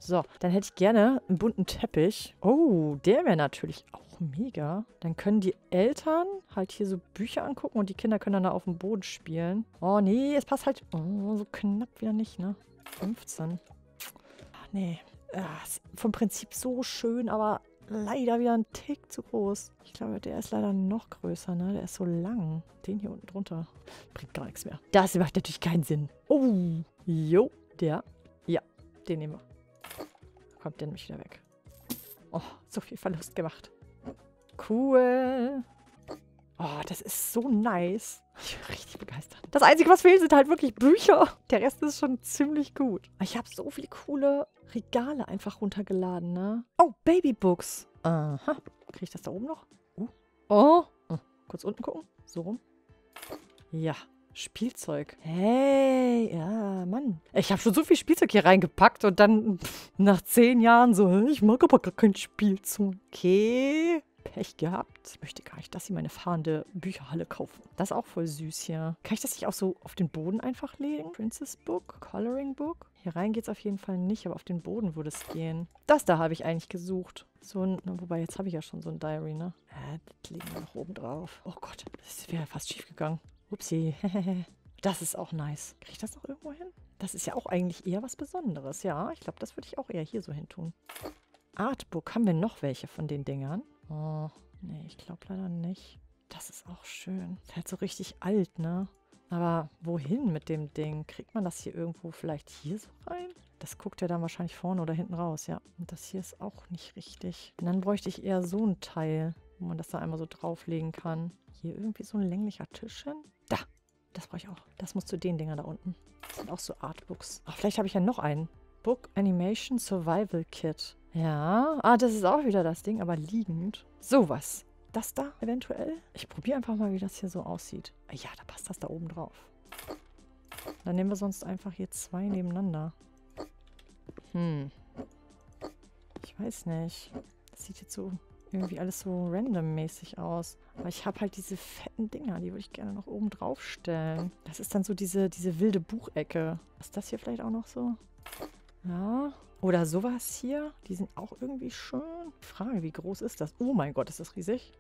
So, dann hätte ich gerne einen bunten Teppich. Oh, der wäre natürlich auch mega. Dann können die Eltern halt hier so Bücher angucken und die Kinder können dann da auf dem Boden spielen. Oh, nee, es passt halt oh, so knapp wieder nicht, ne? fünfzehn. Nee, ah, ist vom Prinzip so schön, aber leider wieder ein Tick zu groß. Ich glaube, der ist leider noch größer, ne? Der ist so lang. Den hier unten drunter. Bringt gar nichts mehr. Das macht natürlich keinen Sinn. Oh, jo, der. Ja, den nehmen wir. Kommt der nämlich wieder weg. Oh, so viel Verlust gemacht. Cool. Oh, das ist so nice. Ich bin richtig begeistert. Das Einzige, was fehlt, sind halt wirklich Bücher. Der Rest ist schon ziemlich gut. Ich habe so viele coole Regale einfach runtergeladen, ne? Oh, Babybooks. Aha. Kriege ich das da oben noch? Uh. Oh. oh. Kurz unten gucken. So rum. Ja. Spielzeug. Hey. Ja, Mann. Ich habe schon so viel Spielzeug hier reingepackt und dann pff, nach zehn Jahren so, ich mag aber gar kein Spielzeug. Okay. Pech gehabt. Ich möchte gar nicht, dass sie meine fahrende Bücherhalle kaufen. Das ist auch voll süß hier. Kann ich das nicht auch so auf den Boden einfach legen? Princess Book, Coloring Book. Hier rein geht es auf jeden Fall nicht, aber auf den Boden würde es gehen. Das da habe ich eigentlich gesucht. So ein, na, wobei, jetzt habe ich ja schon so ein Diary, ne? Äh, das legen wir nach oben drauf. Oh Gott, das wäre fast schief gegangen. Upsi. Das ist auch nice. Kriege ich das noch irgendwo hin? Das ist ja auch eigentlich eher was Besonderes. Ja, ich glaube, das würde ich auch eher hier so hin tun. Artbook. Haben wir noch welche von den Dingern? Oh, nee, ich glaube leider nicht. Das ist auch schön. Ist halt so richtig alt, ne? Aber wohin mit dem Ding? Kriegt man das hier irgendwo vielleicht hier so rein? Das guckt ja dann wahrscheinlich vorne oder hinten raus, ja. Und das hier ist auch nicht richtig. Und dann bräuchte ich eher so ein Teil, wo man das da einmal so drauflegen kann. Hier irgendwie so ein länglicher Tisch hin. Da! Das brauche ich auch. Das muss zu den Dingern da unten. Das sind auch so Artbooks. Ach, vielleicht habe ich ja noch einen. Book Animation Survival Kit. Ja, ah, das ist auch wieder das Ding, aber liegend. Sowas. Das da eventuell? Ich probiere einfach mal, wie das hier so aussieht. Ja, da passt das da oben drauf. Dann nehmen wir sonst einfach hier zwei nebeneinander. Hm. Ich weiß nicht. Das sieht jetzt so irgendwie alles so randommäßig aus. Aber ich habe halt diese fetten Dinger, die würde ich gerne noch oben drauf stellen. Das ist dann so diese, diese wilde Buchecke. Ist das hier vielleicht auch noch so? Ja. Oder sowas hier. Die sind auch irgendwie schön. Die Frage, wie groß ist das? Oh mein Gott, ist das riesig.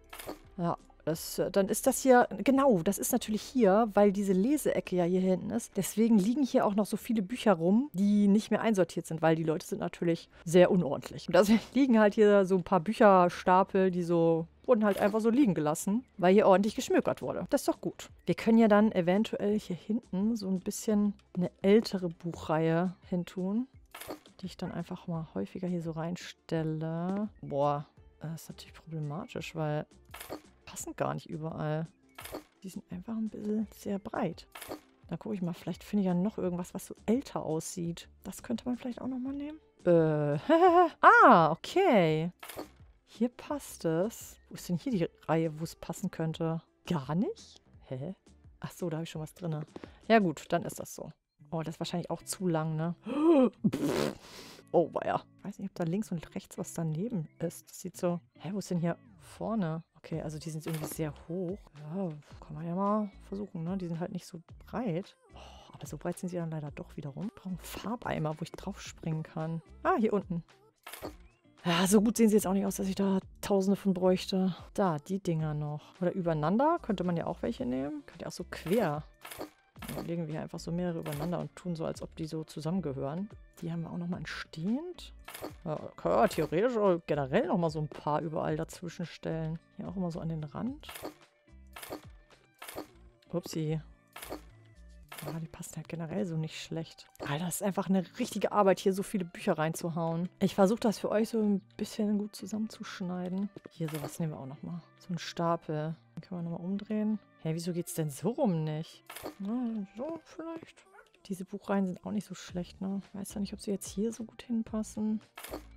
Ja, das, dann ist das hier... Genau, das ist natürlich hier, weil diese Leseecke ja hier hinten ist. Deswegen liegen hier auch noch so viele Bücher rum, die nicht mehr einsortiert sind, weil die Leute sind natürlich sehr unordentlich. Und deswegen liegen halt hier so ein paar Bücherstapel, die so... wurden halt einfach so liegen gelassen, weil hier ordentlich geschmökert wurde. Das ist doch gut. Wir können ja dann eventuell hier hinten so ein bisschen eine ältere Buchreihe hintun, die ich dann einfach mal häufiger hier so reinstelle. Boah, das ist natürlich problematisch, weil die passen gar nicht überall. Die sind einfach ein bisschen sehr breit. Da gucke ich mal, vielleicht finde ich ja noch irgendwas, was so älter aussieht. Das könnte man vielleicht auch nochmal nehmen. Äh, ah, okay. Hier passt es. Wo ist denn hier die Reihe, wo es passen könnte? Gar nicht? Hä? Ach so, da habe ich schon was drin. Ja gut, dann ist das so. Oh, das ist wahrscheinlich auch zu lang, ne? Oh, weia. Ich weiß nicht, ob da links und rechts was daneben ist. Das sieht so... Hä, wo ist denn hier vorne? Okay, also die sind irgendwie sehr hoch. Ja, kann man ja mal versuchen, ne? Die sind halt nicht so breit. Oh, aber so breit sind sie dann leider doch wiederum. Ich brauche einen Farbeimer, wo ich drauf springen kann. Ah, hier unten. Ja, so gut sehen sie jetzt auch nicht aus, dass ich da tausende von bräuchte. Da, die Dinger noch. Oder übereinander könnte man ja auch welche nehmen. Könnt ihr auch so quer. Dann legen wir hier einfach so mehrere übereinander und tun so, als ob die so zusammengehören. Die haben wir auch nochmal entstehend. Ja, kann ja theoretisch auch generell nochmal so ein paar überall dazwischen stellen. Hier auch immer so an den Rand. Upsi. Ja, die passen halt generell so nicht schlecht. Alter, das ist einfach eine richtige Arbeit, hier so viele Bücher reinzuhauen. Ich versuche das für euch so ein bisschen gut zusammenzuschneiden. Hier sowas nehmen wir auch nochmal. So einen Stapel. Den können wir nochmal umdrehen. Hä, wieso geht's denn so rum nicht? Na, so vielleicht. Diese Buchreihen sind auch nicht so schlecht, ne? Ich weiß ja nicht, ob sie jetzt hier so gut hinpassen.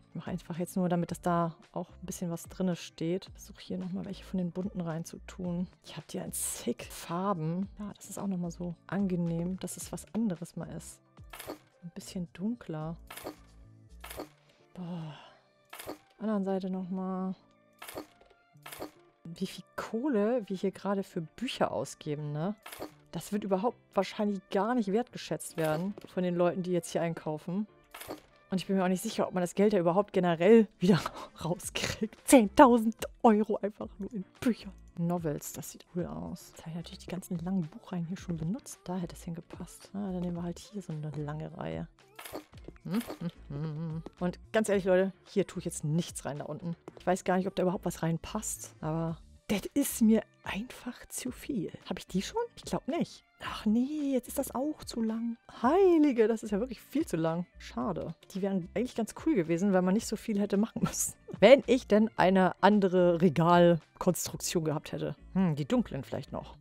Ich mache einfach jetzt nur, damit das da auch ein bisschen was drin steht. Versuche hier nochmal welche von den bunten reinzutun. Ich habe hier ein sick Farben. Ja, das ist auch nochmal so angenehm, dass es was anderes mal ist. Ein bisschen dunkler. Boah. Anderen Seite nochmal. Wie viel Kohle wir hier gerade für Bücher ausgeben, ne? Das wird überhaupt wahrscheinlich gar nicht wertgeschätzt werden von den Leuten, die jetzt hier einkaufen. Und ich bin mir auch nicht sicher, ob man das Geld ja überhaupt generell wieder rauskriegt. zehntausend Euro einfach nur in Büchern. Novels, das sieht cool aus. Jetzt habe ich natürlich die ganzen langen Buchreihen hier schon benutzt. Da hätte es hingepasst. Na, dann nehmen wir halt hier so eine lange Reihe. Und ganz ehrlich, Leute, hier tue ich jetzt nichts rein da unten. Ich weiß gar nicht, ob da überhaupt was reinpasst. Aber das ist mir einfach zu viel. Habe ich die schon? Ich glaube nicht. Ach nee, jetzt ist das auch zu lang. Heilige, das ist ja wirklich viel zu lang. Schade. Die wären eigentlich ganz cool gewesen, weil man nicht so viel hätte machen müssen. Wenn ich denn eine andere Regalkonstruktion gehabt hätte. Hm, die dunklen vielleicht noch.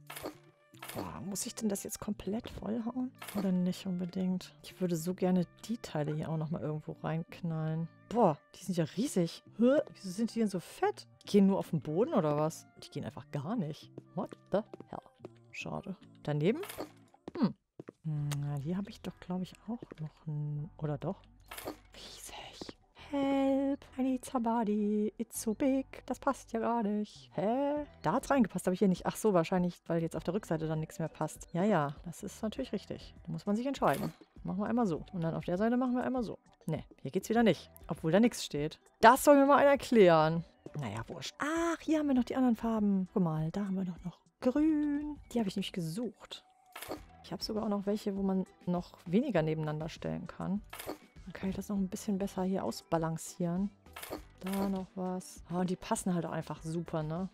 Boah, muss ich denn das jetzt komplett vollhauen? Oder nicht unbedingt? Ich würde so gerne die Teile hier auch nochmal irgendwo reinknallen. Boah, die sind ja riesig. Hä? Wieso sind die denn so fett? Die gehen nur auf den Boden oder was? Die gehen einfach gar nicht. What the hell? Schade. Daneben? Hm. Na, die habe ich doch, glaube ich, auch noch. Oder doch? Riesig. Help, I need somebody, it's so big. Das passt ja gar nicht. Hä? Da hat's reingepasst, aber hier nicht. Ach so, wahrscheinlich, weil jetzt auf der Rückseite dann nichts mehr passt. Ja, ja, das ist natürlich richtig. Da muss man sich entscheiden. Machen wir einmal so. Und dann auf der Seite machen wir einmal so. Ne, hier geht's wieder nicht. Obwohl da nichts steht. Das soll mir mal einer erklären. Naja, wurscht. Ach, hier haben wir noch die anderen Farben. Guck mal, da haben wir noch, noch grün. Die habe ich nämlich gesucht. Ich habe sogar auch noch welche, wo man noch weniger nebeneinander stellen kann. Dann kann ich das noch ein bisschen besser hier ausbalancieren. Da noch was. Ah, und die passen halt auch einfach super, ne?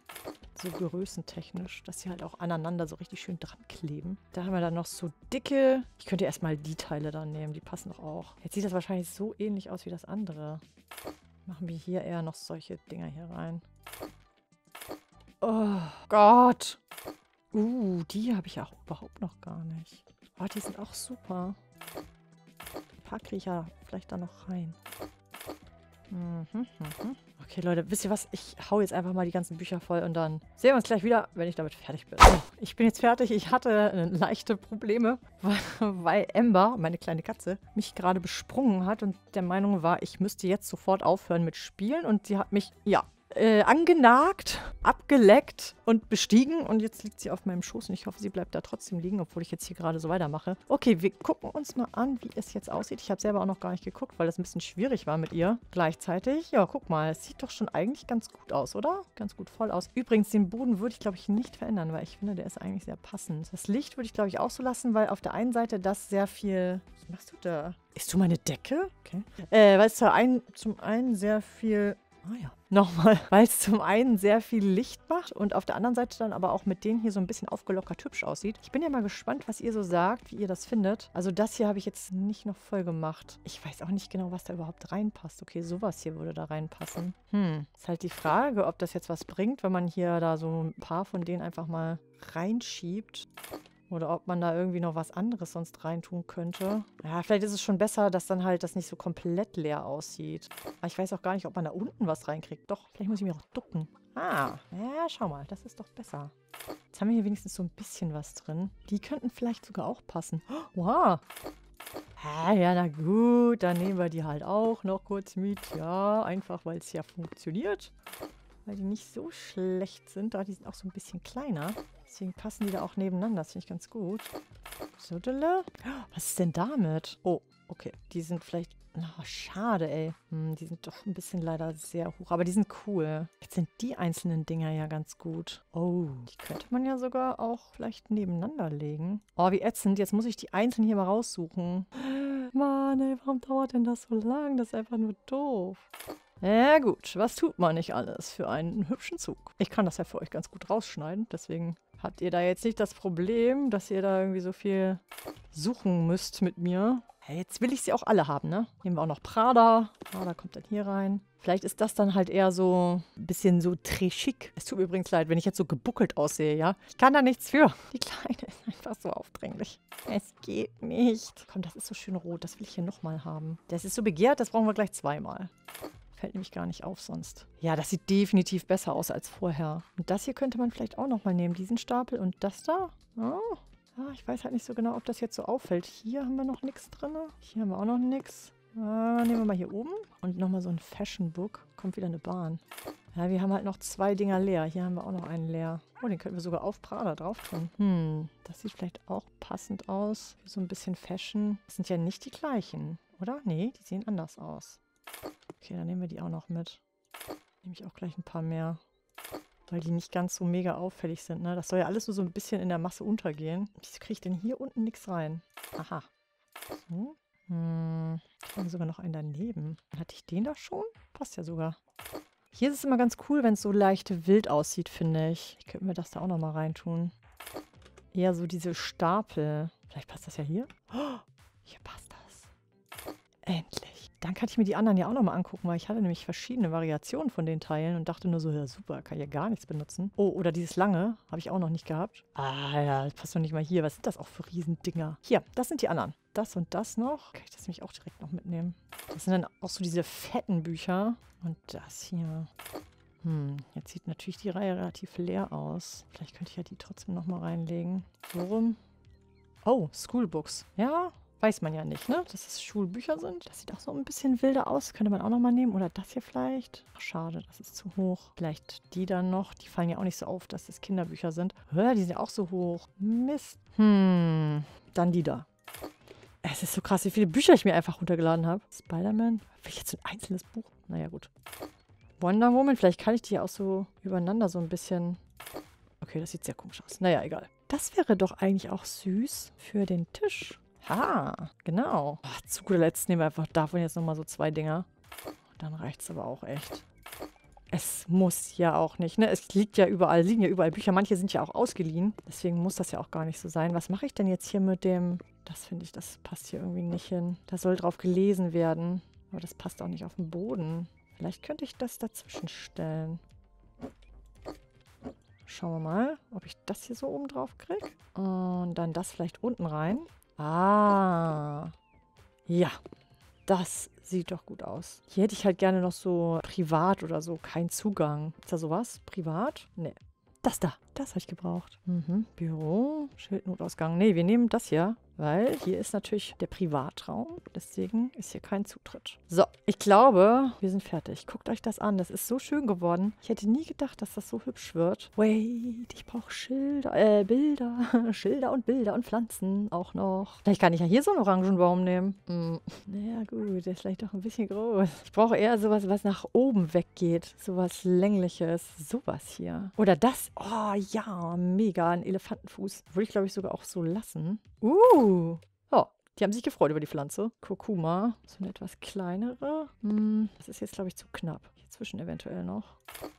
So größentechnisch, dass sie halt auch aneinander so richtig schön dran kleben. Da haben wir dann noch so dicke. Ich könnte erstmal die Teile dann nehmen, die passen doch auch. Jetzt sieht das wahrscheinlich so ähnlich aus wie das andere. Machen wir hier eher noch solche Dinger hier rein. Oh Gott. Uh, die habe ich ja auch überhaupt noch gar nicht. Oh, die sind auch super. Ein paar kriege ich ja vielleicht da noch rein. Mhm, mhm. Okay, Leute, wisst ihr was? Ich hau jetzt einfach mal die ganzen Bücher voll und dann sehen wir uns gleich wieder, wenn ich damit fertig bin. Ich bin jetzt fertig. Ich hatte leichte Probleme, weil Ember, meine kleine Katze, mich gerade besprungen hat und der Meinung war, ich müsste jetzt sofort aufhören mit Spielen. Und sie hat mich, ja, äh, angenagt, abgeleckt und bestiegen. Und jetzt liegt sie auf meinem Schoß und ich hoffe, sie bleibt da trotzdem liegen, obwohl ich jetzt hier gerade so weitermache. Okay, wir gucken uns mal an, wie es jetzt aussieht. Ich habe selber auch noch gar nicht geguckt, weil das ein bisschen schwierig war mit ihr. Gleichzeitig, ja, guck mal, es sieht doch schon eigentlich ganz gut aus, oder? Ganz gut voll aus. Übrigens, den Boden würde ich, glaube ich, nicht verändern, weil ich finde, der ist eigentlich sehr passend. Das Licht würde ich, glaube ich, auch so lassen, weil auf der einen Seite das sehr viel... Was machst du da? Isst du meine Decke? Okay. Äh, weil es zum einen, zum einen sehr viel... Ah ja. Nochmal, weil es zum einen sehr viel Licht macht und auf der anderen Seite dann aber auch mit denen hier so ein bisschen aufgelockert hübsch aussieht. Ich bin ja mal gespannt, was ihr so sagt, wie ihr das findet. Also das hier habe ich jetzt nicht noch voll gemacht. Ich weiß auch nicht genau, was da überhaupt reinpasst. Okay, sowas hier würde da reinpassen. Hm, ist halt die Frage, ob das jetzt was bringt, wenn man hier da so ein paar von denen einfach mal reinschiebt. Oder ob man da irgendwie noch was anderes sonst reintun könnte. Ja, vielleicht ist es schon besser, dass dann halt das nicht so komplett leer aussieht. Aber ich weiß auch gar nicht, ob man da unten was reinkriegt. Doch, vielleicht muss ich mir auch ducken. Ah, ja, schau mal, das ist doch besser. Jetzt haben wir hier wenigstens so ein bisschen was drin. Die könnten vielleicht sogar auch passen. Wow, Ah, ja, na gut, dann nehmen wir die halt auch noch kurz mit. Ja, einfach, weil es ja funktioniert. Weil die nicht so schlecht sind. Da, die sind auch so ein bisschen kleiner. Deswegen passen die da auch nebeneinander. Das finde ich ganz gut. So, was ist denn damit? Oh, okay. Die sind vielleicht... Oh, schade, ey. Hm, die sind doch ein bisschen leider sehr hoch. Aber die sind cool. Jetzt sind die einzelnen Dinger ja ganz gut. Oh, die könnte man ja sogar auch vielleicht nebeneinander legen. Oh, wie ätzend. Jetzt muss ich die einzelnen hier mal raussuchen. Mann, ey, warum dauert denn das so lang? Das ist einfach nur doof. Ja gut, was tut man nicht alles für einen hübschen Zug? Ich kann das ja für euch ganz gut rausschneiden, deswegen habt ihr da jetzt nicht das Problem, dass ihr da irgendwie so viel suchen müsst mit mir. Hey, jetzt will ich sie auch alle haben, ne? Nehmen wir auch noch Prada. Prada kommt dann hier rein. Vielleicht ist das dann halt eher so ein bisschen so très chic. Es tut mir übrigens leid, wenn ich jetzt so gebuckelt aussehe, ja? Ich kann da nichts für. Die Kleine ist einfach so aufdringlich. Es geht nicht. Komm, das ist so schön rot, das will ich hier nochmal haben. Das ist so begehrt, das brauchen wir gleich zweimal. Fällt nämlich gar nicht auf sonst. Ja, das sieht definitiv besser aus als vorher. Und das hier könnte man vielleicht auch nochmal nehmen. Diesen Stapel und das da. Oh. Ah, ich weiß halt nicht so genau, ob das jetzt so auffällt. Hier haben wir noch nichts drin. Hier haben wir auch noch nichts. Ah, nehmen wir mal hier oben. Und nochmal so ein Fashion Book. Kommt wieder eine Bahn. Ja, wir haben halt noch zwei Dinger leer. Hier haben wir auch noch einen leer. Oh, den könnten wir sogar auf Prada drauf tun. Hm, das sieht vielleicht auch passend aus. So ein bisschen Fashion. Das sind ja nicht die gleichen, oder? Nee, die sehen anders aus. Okay, dann nehmen wir die auch noch mit. Nehme ich auch gleich ein paar mehr. Weil die nicht ganz so mega auffällig sind, ne? Das soll ja alles so, so ein bisschen in der Masse untergehen. Wieso kriege ich denn hier unten nichts rein? Aha. So. Hm. Ich habe sogar noch einen daneben. Hatte ich den da schon? Passt ja sogar. Hier ist es immer ganz cool, wenn es so leicht wild aussieht, finde ich. Ich könnte mir das da auch nochmal reintun. Eher so diese Stapel. Vielleicht passt das ja hier. Oh, hier passt das. Endlich. Dann kann ich mir die anderen ja auch nochmal angucken, weil ich hatte nämlich verschiedene Variationen von den Teilen und dachte nur so, ja super, kann ich ja gar nichts benutzen. Oh, oder dieses lange, habe ich auch noch nicht gehabt. Ah ja, das passt doch nicht mal hier. Was sind das auch für Riesendinger? Hier, das sind die anderen. Das und das noch. Kann ich das nämlich auch direkt noch mitnehmen. Das sind dann auch so diese fetten Bücher. Und das hier. Hm, jetzt sieht natürlich die Reihe relativ leer aus. Vielleicht könnte ich ja die trotzdem nochmal reinlegen. So rum. Oh, Schoolbooks. Ja, weiß man ja nicht, ne? Dass es Schulbücher sind. Das sieht auch so ein bisschen wilder aus. Könnte man auch nochmal nehmen. Oder das hier vielleicht. Ach, schade, das ist zu hoch. Vielleicht die dann noch. Die fallen ja auch nicht so auf, dass das Kinderbücher sind. Hör, die sind ja auch so hoch. Mist. Hm. Dann die da. Es ist so krass, wie viele Bücher ich mir einfach runtergeladen habe. Spider-Man. Will ich jetzt ein einzelnes Buch? Naja, gut. Wonder Woman. Vielleicht kann ich die auch so übereinander so ein bisschen... Okay, das sieht sehr komisch aus. Naja, egal. Das wäre doch eigentlich auch süß für den Tisch. Ah, genau. Ach, zu guter Letzt nehmen wir einfach davon jetzt nochmal so zwei Dinger. Dann reicht es aber auch echt. Es muss ja auch nicht, ne? Es liegt ja überall, liegen ja überall Bücher. Manche sind ja auch ausgeliehen. Deswegen muss das ja auch gar nicht so sein. Was mache ich denn jetzt hier mit dem... Das finde ich, das passt hier irgendwie nicht hin. Da soll drauf gelesen werden. Aber das passt auch nicht auf den Boden. Vielleicht könnte ich das dazwischen stellen. Schauen wir mal, ob ich das hier so oben drauf kriege. Und dann das vielleicht unten rein. Ah, ja, das sieht doch gut aus. Hier hätte ich halt gerne noch so privat oder so, kein Zugang. Ist da sowas? Privat? Nee. Das da, das habe ich gebraucht. Mhm. Büro, Schildnotausgang. Nee, wir nehmen das hier, weil hier ist natürlich der Privatraum. Deswegen ist hier kein Zutritt. So, ich glaube, wir sind fertig. Guckt euch das an. Das ist so schön geworden. Ich hätte nie gedacht, dass das so hübsch wird. Wait, ich brauche Schilder, äh, Bilder. Schilder und Bilder und Pflanzen auch noch. Vielleicht kann ich ja hier so einen Orangenbaum nehmen. Mm. Naja, gut, der ist vielleicht doch ein bisschen groß. Ich brauche eher sowas, was nach oben weggeht. Sowas Längliches. Sowas hier. Oder das. Oh, ja, mega. Ein Elefantenfuß. Würde ich, glaube ich, sogar auch so lassen. Uh! Oh, die haben sich gefreut über die Pflanze. Kurkuma, so eine etwas kleinere. Hm, das ist jetzt, glaube ich, zu knapp. Hier zwischen eventuell noch.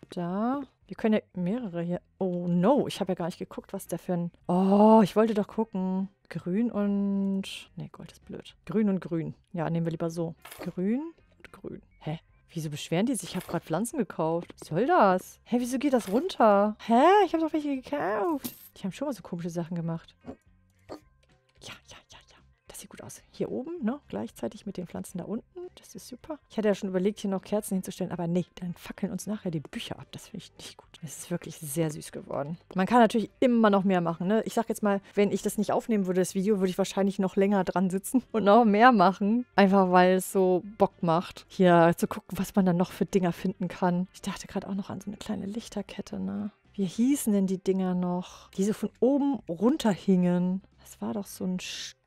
Da. Wir können ja mehrere hier... Oh, no. Ich habe ja gar nicht geguckt, was der für ein... Oh, ich wollte doch gucken. Grün und... Ne, Gold ist blöd. Grün und grün. Ja, nehmen wir lieber so. Grün und grün. Hä? Wieso beschweren die sich? Ich habe gerade Pflanzen gekauft. Was soll das? Hä, wieso geht das runter? Hä? Ich habe doch welche gekauft. Die haben schon mal so komische Sachen gemacht. Ja, ja, ja, ja. Das sieht gut aus. Hier oben, ne? Gleichzeitig mit den Pflanzen da unten. Das ist super. Ich hatte ja schon überlegt, hier noch Kerzen hinzustellen, aber nee, dann fackeln uns nachher die Bücher ab. Das finde ich nicht gut. Es ist wirklich sehr süß geworden. Man kann natürlich immer noch mehr machen, ne? Ich sag jetzt mal, wenn ich das nicht aufnehmen würde, das Video, würde ich wahrscheinlich noch länger dran sitzen und noch mehr machen. Einfach weil es so Bock macht, hier zu gucken, was man dann noch für Dinger finden kann. Ich dachte gerade auch noch an so eine kleine Lichterkette, ne? Wie hießen denn die Dinger noch? Die so von oben runter hingen. Das war doch so ein Stern.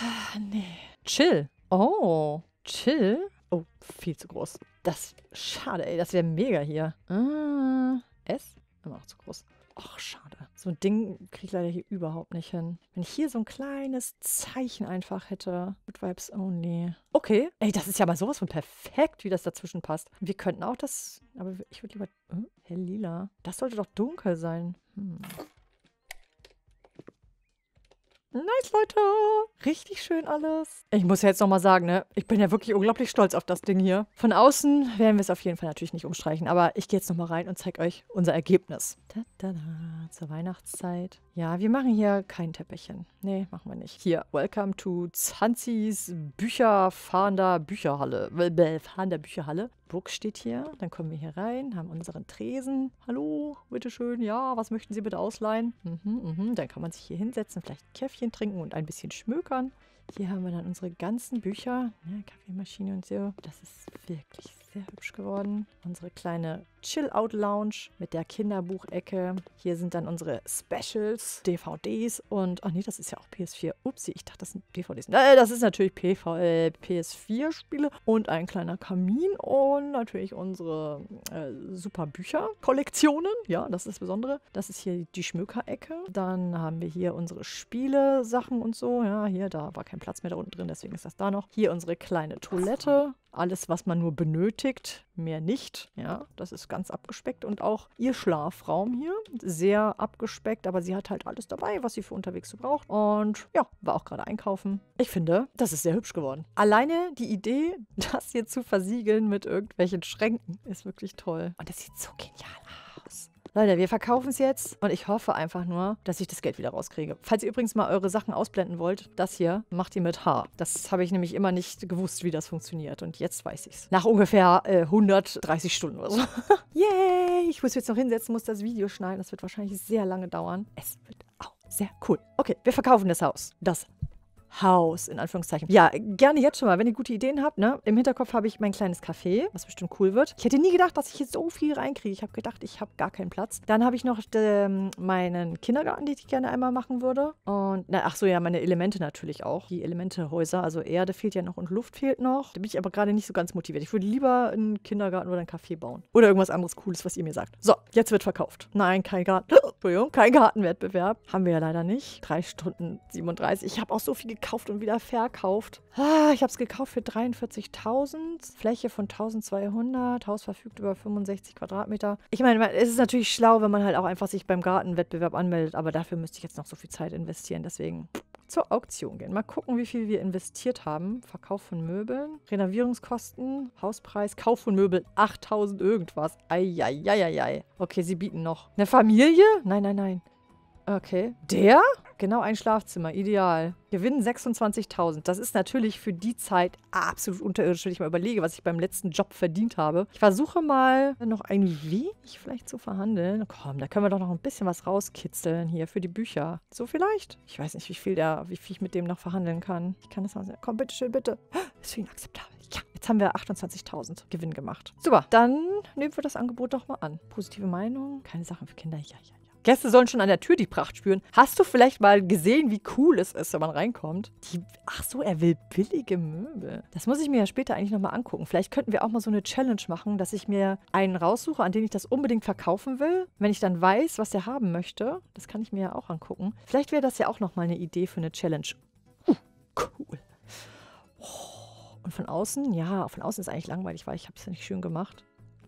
Ah, nee. Chill. Oh, Chill? Oh, viel zu groß. Das ist schade, ey. Das wäre mega hier. Ah, S? Immer noch zu groß. Ach, schade. So ein Ding kriege ich leider hier überhaupt nicht hin. Wenn ich hier so ein kleines Zeichen einfach hätte. Good Vibes Only. Okay. Ey, das ist ja mal sowas von perfekt, wie das dazwischen passt. Wir könnten auch das... Aber ich würde lieber... Oh, hell lila. Das sollte doch dunkel sein. Hm. Nice, Leute. Richtig schön alles. Ich muss ja jetzt nochmal sagen, ne? Ich bin ja wirklich unglaublich stolz auf das Ding hier. Von außen werden wir es auf jeden Fall natürlich nicht umstreichen. Aber ich gehe jetzt nochmal rein und zeige euch unser Ergebnis. Da, da, da, zur Weihnachtszeit. Ja, wir machen hier kein Teppichchen. Nee, machen wir nicht. Hier, welcome to Zanzis Bücherfahnder Bücherhalle. Fahnder Bücherhalle. Book steht hier. Dann kommen wir hier rein, haben unseren Tresen. Hallo, bitteschön. Ja, was möchten Sie bitte ausleihen? Mhm, mhm. Dann kann man sich hier hinsetzen, vielleicht ein Käffchen trinken und ein bisschen schmökern. Hier haben wir dann unsere ganzen Bücher. Ja, Kaffeemaschine und so. Das ist wirklich sehr hübsch geworden. Unsere kleine Chill-Out-Lounge mit der Kinderbuchecke. Hier sind dann unsere Specials, D V Ds und... Ach nee, das ist ja auch P S vier. Upsi, ich dachte, das sind D V Ds. Äh, das ist natürlich P V, äh, P S vier-Spiele und ein kleiner Kamin und natürlich unsere äh, super Bücher-Kollektionen. Ja, das ist das Besondere. Das ist hier die Schmöker-Ecke. Dann haben wir hier unsere Spiele-Sachen und so. Ja, hier, da war kein Platz mehr da unten drin, deswegen ist das da noch. Hier unsere kleine Toilette. Alles, was man nur benötigt, mehr nicht. Ja, das ist ganz abgespeckt. Und auch ihr Schlafraum hier, sehr abgespeckt. Aber sie hat halt alles dabei, was sie für unterwegs so braucht. Und ja, war auch gerade einkaufen. Ich finde, das ist sehr hübsch geworden. Alleine die Idee, das hier zu versiegeln mit irgendwelchen Schränken, ist wirklich toll. Und das sieht so genial aus. Leute, wir verkaufen es jetzt und ich hoffe einfach nur, dass ich das Geld wieder rauskriege. Falls ihr übrigens mal eure Sachen ausblenden wollt, das hier macht ihr mit H. Das habe ich nämlich immer nicht gewusst, wie das funktioniert und jetzt weiß ich es. Nach ungefähr äh, hundertdreißig Stunden oder so. Yay! Ich muss jetzt noch hinsetzen, muss das Video schneiden. Das wird wahrscheinlich sehr lange dauern. Es wird auch sehr cool. Okay, wir verkaufen das Haus. Das Haus, in Anführungszeichen. Ja, gerne jetzt schon mal, wenn ihr gute Ideen habt, ne? Im Hinterkopf habe ich mein kleines Café, was bestimmt cool wird. Ich hätte nie gedacht, dass ich jetzt so viel reinkriege. Ich habe gedacht, ich habe gar keinen Platz. Dann habe ich noch ähm, meinen Kindergarten, den ich gerne einmal machen würde. Und, na, ach so, ja, meine Elemente natürlich auch. Die Elementehäuser, also Erde fehlt ja noch und Luft fehlt noch. Da bin ich aber gerade nicht so ganz motiviert. Ich würde lieber einen Kindergarten oder ein Café bauen. Oder irgendwas anderes Cooles, was ihr mir sagt. So, jetzt wird verkauft. Nein, kein Garten. Entschuldigung, kein Gartenwettbewerb. Haben wir ja leider nicht. drei Stunden siebenunddreißig. Ich habe auch so viel gekauft. Gekauft und wieder verkauft. Ah, ich habe es gekauft für dreiundvierzigtausend. Fläche von eintausendzweihundert. Haus verfügt über fünfundsechzig Quadratmeter. Ich meine, es ist natürlich schlau, wenn man halt auch einfach sich beim Gartenwettbewerb anmeldet. Aber dafür müsste ich jetzt noch so viel Zeit investieren. Deswegen zur Auktion gehen. Mal gucken, wie viel wir investiert haben. Verkauf von Möbeln, Renovierungskosten, Hauspreis, Kauf von Möbeln, achttausend irgendwas. Eieieiei. Okay, sie bieten noch. Eine Familie? Nein, nein, nein. Okay. Der? Genau ein Schlafzimmer. Ideal. Gewinn sechsundzwanzigtausend. Das ist natürlich für die Zeit absolut unterirdisch, wenn ich mal überlege, was ich beim letzten Job verdient habe. Ich versuche mal, noch ein wenig vielleicht zu verhandeln. Komm, da können wir doch noch ein bisschen was rauskitzeln hier für die Bücher. So vielleicht? Ich weiß nicht, wie viel, der, wie viel ich mit dem noch verhandeln kann. Ich kann das mal sagen. Komm, bitteschön, bitte. Ist für ihn akzeptabel. Ja, jetzt haben wir achtundzwanzigtausend Gewinn gemacht. Super, dann nehmen wir das Angebot doch mal an. Positive Meinung. Keine Sachen für Kinder. Ja, ja. Gäste sollen schon an der Tür die Pracht spüren. Hast du vielleicht mal gesehen, wie cool es ist, wenn man reinkommt? Die, ach so, er will billige Möbel. Das muss ich mir ja später eigentlich nochmal angucken. Vielleicht könnten wir auch mal so eine Challenge machen, dass ich mir einen raussuche, an den ich das unbedingt verkaufen will. Wenn ich dann weiß, was er haben möchte, das kann ich mir ja auch angucken. Vielleicht wäre das ja auch nochmal eine Idee für eine Challenge. Uh, cool. Oh, und von außen? Ja, von außen ist eigentlich langweilig, weil ich habe es ja nicht schön gemacht.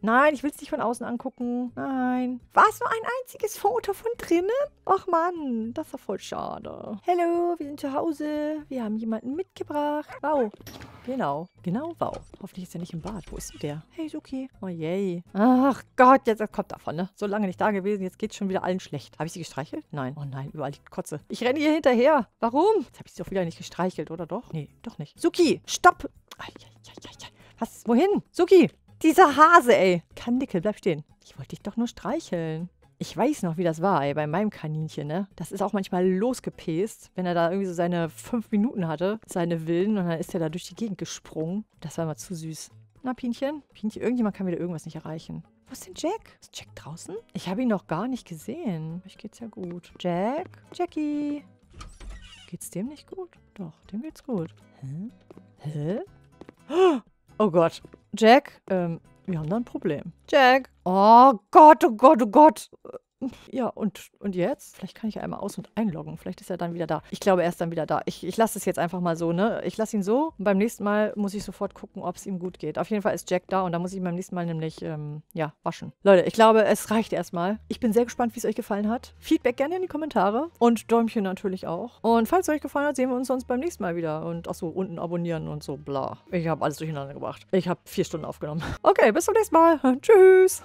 Nein, ich will es nicht von außen angucken. Nein. War es nur ein einziges Foto von drinnen? Ach Mann, das war voll schade. Hallo, wir sind zu Hause. Wir haben jemanden mitgebracht. Wow. Genau. Genau, wow. Hoffentlich ist er nicht im Bad. Wo ist denn der? Hey, Suki. Oh je. Ach Gott, jetzt kommt davon, ne? So lange nicht da gewesen. Jetzt geht's schon wieder allen schlecht. Habe ich sie gestreichelt? Nein. Oh nein, überall liegt Kotze. Ich renne hier hinterher. Warum? Jetzt habe ich sie doch wieder nicht gestreichelt, oder doch? Nee, doch nicht. Suki, stopp. Was? Wohin? Suki. Dieser Hase, ey. Kann Nickel, bleib stehen. Ich wollte dich doch nur streicheln. Ich weiß noch, wie das war, ey, bei meinem Kaninchen, ne? Das ist auch manchmal losgepäst, wenn er da irgendwie so seine fünf Minuten hatte, seine Willen, und dann ist er da durch die Gegend gesprungen. Das war immer zu süß. Na, Pienchen? Pienchen, irgendjemand kann wieder irgendwas nicht erreichen. Wo ist denn Jack? Ist Jack draußen? Ich habe ihn noch gar nicht gesehen. Euch geht's ja gut. Jack? Jackie? Geht's dem nicht gut? Doch, dem geht's gut. Hä? Hä? Oh Gott. Jack, ähm, wir haben da ein Problem. Jack. Oh Gott, oh Gott, oh Gott. Ja, und, und jetzt? Vielleicht kann ich einmal aus- und einloggen. Vielleicht ist er dann wieder da. Ich glaube, er ist dann wieder da. Ich, ich lasse es jetzt einfach mal so, ne? Ich lasse ihn so. Und beim nächsten Mal muss ich sofort gucken, ob es ihm gut geht. Auf jeden Fall ist Jack da und da muss ich ihn beim nächsten Mal nämlich, ähm, ja, waschen. Leute, ich glaube, es reicht erstmal. Ich bin sehr gespannt, wie es euch gefallen hat. Feedback gerne in die Kommentare. Und Däumchen natürlich auch. Und falls es euch gefallen hat, sehen wir uns sonst beim nächsten Mal wieder. Und auch so unten abonnieren und so, bla. Ich habe alles durcheinander gebracht. Ich habe vier Stunden aufgenommen. Okay, bis zum nächsten Mal. Tschüss.